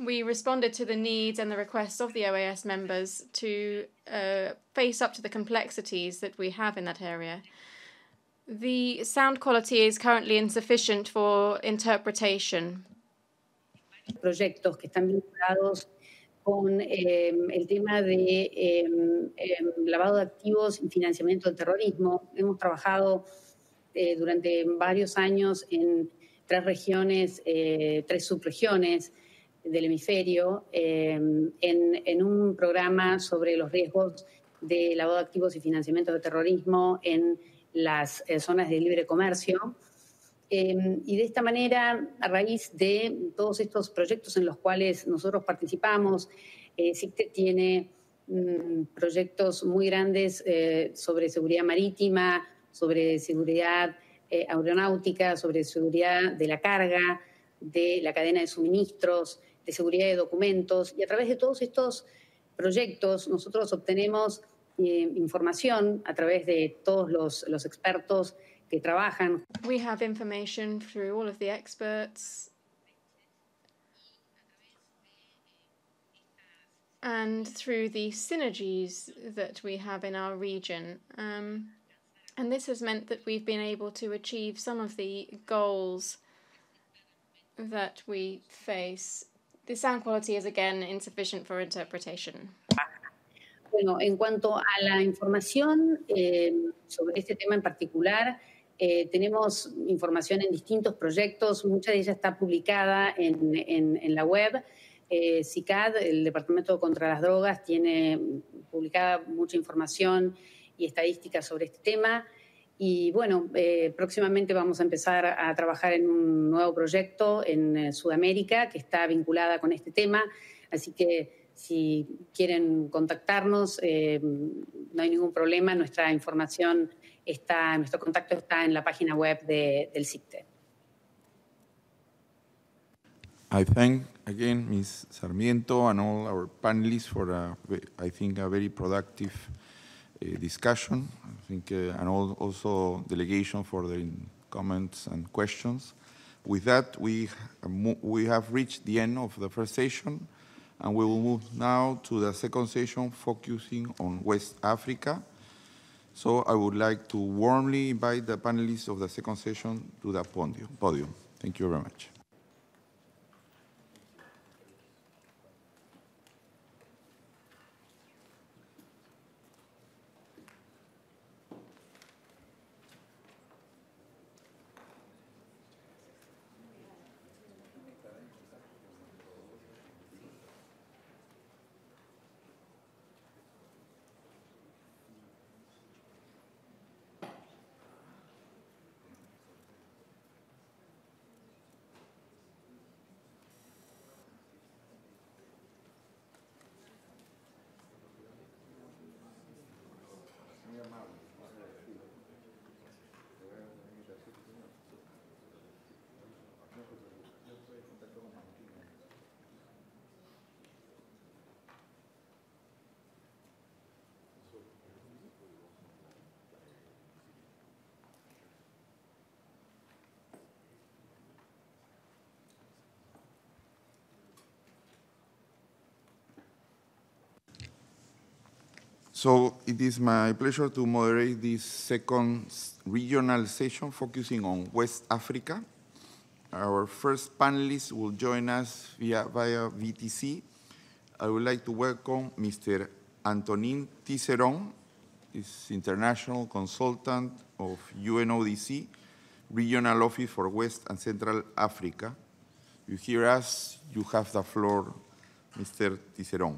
We responded to the needs and the requests of the OAS members to face up to the complexities that we have in that area. The sound quality is currently insufficient for interpretation. Proyectos que están vinculados con el tema de lavado de activos y financiamiento del terrorismo. Hemos trabajado durante varios años en tres regiones, tres subregiones del hemisferio, en un programa sobre los riesgos de lavado de activos y financiamiento del terrorismo en las zonas de libre comercio. Y de esta manera, a raíz de todos estos proyectos en los cuales nosotros participamos, CICTE tiene proyectos muy grandes sobre seguridad marítima, sobre seguridad aeronáutica, sobre seguridad de la carga, de la cadena de suministros, de seguridad de documentos. Y a través de todos estos proyectos nosotros obtenemos información a través de todos los expertos que trabajan. We have information through all of the experts. And through the synergies that we have in our region. And this has meant that we've been able to achieve some of the goals that we face. The sound quality is again insufficient for interpretation. Bueno, en cuanto a la información sobre este tema en particular, tenemos información en distintos proyectos, mucha de ella está publicada en la web. CICAD, el Departamento contra las Drogas, tiene publicada mucha información y estadísticas sobre este tema. Y bueno, próximamente vamos a empezar a trabajar en un nuevo proyecto en Sudamérica que está vinculada con este tema. Así que si quieren contactarnos, no hay ningún problema. Nuestra información está, nuestro contacto está en la página web del CICTE. I thank again Ms. Sarmiento and all our panelists for, I think, a very productive discussion, I think, and also delegation for the comments and questions. With that, we have reached the end of the first session, and we will move now to the second session focusing on West Africa. So I would like to warmly invite the panelists of the second session to the podium. Thank you very much. So it is my pleasure to moderate this second regional session focusing on West Africa. Our first panelist will join us via VTC. I would like to welcome Mr. Antonin Tisseron, is international consultant of UNODC, Regional Office for West and Central Africa. You hear us, you have the floor, Mr. Tisseron.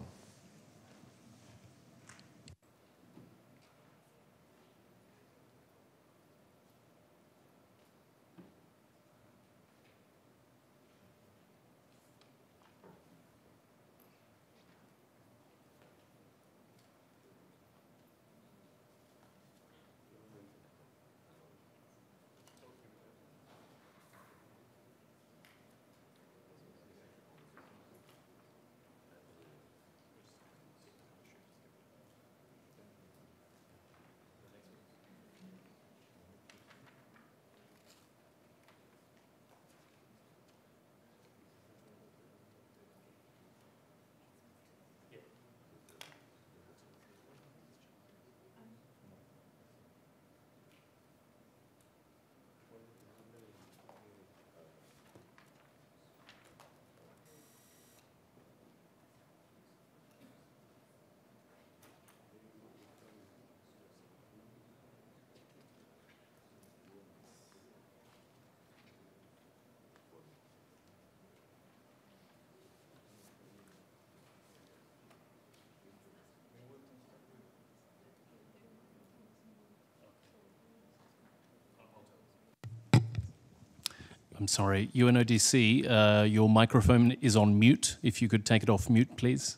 I'm sorry, UNODC, your microphone is on mute. If you could take it off mute, please.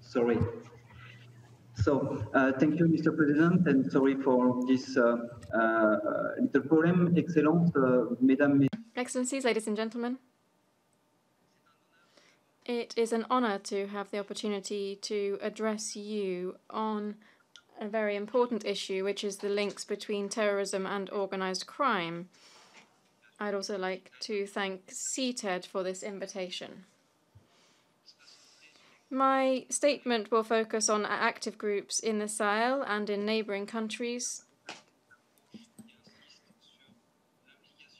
Sorry. So thank you, Mr. President, and sorry for this little problem. Excellent, Mesdames. Excellencies, ladies and gentlemen. It is an honor to have the opportunity to address you on a very important issue, which is the links between terrorism and organized crime. I'd also like to thank CTED for this invitation. My statement will focus on active groups in the Sahel and in neighboring countries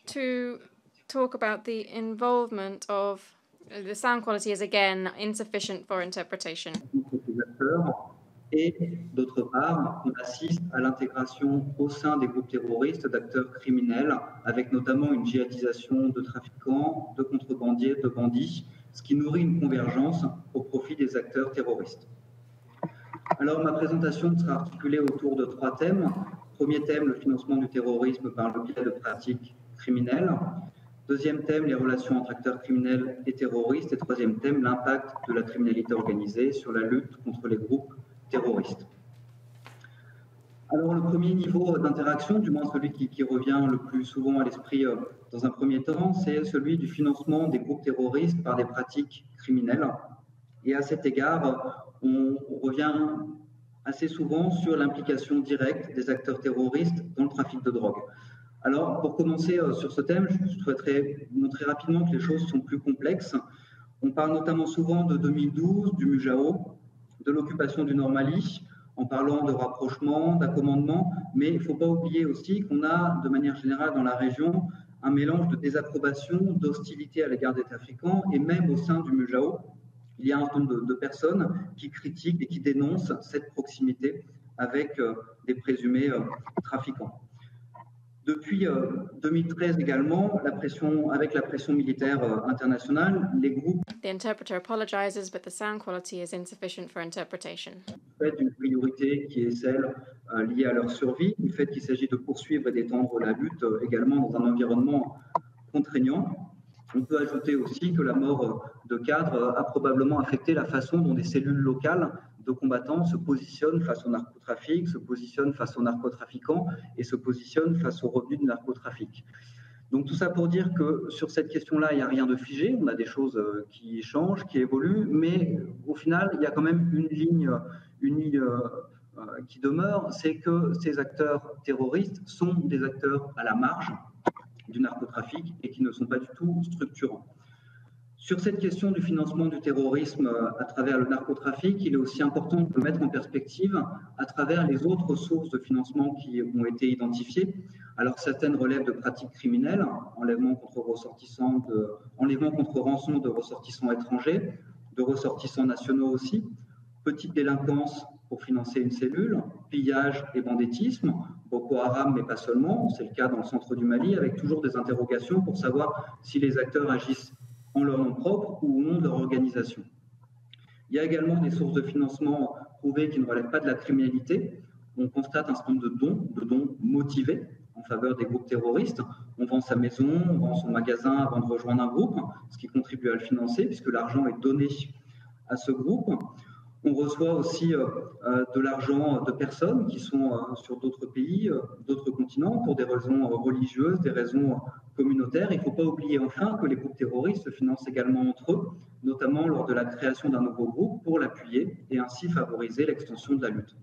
to talk about the involvement of... The sound quality is again insufficient for interpretation. Et d'autre part, on assiste à l'intégration au sein des groupes terroristes d'acteurs criminels, avec notamment une djihadisation de trafiquants, de contrebandiers, de bandits, ce qui nourrit une convergence au profit des acteurs terroristes. Alors, ma présentation sera articulée autour de trois thèmes. Premier thème, le financement du terrorisme par le biais de pratiques criminelles. Deuxième thème, les relations entre acteurs criminels et terroristes. Et troisième thème, l'impact de la criminalité organisée sur la lutte contre les groupes terroristes. Alors, le premier niveau d'interaction, du moins celui qui revient le plus souvent à l'esprit dans un premier temps, c'est celui du financement des groupes terroristes par des pratiques criminelles. Et à cet égard, on revient assez souvent sur l'implication directe des acteurs terroristes dans le trafic de drogue. Alors, pour commencer sur ce thème, je souhaiterais vous montrer rapidement que les choses sont plus complexes. On parle notamment souvent de 2012, du MUJAO, de l'occupation du Nord-Mali, en parlant de rapprochement, d'accommodement, mais il ne faut pas oublier aussi qu'on a, de manière générale dans la région, un mélange de désapprobation, d'hostilité à l'égard des trafiquants, et même au sein du MUJAO, il y a un certain nombre de personnes qui critiquent et qui dénoncent cette proximité avec des présumés trafiquants. Depuis 2013 également, avec la pression militaire internationale, les groupes font une priorité qui est celle liée à leur survie, du fait qu'il s'agit de poursuivre et d'étendre la lutte également dans un environnement contraignant. On peut ajouter aussi que la mort de cadres a probablement affecté la façon dont des cellules locales de combattants se positionnent face au narcotrafic, se positionnent face aux narcotrafiquants et se positionnent face aux revenus du narcotrafic. Donc tout ça pour dire que sur cette question-là, il n'y a rien de figé, on a des choses qui changent, qui évoluent, mais au final, il y a quand même une ligne qui demeure, c'est que ces acteurs terroristes sont des acteurs à la marge du narcotrafic et qui ne sont pas du tout structurants. Sur cette question du financement du terrorisme à travers le narcotrafic, il est aussi important de le mettre en perspective à travers les autres sources de financement qui ont été identifiées. Alors certaines relèvent de pratiques criminelles, enlèvement contre rançon de ressortissants étrangers, de ressortissants nationaux aussi, petite délinquance pour financer une cellule, pillage et banditisme, Boko Haram, mais pas seulement, c'est le cas dans le centre du Mali, avec toujours des interrogations pour savoir si les acteurs agissent en leur nom propre ou au nom de leur organisation. Il y a également des sources de financement prouvées qui ne relèvent pas de la criminalité. On constate un certain nombre de dons motivés en faveur des groupes terroristes. On vend sa maison, on vend son magasin avant de rejoindre un groupe, ce qui contribue à le financer puisque l'argent est donné à ce groupe. On reçoit aussi de l'argent de personnes qui sont sur d'autres pays, d'autres continents, pour des raisons religieuses, des raisons communautaires. Il ne faut pas oublier enfin que les groupes terroristes se financent également entre eux, notamment lors de la création d'un nouveau groupe pour l'appuyer et ainsi favoriser l'extension de la lutte.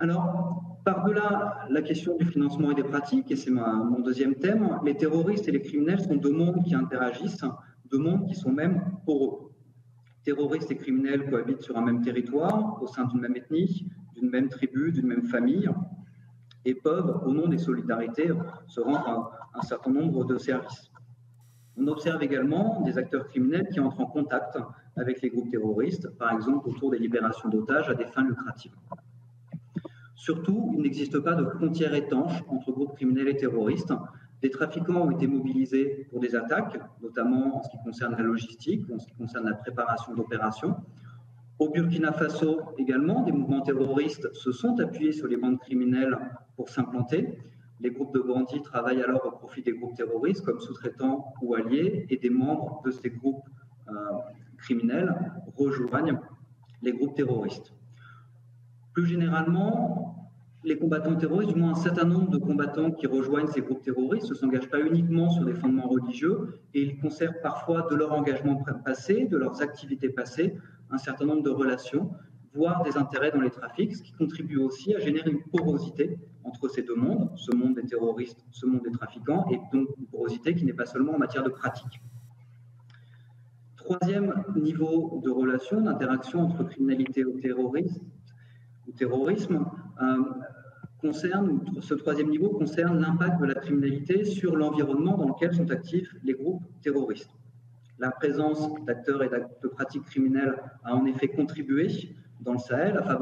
Alors, par-delà la question du financement et des pratiques, et c'est mon deuxième thème, les terroristes et les criminels sont deux mondes qui interagissent, deux mondes qui sont même poreux. Terroristes et criminels cohabitent sur un même territoire, au sein d'une même ethnie, d'une même tribu, d'une même famille, et peuvent, au nom des solidarités, se rendre à un certain nombre de services. On observe également des acteurs criminels qui entrent en contact avec les groupes terroristes, par exemple autour des libérations d'otages à des fins lucratives. Surtout, il n'existe pas de frontière étanche entre groupes criminels et terroristes. Des trafiquants ont été mobilisés pour des attaques, notamment en ce qui concerne la logistique, en ce qui concerne la préparation d'opérations. Au Burkina Faso également, des mouvements terroristes se sont appuyés sur les bandes criminelles pour s'implanter. Les groupes de bandits travaillent alors au profit des groupes terroristes comme sous-traitants ou alliés, et des membres de ces groupes criminels rejoignent les groupes terroristes. Plus généralement, les combattants terroristes, du moins un certain nombre de combattants qui rejoignent ces groupes terroristes, ne s'engagent pas uniquement sur des fondements religieux, et ils conservent parfois de leur engagement passé, de leurs activités passées, un certain nombre de relations, voire des intérêts dans les trafics, ce qui contribue aussi à générer une porosité entre ces deux mondes, ce monde des terroristes, ce monde des trafiquants, et donc une porosité qui n'est pas seulement en matière de pratique. Troisième niveau de relation, d'interaction entre criminalité ou terrorisme, ce troisième niveau concerne l'impact de la criminalité sur l'environnement dans lequel sont actifs les groupes terroristes. La présence d'acteurs et de pratiques criminelles a en effet contribué dans le Sahel à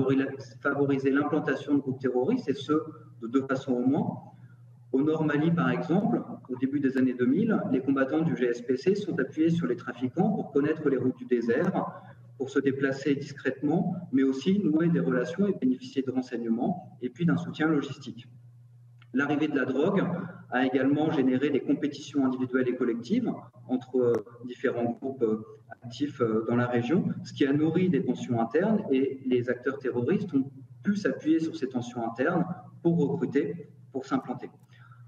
favoriser l'implantation de groupes terroristes, et ce, de deux façons au moins. Au nord Mali, par exemple, au début des années 2000, les combattants du GSPC sont appuyés sur les trafiquants pour connaître les routes du désert, pour se déplacer discrètement, mais aussi nouer des relations et bénéficier de renseignements, et puis d'un soutien logistique. L'arrivée de la drogue a également généré des compétitions individuelles et collectives entre différents groupes actifs dans la région, ce qui a nourri des tensions internes, et les acteurs terroristes ont pu s'appuyer sur ces tensions internes pour recruter, pour s'implanter.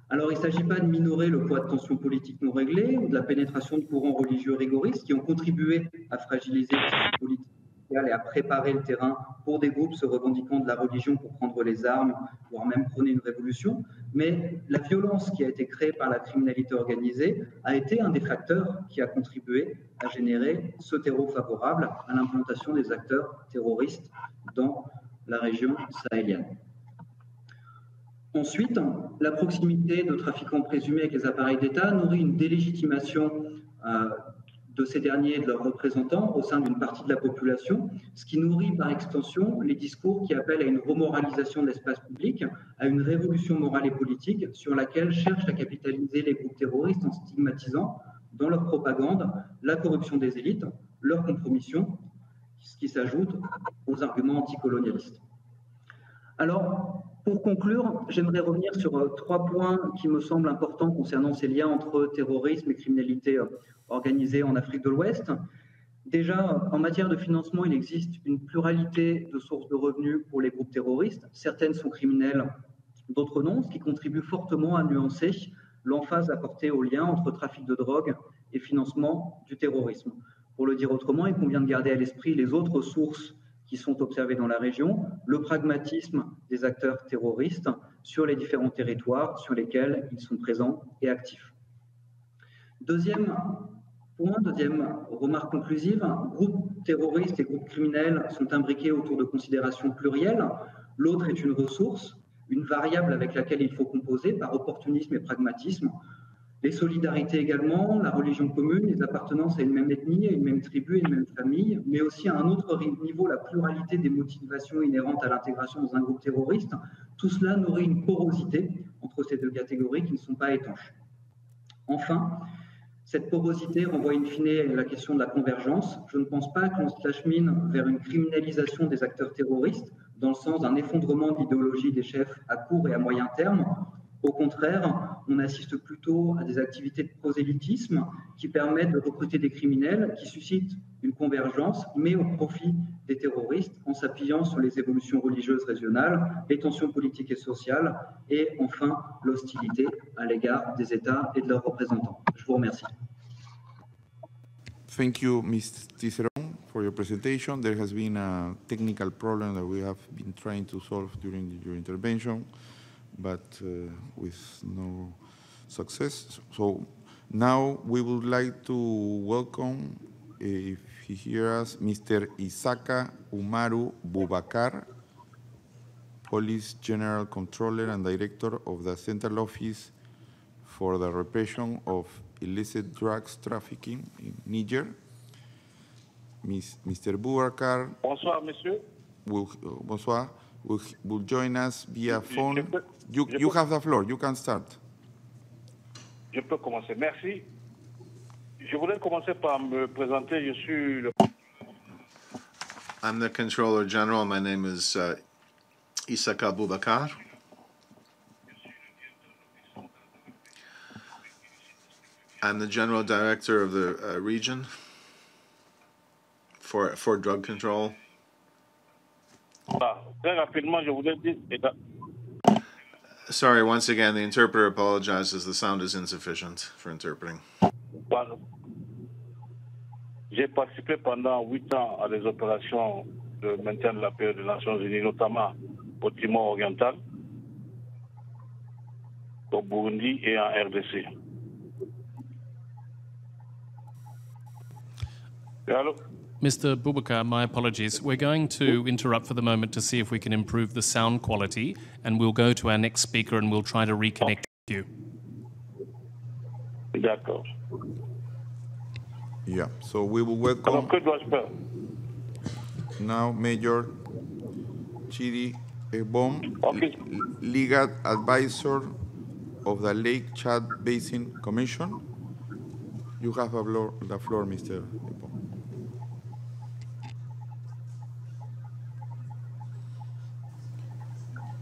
Alors, il ne s'agit pas de minorer le poids de tensions politiques non réglées ou de la pénétration de courants religieux rigoristes qui ont contribué à fragiliser le système politique et à préparer le terrain pour des groupes se revendiquant de la religion pour prendre les armes, voire même prôner une révolution. Mais la violence qui a été créée par la criminalité organisée a été un des facteurs qui a contribué à générer ce terreau favorable à l'implantation des acteurs terroristes dans la région sahélienne. Ensuite, la proximité de trafiquants présumés avec les appareils d'État nourrit une délégitimation de ces derniers et de leurs représentants au sein d'une partie de la population, ce qui nourrit par extension les discours qui appellent à une remoralisation de l'espace public, à une révolution morale et politique sur laquelle cherchent à capitaliser les groupes terroristes en stigmatisant dans leur propagande la corruption des élites, leur compromission, ce qui s'ajoute aux arguments anticolonialistes. Alors, pour conclure, j'aimerais revenir sur trois points qui me semblent importants concernant ces liens entre terrorisme et criminalité organisée en Afrique de l'Ouest. Déjà, en matière de financement, il existe une pluralité de sources de revenus pour les groupes terroristes. Certaines sont criminelles, d'autres non, ce qui contribue fortement à nuancer l'emphase apportée au lien entre trafic de drogue et financement du terrorisme. Pour le dire autrement, il convient de garder à l'esprit les autres sources qui sont observées dans la région, le pragmatisme des acteurs terroristes sur les différents territoires sur lesquels ils sont présents et actifs. Deuxième remarque conclusive, groupes terroristes et groupes criminels sont imbriqués autour de considérations plurielles. L'autre est une ressource, une variable avec laquelle il faut composer par opportunisme et pragmatisme. Les solidarités également, la religion commune, les appartenances à une même ethnie, à une même tribu, à une même famille, mais aussi à un autre niveau, la pluralité des motivations inhérentes à l'intégration dans un groupe terroriste. Tout cela nourrit une porosité entre ces deux catégories qui ne sont pas étanches. Enfin, cette porosité renvoie in fine à la question de la convergence. Je ne pense pas que l'on s'achemine vers une criminalisation des acteurs terroristes dans le sens d'un effondrement de l'idéologie des chefs à court et à moyen terme. Au contraire, on assiste plutôt à des activités de prosélytisme qui permettent de recruter des criminels, qui suscitent une convergence, mais au profit des terroristes, en s'appuyant sur les évolutions religieuses régionales, les tensions politiques et sociales, et enfin l'hostilité à l'égard des États et de leurs représentants. Je vous remercie. Thank you, Ms. Tisseron, for your presentation. There has been a technical problem that we have been trying to solve during your intervention, but with no success. So now we would like to welcome, if he hears us, Mr. Issaka Oumarou Boubacar, Police General Controller and Director of the Central Office for the Repression of Illicit Drugs Trafficking in Niger. Mr. Boubacar. Bonsoir, monsieur. Bonsoir. Will join us via phone. You have the floor. You can start. Je peux commencer. Merci. Je voudrais commencer par me présenter. Je suis le... I'm the Controller General. My name is Issaka Oumarou Boubacar. I'm the General Director of the region for drug control. Sorry, once again, the interpreter apologizes. The sound is insufficient for interpreting. J'ai participé pendant 8 ans à des opérations de maintien de la paix des Nations Unies, notamment au Timor oriental, au Burundi et en RDC. Hello? Mr. Boubacar, my apologies. We're going to interrupt for the moment to see if we can improve the sound quality, and we'll go to our next speaker and we'll try to reconnect you. D'accord. Yeah, so we will welcome now Major Chidi Egbon, Legal Advisor of the Lake Chad Basin Commission. You have the floor, Mr. Egbon.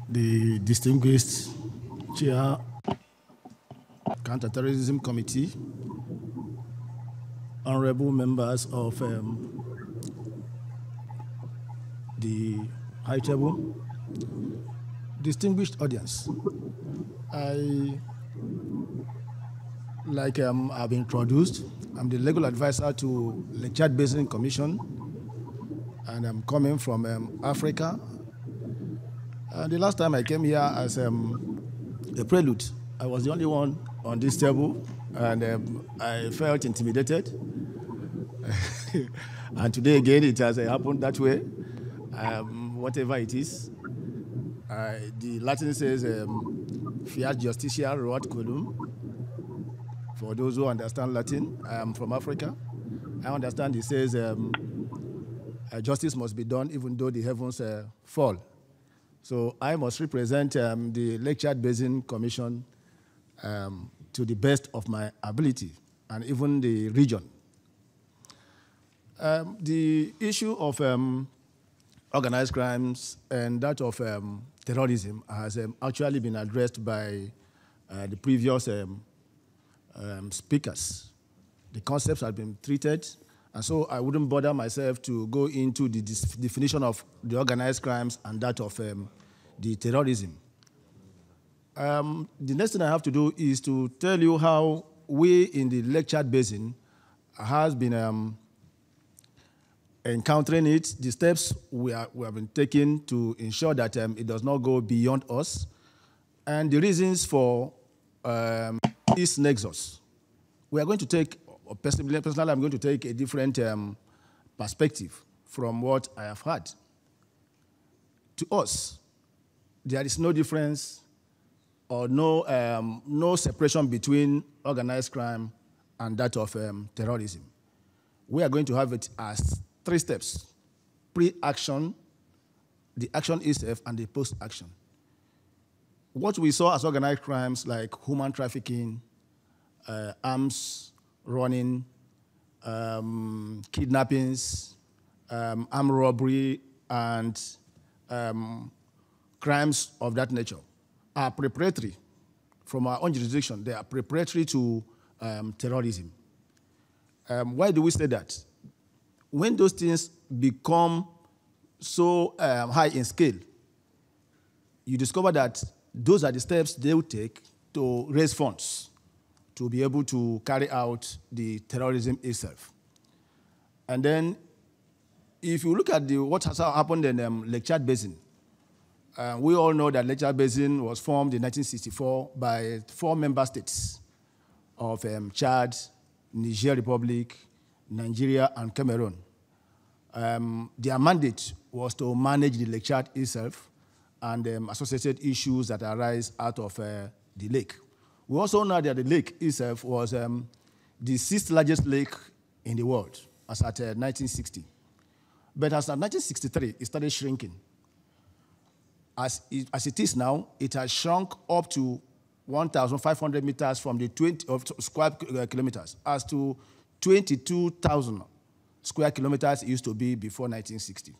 The distinguished Chair, Counterterrorism Committee, honorable members of the High Table, distinguished audience. I've been introduced, I'm the legal advisor to the Lake Chad Basin Commission, and I'm coming from Africa. The last time I came here as a prelude, I was the only one on this table, and I felt intimidated. And today again, it has happened that way. Whatever it is, the Latin says "fiat justitia ruat colum." For those who understand Latin, I am from Africa. I understand it says justice must be done even though the heavens fall. So I must represent the Lake Chad Basin Commission to the best of my ability, and even the region. The issue of organized crimes and that of terrorism has actually been addressed by the previous speakers. The concepts have been treated, and so I wouldn't bother myself to go into the definition of the organized crimes and that of the terrorism. The next thing I have to do is to tell you how we in the Lake Chad Basin has been encountering it, the steps we have been taking to ensure that it does not go beyond us, and the reasons for this nexus. We are going to take, personally I'm going to take a different perspective from what I have had. To us, there is no difference or no separation between organized crime and that of terrorism. We are going to have it as 3 steps: pre-action, the action itself, and the post-action. What we saw as organized crimes like human trafficking, arms running, kidnappings, armed robbery, and crimes of that nature are preparatory from our own jurisdiction. They are preparatory to terrorism. Why do we say that? When those things become so high in scale, you discover that those are the steps they will take to raise funds to be able to carry out the terrorism itself. And then if you look at what has happened in Lake Chad Basin, we all know that Lake Chad Basin was formed in 1964 by 4 member states of Chad, Niger Republic, Nigeria, and Cameroon. Their mandate was to manage the Lake Chad itself and associated issues that arise out of the lake. We also know that the lake itself was the 6th largest lake in the world as at 1960. But as at 1963, it started shrinking. As it is now, it has shrunk up to 1,500 meters from the 20 square kilometers as to 22,000 square kilometers it used to be before 1960.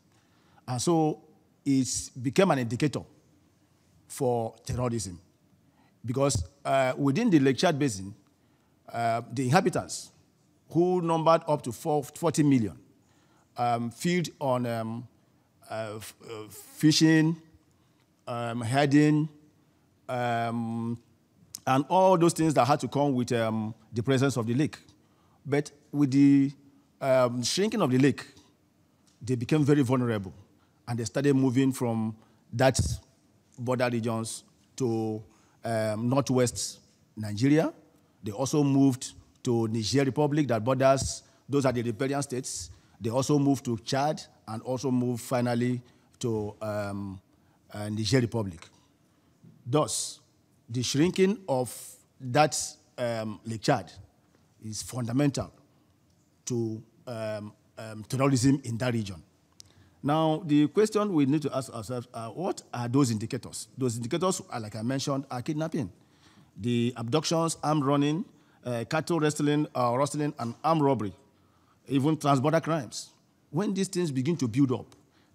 And so it became an indicator for terrorism because within the Lake Chad Basin, the inhabitants, who numbered up to 40 million, feed on fishing, herding, and all those things that had to come with the presence of the lake. But with the shrinking of the lake, they became very vulnerable, and they started moving from that border regions to northwest Nigeria. They also moved to Niger Republic that borders, those are the rebellion states. They also moved to Chad and also moved finally to Niger Republic. Thus, the shrinking of that Lake Chad is fundamental to terrorism in that region. Now, the question we need to ask ourselves, what are those indicators? Those indicators, like I mentioned, are kidnapping, the abductions, armed running, cattle wrestling, and armed robbery, even transborder crimes. When these things begin to build up,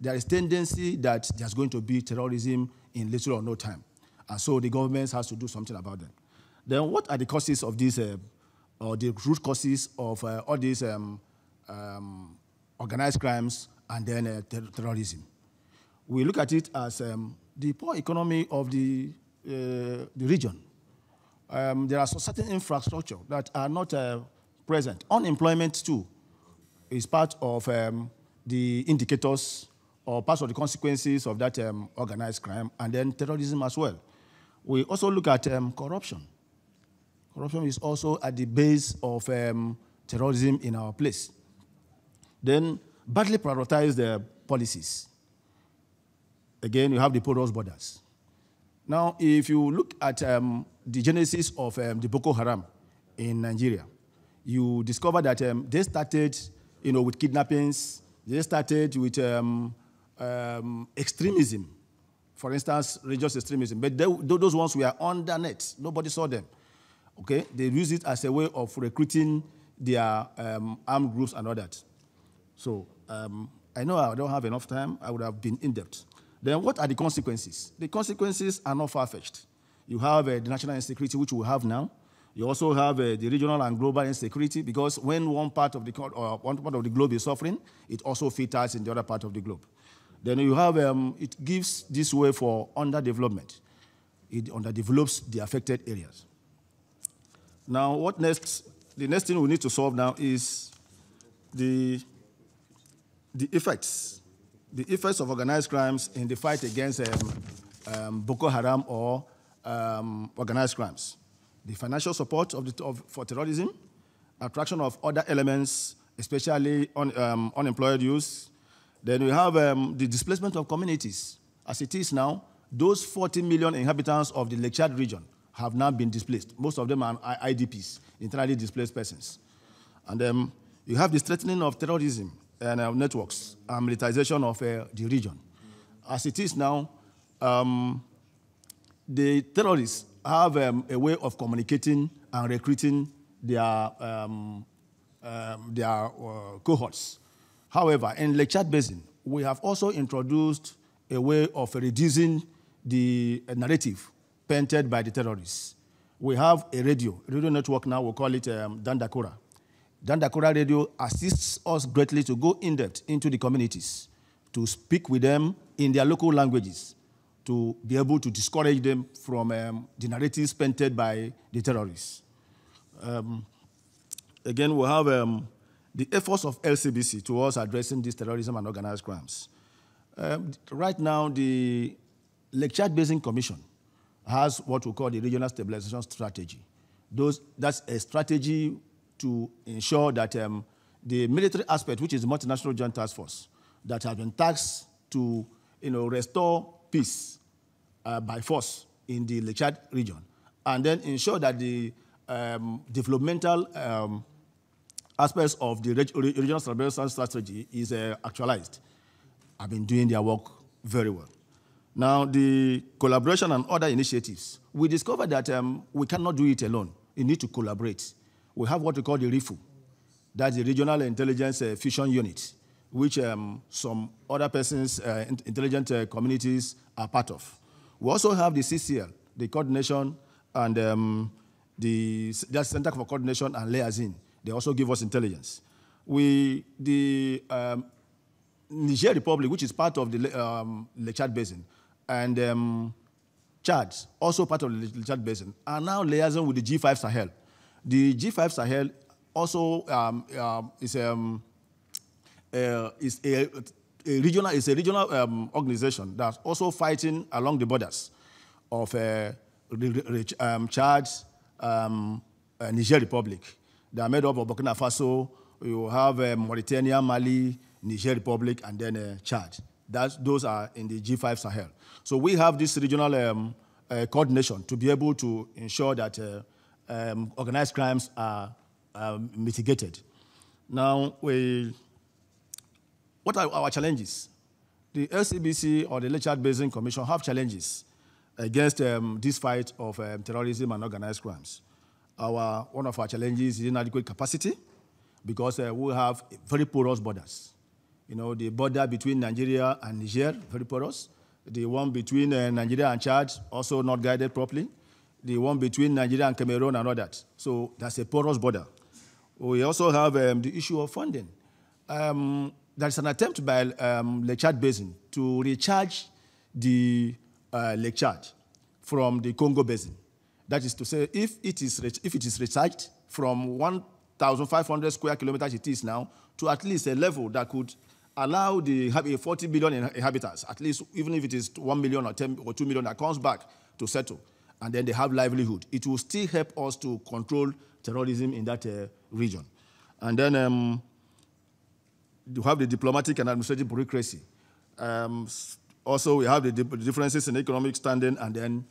there is tendency that there's going to be terrorism in little or no time. And so the government has to do something about them. Then what are the causes of these, or the root causes of all these organized crimes and then terrorism? We look at it as the poor economy of the region. There are certain infrastructure that are not present. Unemployment, too, is part of the indicators or part of the consequences of that organized crime, and then terrorism as well. We also look at corruption. Corruption is also at the base of terrorism in our place. Then badly prioritize their policies. Again, you have the porous borders. Now, if you look at the genesis of the Boko Haram in Nigeria, you discover that they started, with kidnappings. They started with extremism, for instance, religious extremism. But those ones were under net. Nobody saw them. Okay, they used it as a way of recruiting their armed groups and all that. So I know I don't have enough time. I would have been in depth. Then what are the consequences? The consequences are not far-fetched. You have the national insecurity, which we have now. You also have the regional and global insecurity, because when one part of the globe is suffering, it also filters in the other part of the globe. Then you have, it gives this way for underdevelopment. It underdevelops the affected areas. Now, what next? The next thing we need to solve now is the effects of organized crimes in the fight against Boko Haram or organized crimes. The financial support for terrorism, attraction of other elements, especially unemployed youth. Then we have the displacement of communities. As it is now, those 40 million inhabitants of the Lake Chad region have now been displaced. Most of them are IDPs, internally displaced persons. And then you have the strengthening of terrorism and networks and militarization of the region. As it is now, the terrorists have a way of communicating and recruiting their cohorts. However, in Lake Chad Basin, we have also introduced a way of reducing the narrative painted by the terrorists. We have a radio network now, we'll call it Dandakora. Dandakora Radio assists us greatly to go in-depth into the communities, to speak with them in their local languages, to be able to discourage them from the narratives painted by the terrorists. Again, we'll have the efforts of LCBC towards addressing this terrorism and organized crimes. Right now, the Lake Chad Basin Commission has what we call the Regional Stabilization Strategy. That's a strategy to ensure that the military aspect, which is the Multinational Joint Task Force, that has been tasked to restore peace by force in the Lake Chad region, and then ensure that the developmental aspects of the regional stabilization strategy is actualized. I've been doing their work very well. Now, the collaboration and other initiatives. We discovered that we cannot do it alone. You need to collaborate. We have what we call the RIFU. That's the Regional Intelligence Fusion Unit, which some other persons, intelligent communities, are part of. We also have the CCL, the Coordination and the Center for Coordination and Liaison. They also give us intelligence. The Niger Republic, which is part of the Lake Chad Basin, and Chad, also part of the Lake Chad Basin, are now liaison with the G5 Sahel. The G5 Sahel also is a regional organization that's also fighting along the borders of Chad, Niger Republic. They are made up of Burkina Faso. You have Mauritania, Mali, Niger Republic, and then Chad. Those are in the G5 Sahel. So we have this regional coordination to be able to ensure that organized crimes are mitigated. Now, what are our challenges? The LCBC or the Lake Chad Basin Commission have challenges against this fight of terrorism and organized crimes. One of our challenges is inadequate capacity, because we have very porous borders. You know, the border between Nigeria and Niger, very porous. The one between Nigeria and Chad, also not guided properly. The one between Nigeria and Cameroon and all that. So that's a porous border. We also have the issue of funding. There's an attempt by Lake Chad Basin to recharge the Lake Chad from the Congo Basin. That is to say, if it is recharged from 1,500 square kilometers it is now, to at least a level that could allow the 40 billion inhabitants, at least even if it is 1 million or 10 or 2 million that comes back to settle, and then they have livelihood. It will still help us to control terrorism in that region. And then you have the diplomatic and administrative bureaucracy. Also, we have the differences in economic standing and then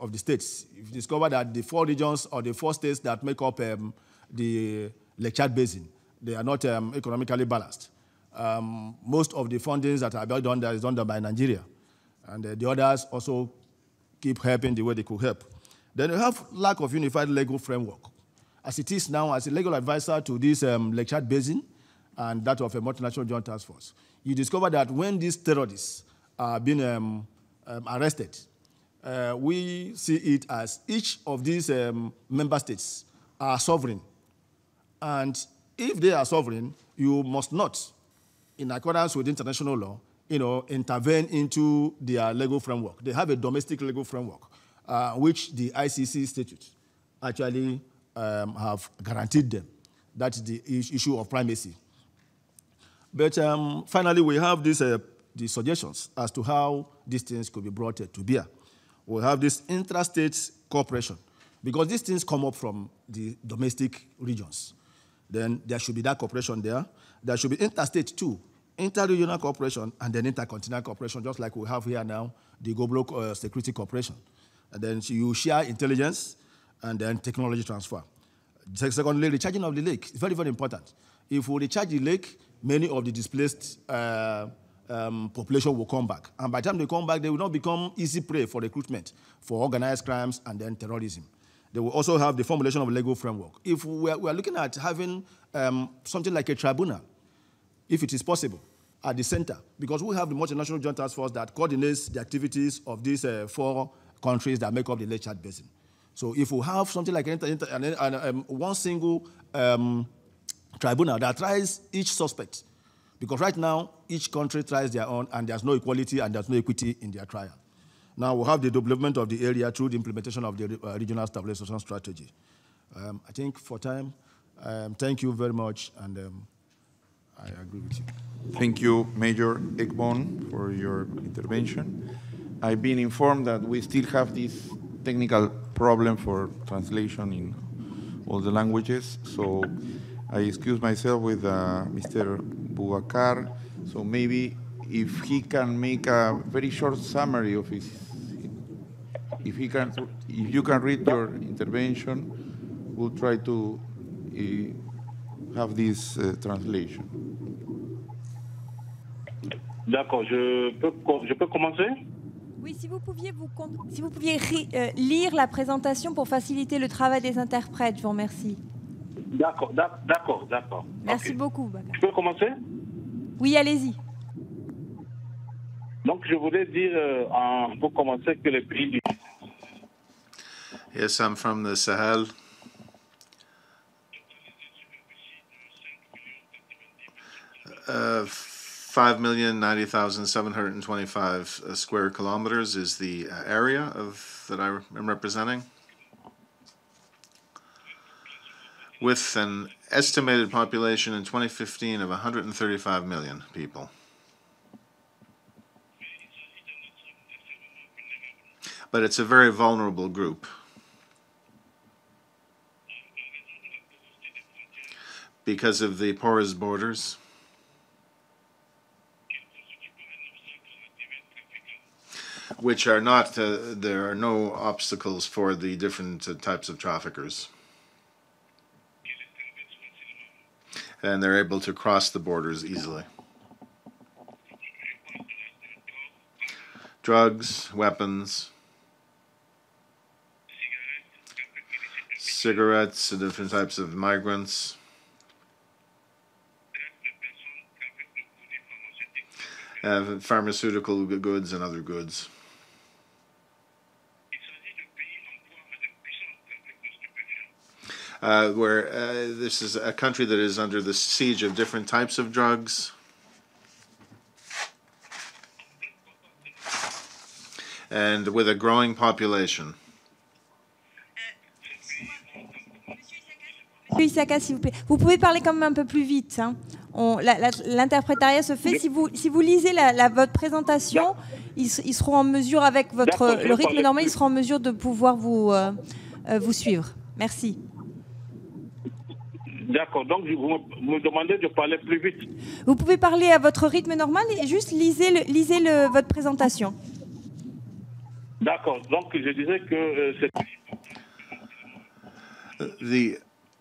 of the states. You discover that the four regions or the four states that make up the Lake Chad Basin, they are not economically balanced. Most of the fundings that are done there is done by Nigeria, and the others also keep helping the way they could help. Then you have lack of unified legal framework. As it is now, as a legal advisor to this Lake Chad Basin and that of a multinational joint task force, you discover that when these terrorists are being arrested, we see it as each of these member states are sovereign. And if they are sovereign, you must not, in accordance with international law, you know, intervene into their legal framework. They have a domestic legal framework, which the ICC statutes actually have guaranteed them. That's the issue of primacy. But finally, we have these the suggestions as to how these things could be brought to bear. We have this intra-state cooperation, because these things come up from the domestic regions. Then there should be that cooperation there. There should be interstate too, inter-regional cooperation, and then intercontinental cooperation, just like we have here now, the Global Security Cooperation. And then you share intelligence and then technology transfer. Secondly, recharging of the lake is very, very important. If we recharge the lake, many of the displaced population will come back. And by the time they come back, they will not become easy prey for recruitment, for organized crimes and then terrorism. They will also have the formulation of a legal framework. If we are looking at having something like a tribunal, if it is possible, at the center, because we have the multinational joint task force that coordinates the activities of these four countries that make up the Lake Chad Basin. So if we have something like one single tribunal that tries each suspect, because right now each country tries their own and there's no equality and there's no equity in their trial. Now we'll have the development of the area through the implementation of the regional stabilization strategy. I think for time, thank you very much, and I agree with you. Thank you, Major Egbon, for your intervention. I've been informed that we still have this technical problem for translation in all the languages, so I excuse myself with Mr. Boubacar, so maybe if he can make a very short summary of his, if you can read your intervention, we'll try to have this translation. D'accord, je peux commencer? Oui, si vous pouviez lire la présentation pour faciliter le travail des interprètes, je vous remercie. D'accord, d'accord, d'accord. Merci beaucoup. Je peux commencer? Oui, allez-y. Donc, je voulais dire, pour commencer, que les pays du... Yes, I'm from the Sahel. $5,090,725 square kilometers is the area of that I am representing, with an estimated population in 2015 of 135 million people. But it's a very vulnerable group because of the porous borders, which are not, there are no obstacles for the different types of traffickers. And they're able to cross the borders easily. Drugs, weapons, cigarettes, and different types of migrants, pharmaceutical goods and other goods. This is a country that is under the siege of different types of drugs, and with a growing population. Monsieur Issaka, s'il vous plaît, vous pouvez parler quand même un peu plus vite. Hein. L'interprétariat se fait. Si vous lisez votre présentation, ils seront en mesure, avec le rythme normal, ils seront en mesure de pouvoir vous suivre. Merci. D'accord, donc vous me demandez de parler plus vite. Vous pouvez parler à votre rythme normal et juste lisez votre présentation. D'accord, donc je disais que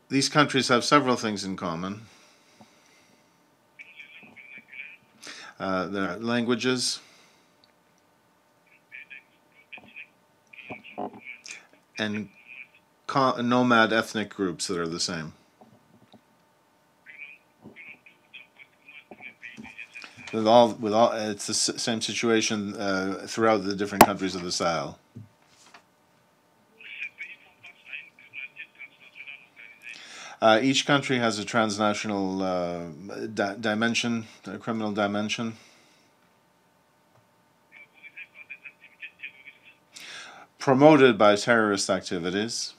these countries have several things in common. There are languages and nomad ethnic groups that are the same. It's the same situation throughout the different countries of the Sahel. Each country has a transnational dimension, a criminal dimension, promoted by terrorist activities,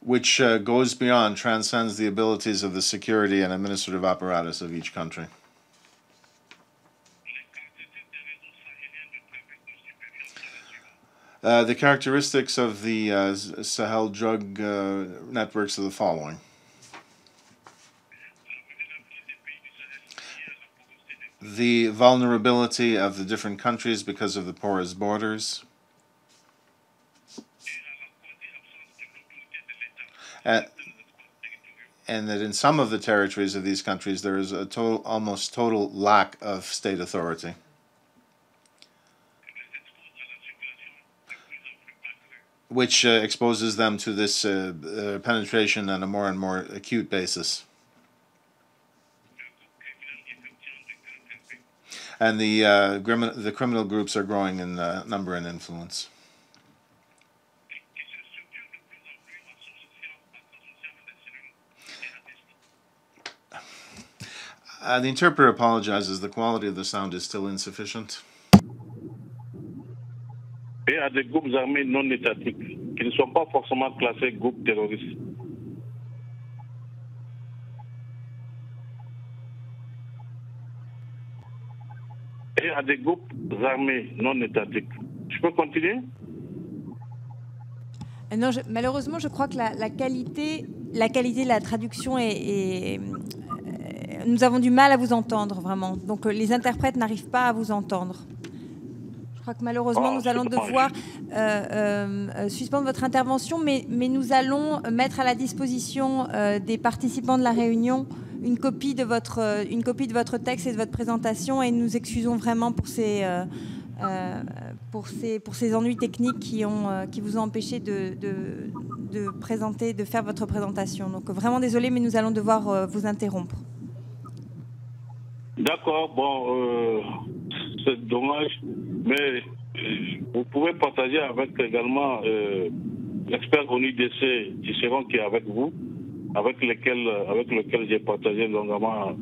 which goes beyond, transcends the abilities of the security and administrative apparatus of each country. The characteristics of the Sahel drug networks are the following. The vulnerability of the different countries because of the porous borders, and that in some of the territories of these countries there is a total, almost total lack of state authority. Which exposes them to this penetration on a more and more acute basis. And the criminal groups are growing in number and influence. The interpreter apologizes. The quality of the sound is still insufficient. Je peux continuer? Non, malheureusement, je crois que la qualité de la traduction est nous avons du mal à vous entendre, vraiment. Donc, les interprètes n'arrivent pas à vous entendre. Je crois que malheureusement, nous allons devoir suspendre votre intervention, mais nous allons mettre à la disposition des participants de la réunion une copie de votre texte et de votre présentation, et nous excusons vraiment pour ces ennuis techniques qui vous ont empêché de faire votre présentation. Donc, vraiment désolé, mais nous allons devoir vous interrompre. D'accord, bon, c'est dommage, mais vous pouvez partager avec également l'expert ONUDC différent qui est avec vous, avec lequel j'ai partagé longuement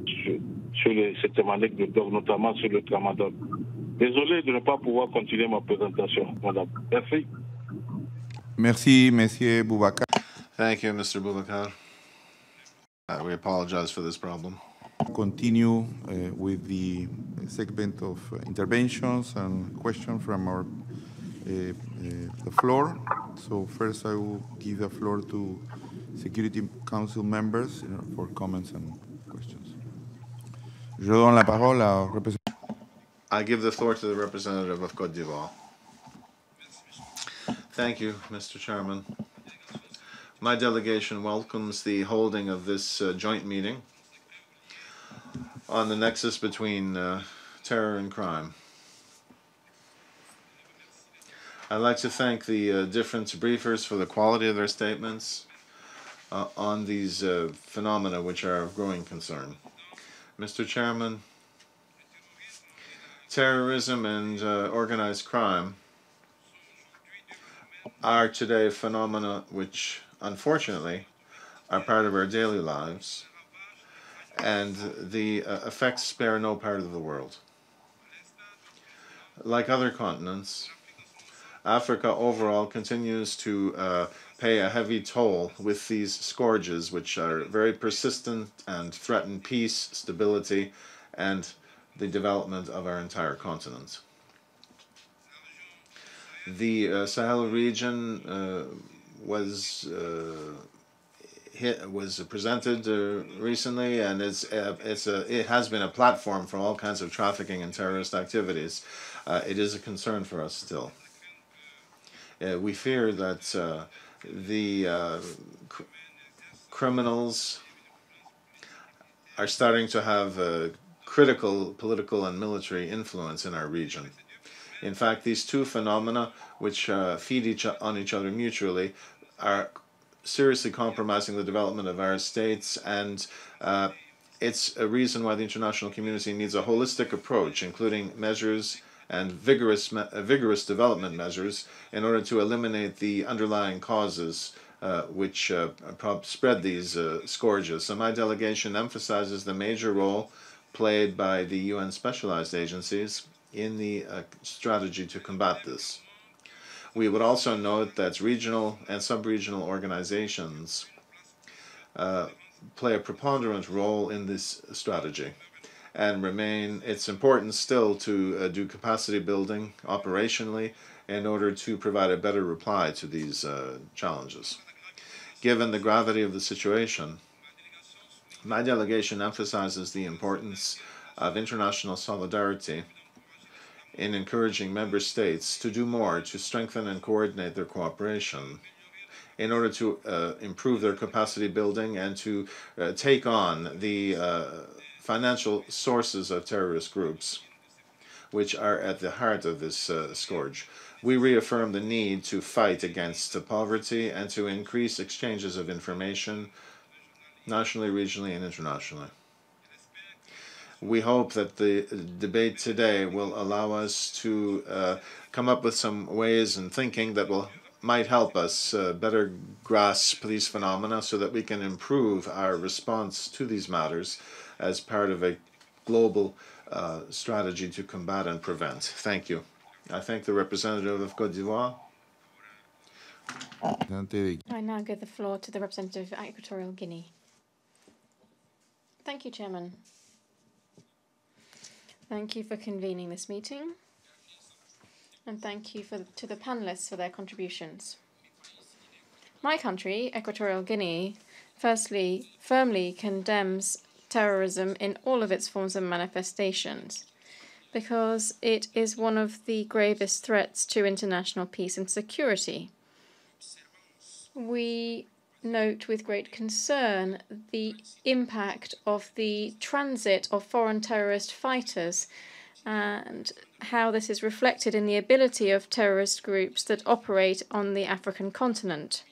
sur cette thématique de drogue, notamment sur le tramadol. Désolé de ne pas pouvoir continuer ma présentation, madame. Merci. Merci, Monsieur Boubacar. Thank you, Mr. Boubacar. We apologize for this problem. Continue with the segment of interventions and questions from our the floor. So first, I will give the floor to Security Council members for comments and questions. I give the floor to the representative of Côte d'Ivoire. Thank you, Mr. Chairman. My delegation welcomes the holding of this joint meeting on the nexus between terror and crime. I'd like to thank the different briefers for the quality of their statements on these phenomena which are of growing concern. Mr. Chairman, terrorism and organized crime are today phenomena which, unfortunately, are part of our daily lives, and the effects spare no part of the world. Like other continents, Africa overall continues to pay a heavy toll with these scourges, which are very persistent and threaten peace, stability, and the development of our entire continent. The Sahel region was presented recently, and it has been a platform for all kinds of trafficking and terrorist activities. It is a concern for us still. We fear that the criminals are starting to have critical political and military influence in our region. In fact, these two phenomena, which feed on each other mutually, are seriously compromising the development of our states, and it's a reason why the international community needs a holistic approach, including measures and vigorous development measures in order to eliminate the underlying causes which spread these scourges. So my delegation emphasizes the major role played by the UN specialized agencies in the strategy to combat this. We would also note that regional and sub-regional organizations play a preponderant role in this strategy, and it's important still to do capacity building operationally in order to provide a better reply to these challenges. Given the gravity of the situation, my delegation emphasizes the importance of international solidarity in encouraging member states to do more to strengthen and coordinate their cooperation in order to improve their capacity building and to take on the financial sources of terrorist groups, which are at the heart of this scourge. We reaffirm the need to fight against poverty and to increase exchanges of information nationally, regionally, and internationally. We hope that the debate today will allow us to come up with some ways and thinking that might help us better grasp these phenomena so that we can improve our response to these matters as part of a global strategy to combat and prevent. Thank you. I thank the representative of Côte d'Ivoire. I now give the floor to the representative of Equatorial Guinea. Thank you, Chairman. Thank you for convening this meeting, and thank you to the panelists for their contributions. My country, Equatorial Guinea, firstly, firmly condemns terrorism in all of its forms and manifestations, because it is one of the gravest threats to international peace and security. We note with great concern the impact of the transit of foreign terrorist fighters and how this is reflected in the ability of terrorist groups that operate on the African continent.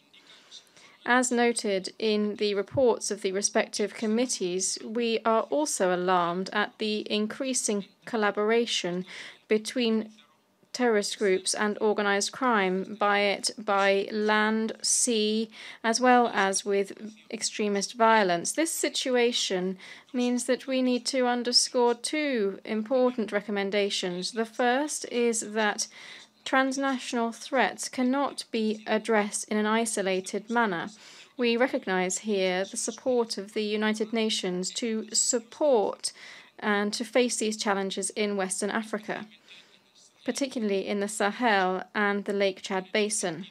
As noted in the reports of the respective committees, we are also alarmed at the increasing collaboration between terrorist groups and organized crime, by it by land, sea, as well as with extremist violence. This situation means that we need to underscore two important recommendations. The first is that transnational threats cannot be addressed in an isolated manner. We recognize here the support of the United Nations to support and to face these challenges in Western Africa, particularly in the Sahel and the Lake Chad Basin.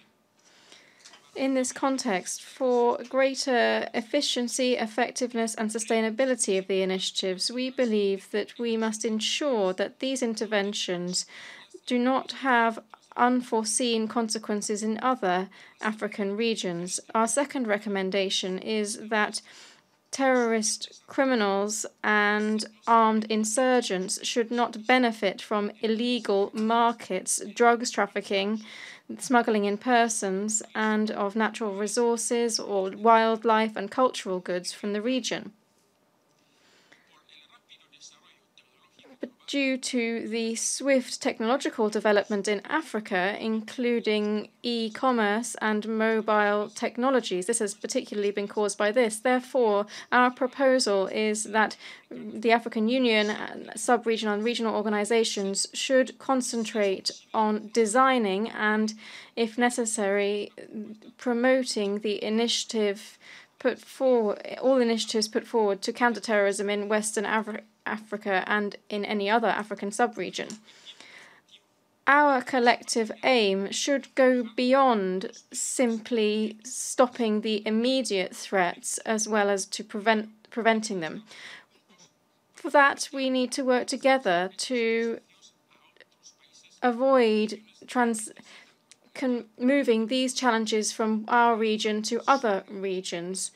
In this context, for greater efficiency, effectiveness, and sustainability of the initiatives, we believe that we must ensure that these interventions do not have unforeseen consequences in other African regions. Our second recommendation is that terrorist criminals and armed insurgents should not benefit from illegal markets, drugs trafficking, smuggling in persons and of natural resources or wildlife and cultural goods from the region. Due to the swift technological development in Africa, including e-commerce and mobile technologies, this has particularly been caused by this. Therefore, our proposal is that the African Union, sub-regional and regional organizations should concentrate on designing and, if necessary, promoting the initiative put forward, all initiatives put forward to counter terrorism in Western Africa and in any other African sub-region. Our collective aim should go beyond simply stopping the immediate threats as well as to preventing them. For that, we need to work together to avoid moving these challenges from our region to other regions.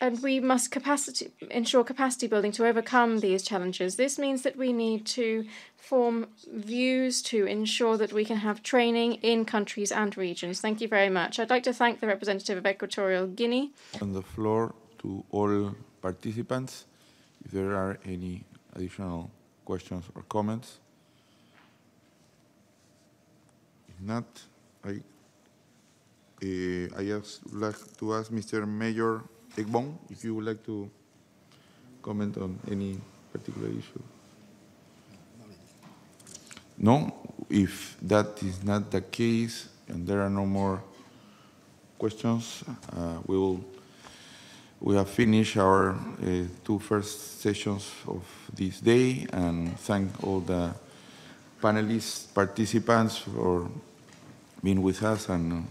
And we must ensure capacity building to overcome these challenges. This means that we need to form views to ensure that we can have training in countries and regions. Thank you very much. I'd like to thank the representative of Equatorial Guinea. On the floor to all participants, if there are any additional questions or comments. If not, I just would like to ask Mr. Mayor Egbon, if you would like to comment on any particular issue. No? If that is not the case and there are no more questions, we have finished our two first sessions of this day, and thank all the panelists, participants for being with us and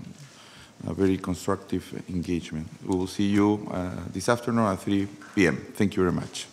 a very constructive engagement. We will see you this afternoon at 3 p.m. Thank you very much.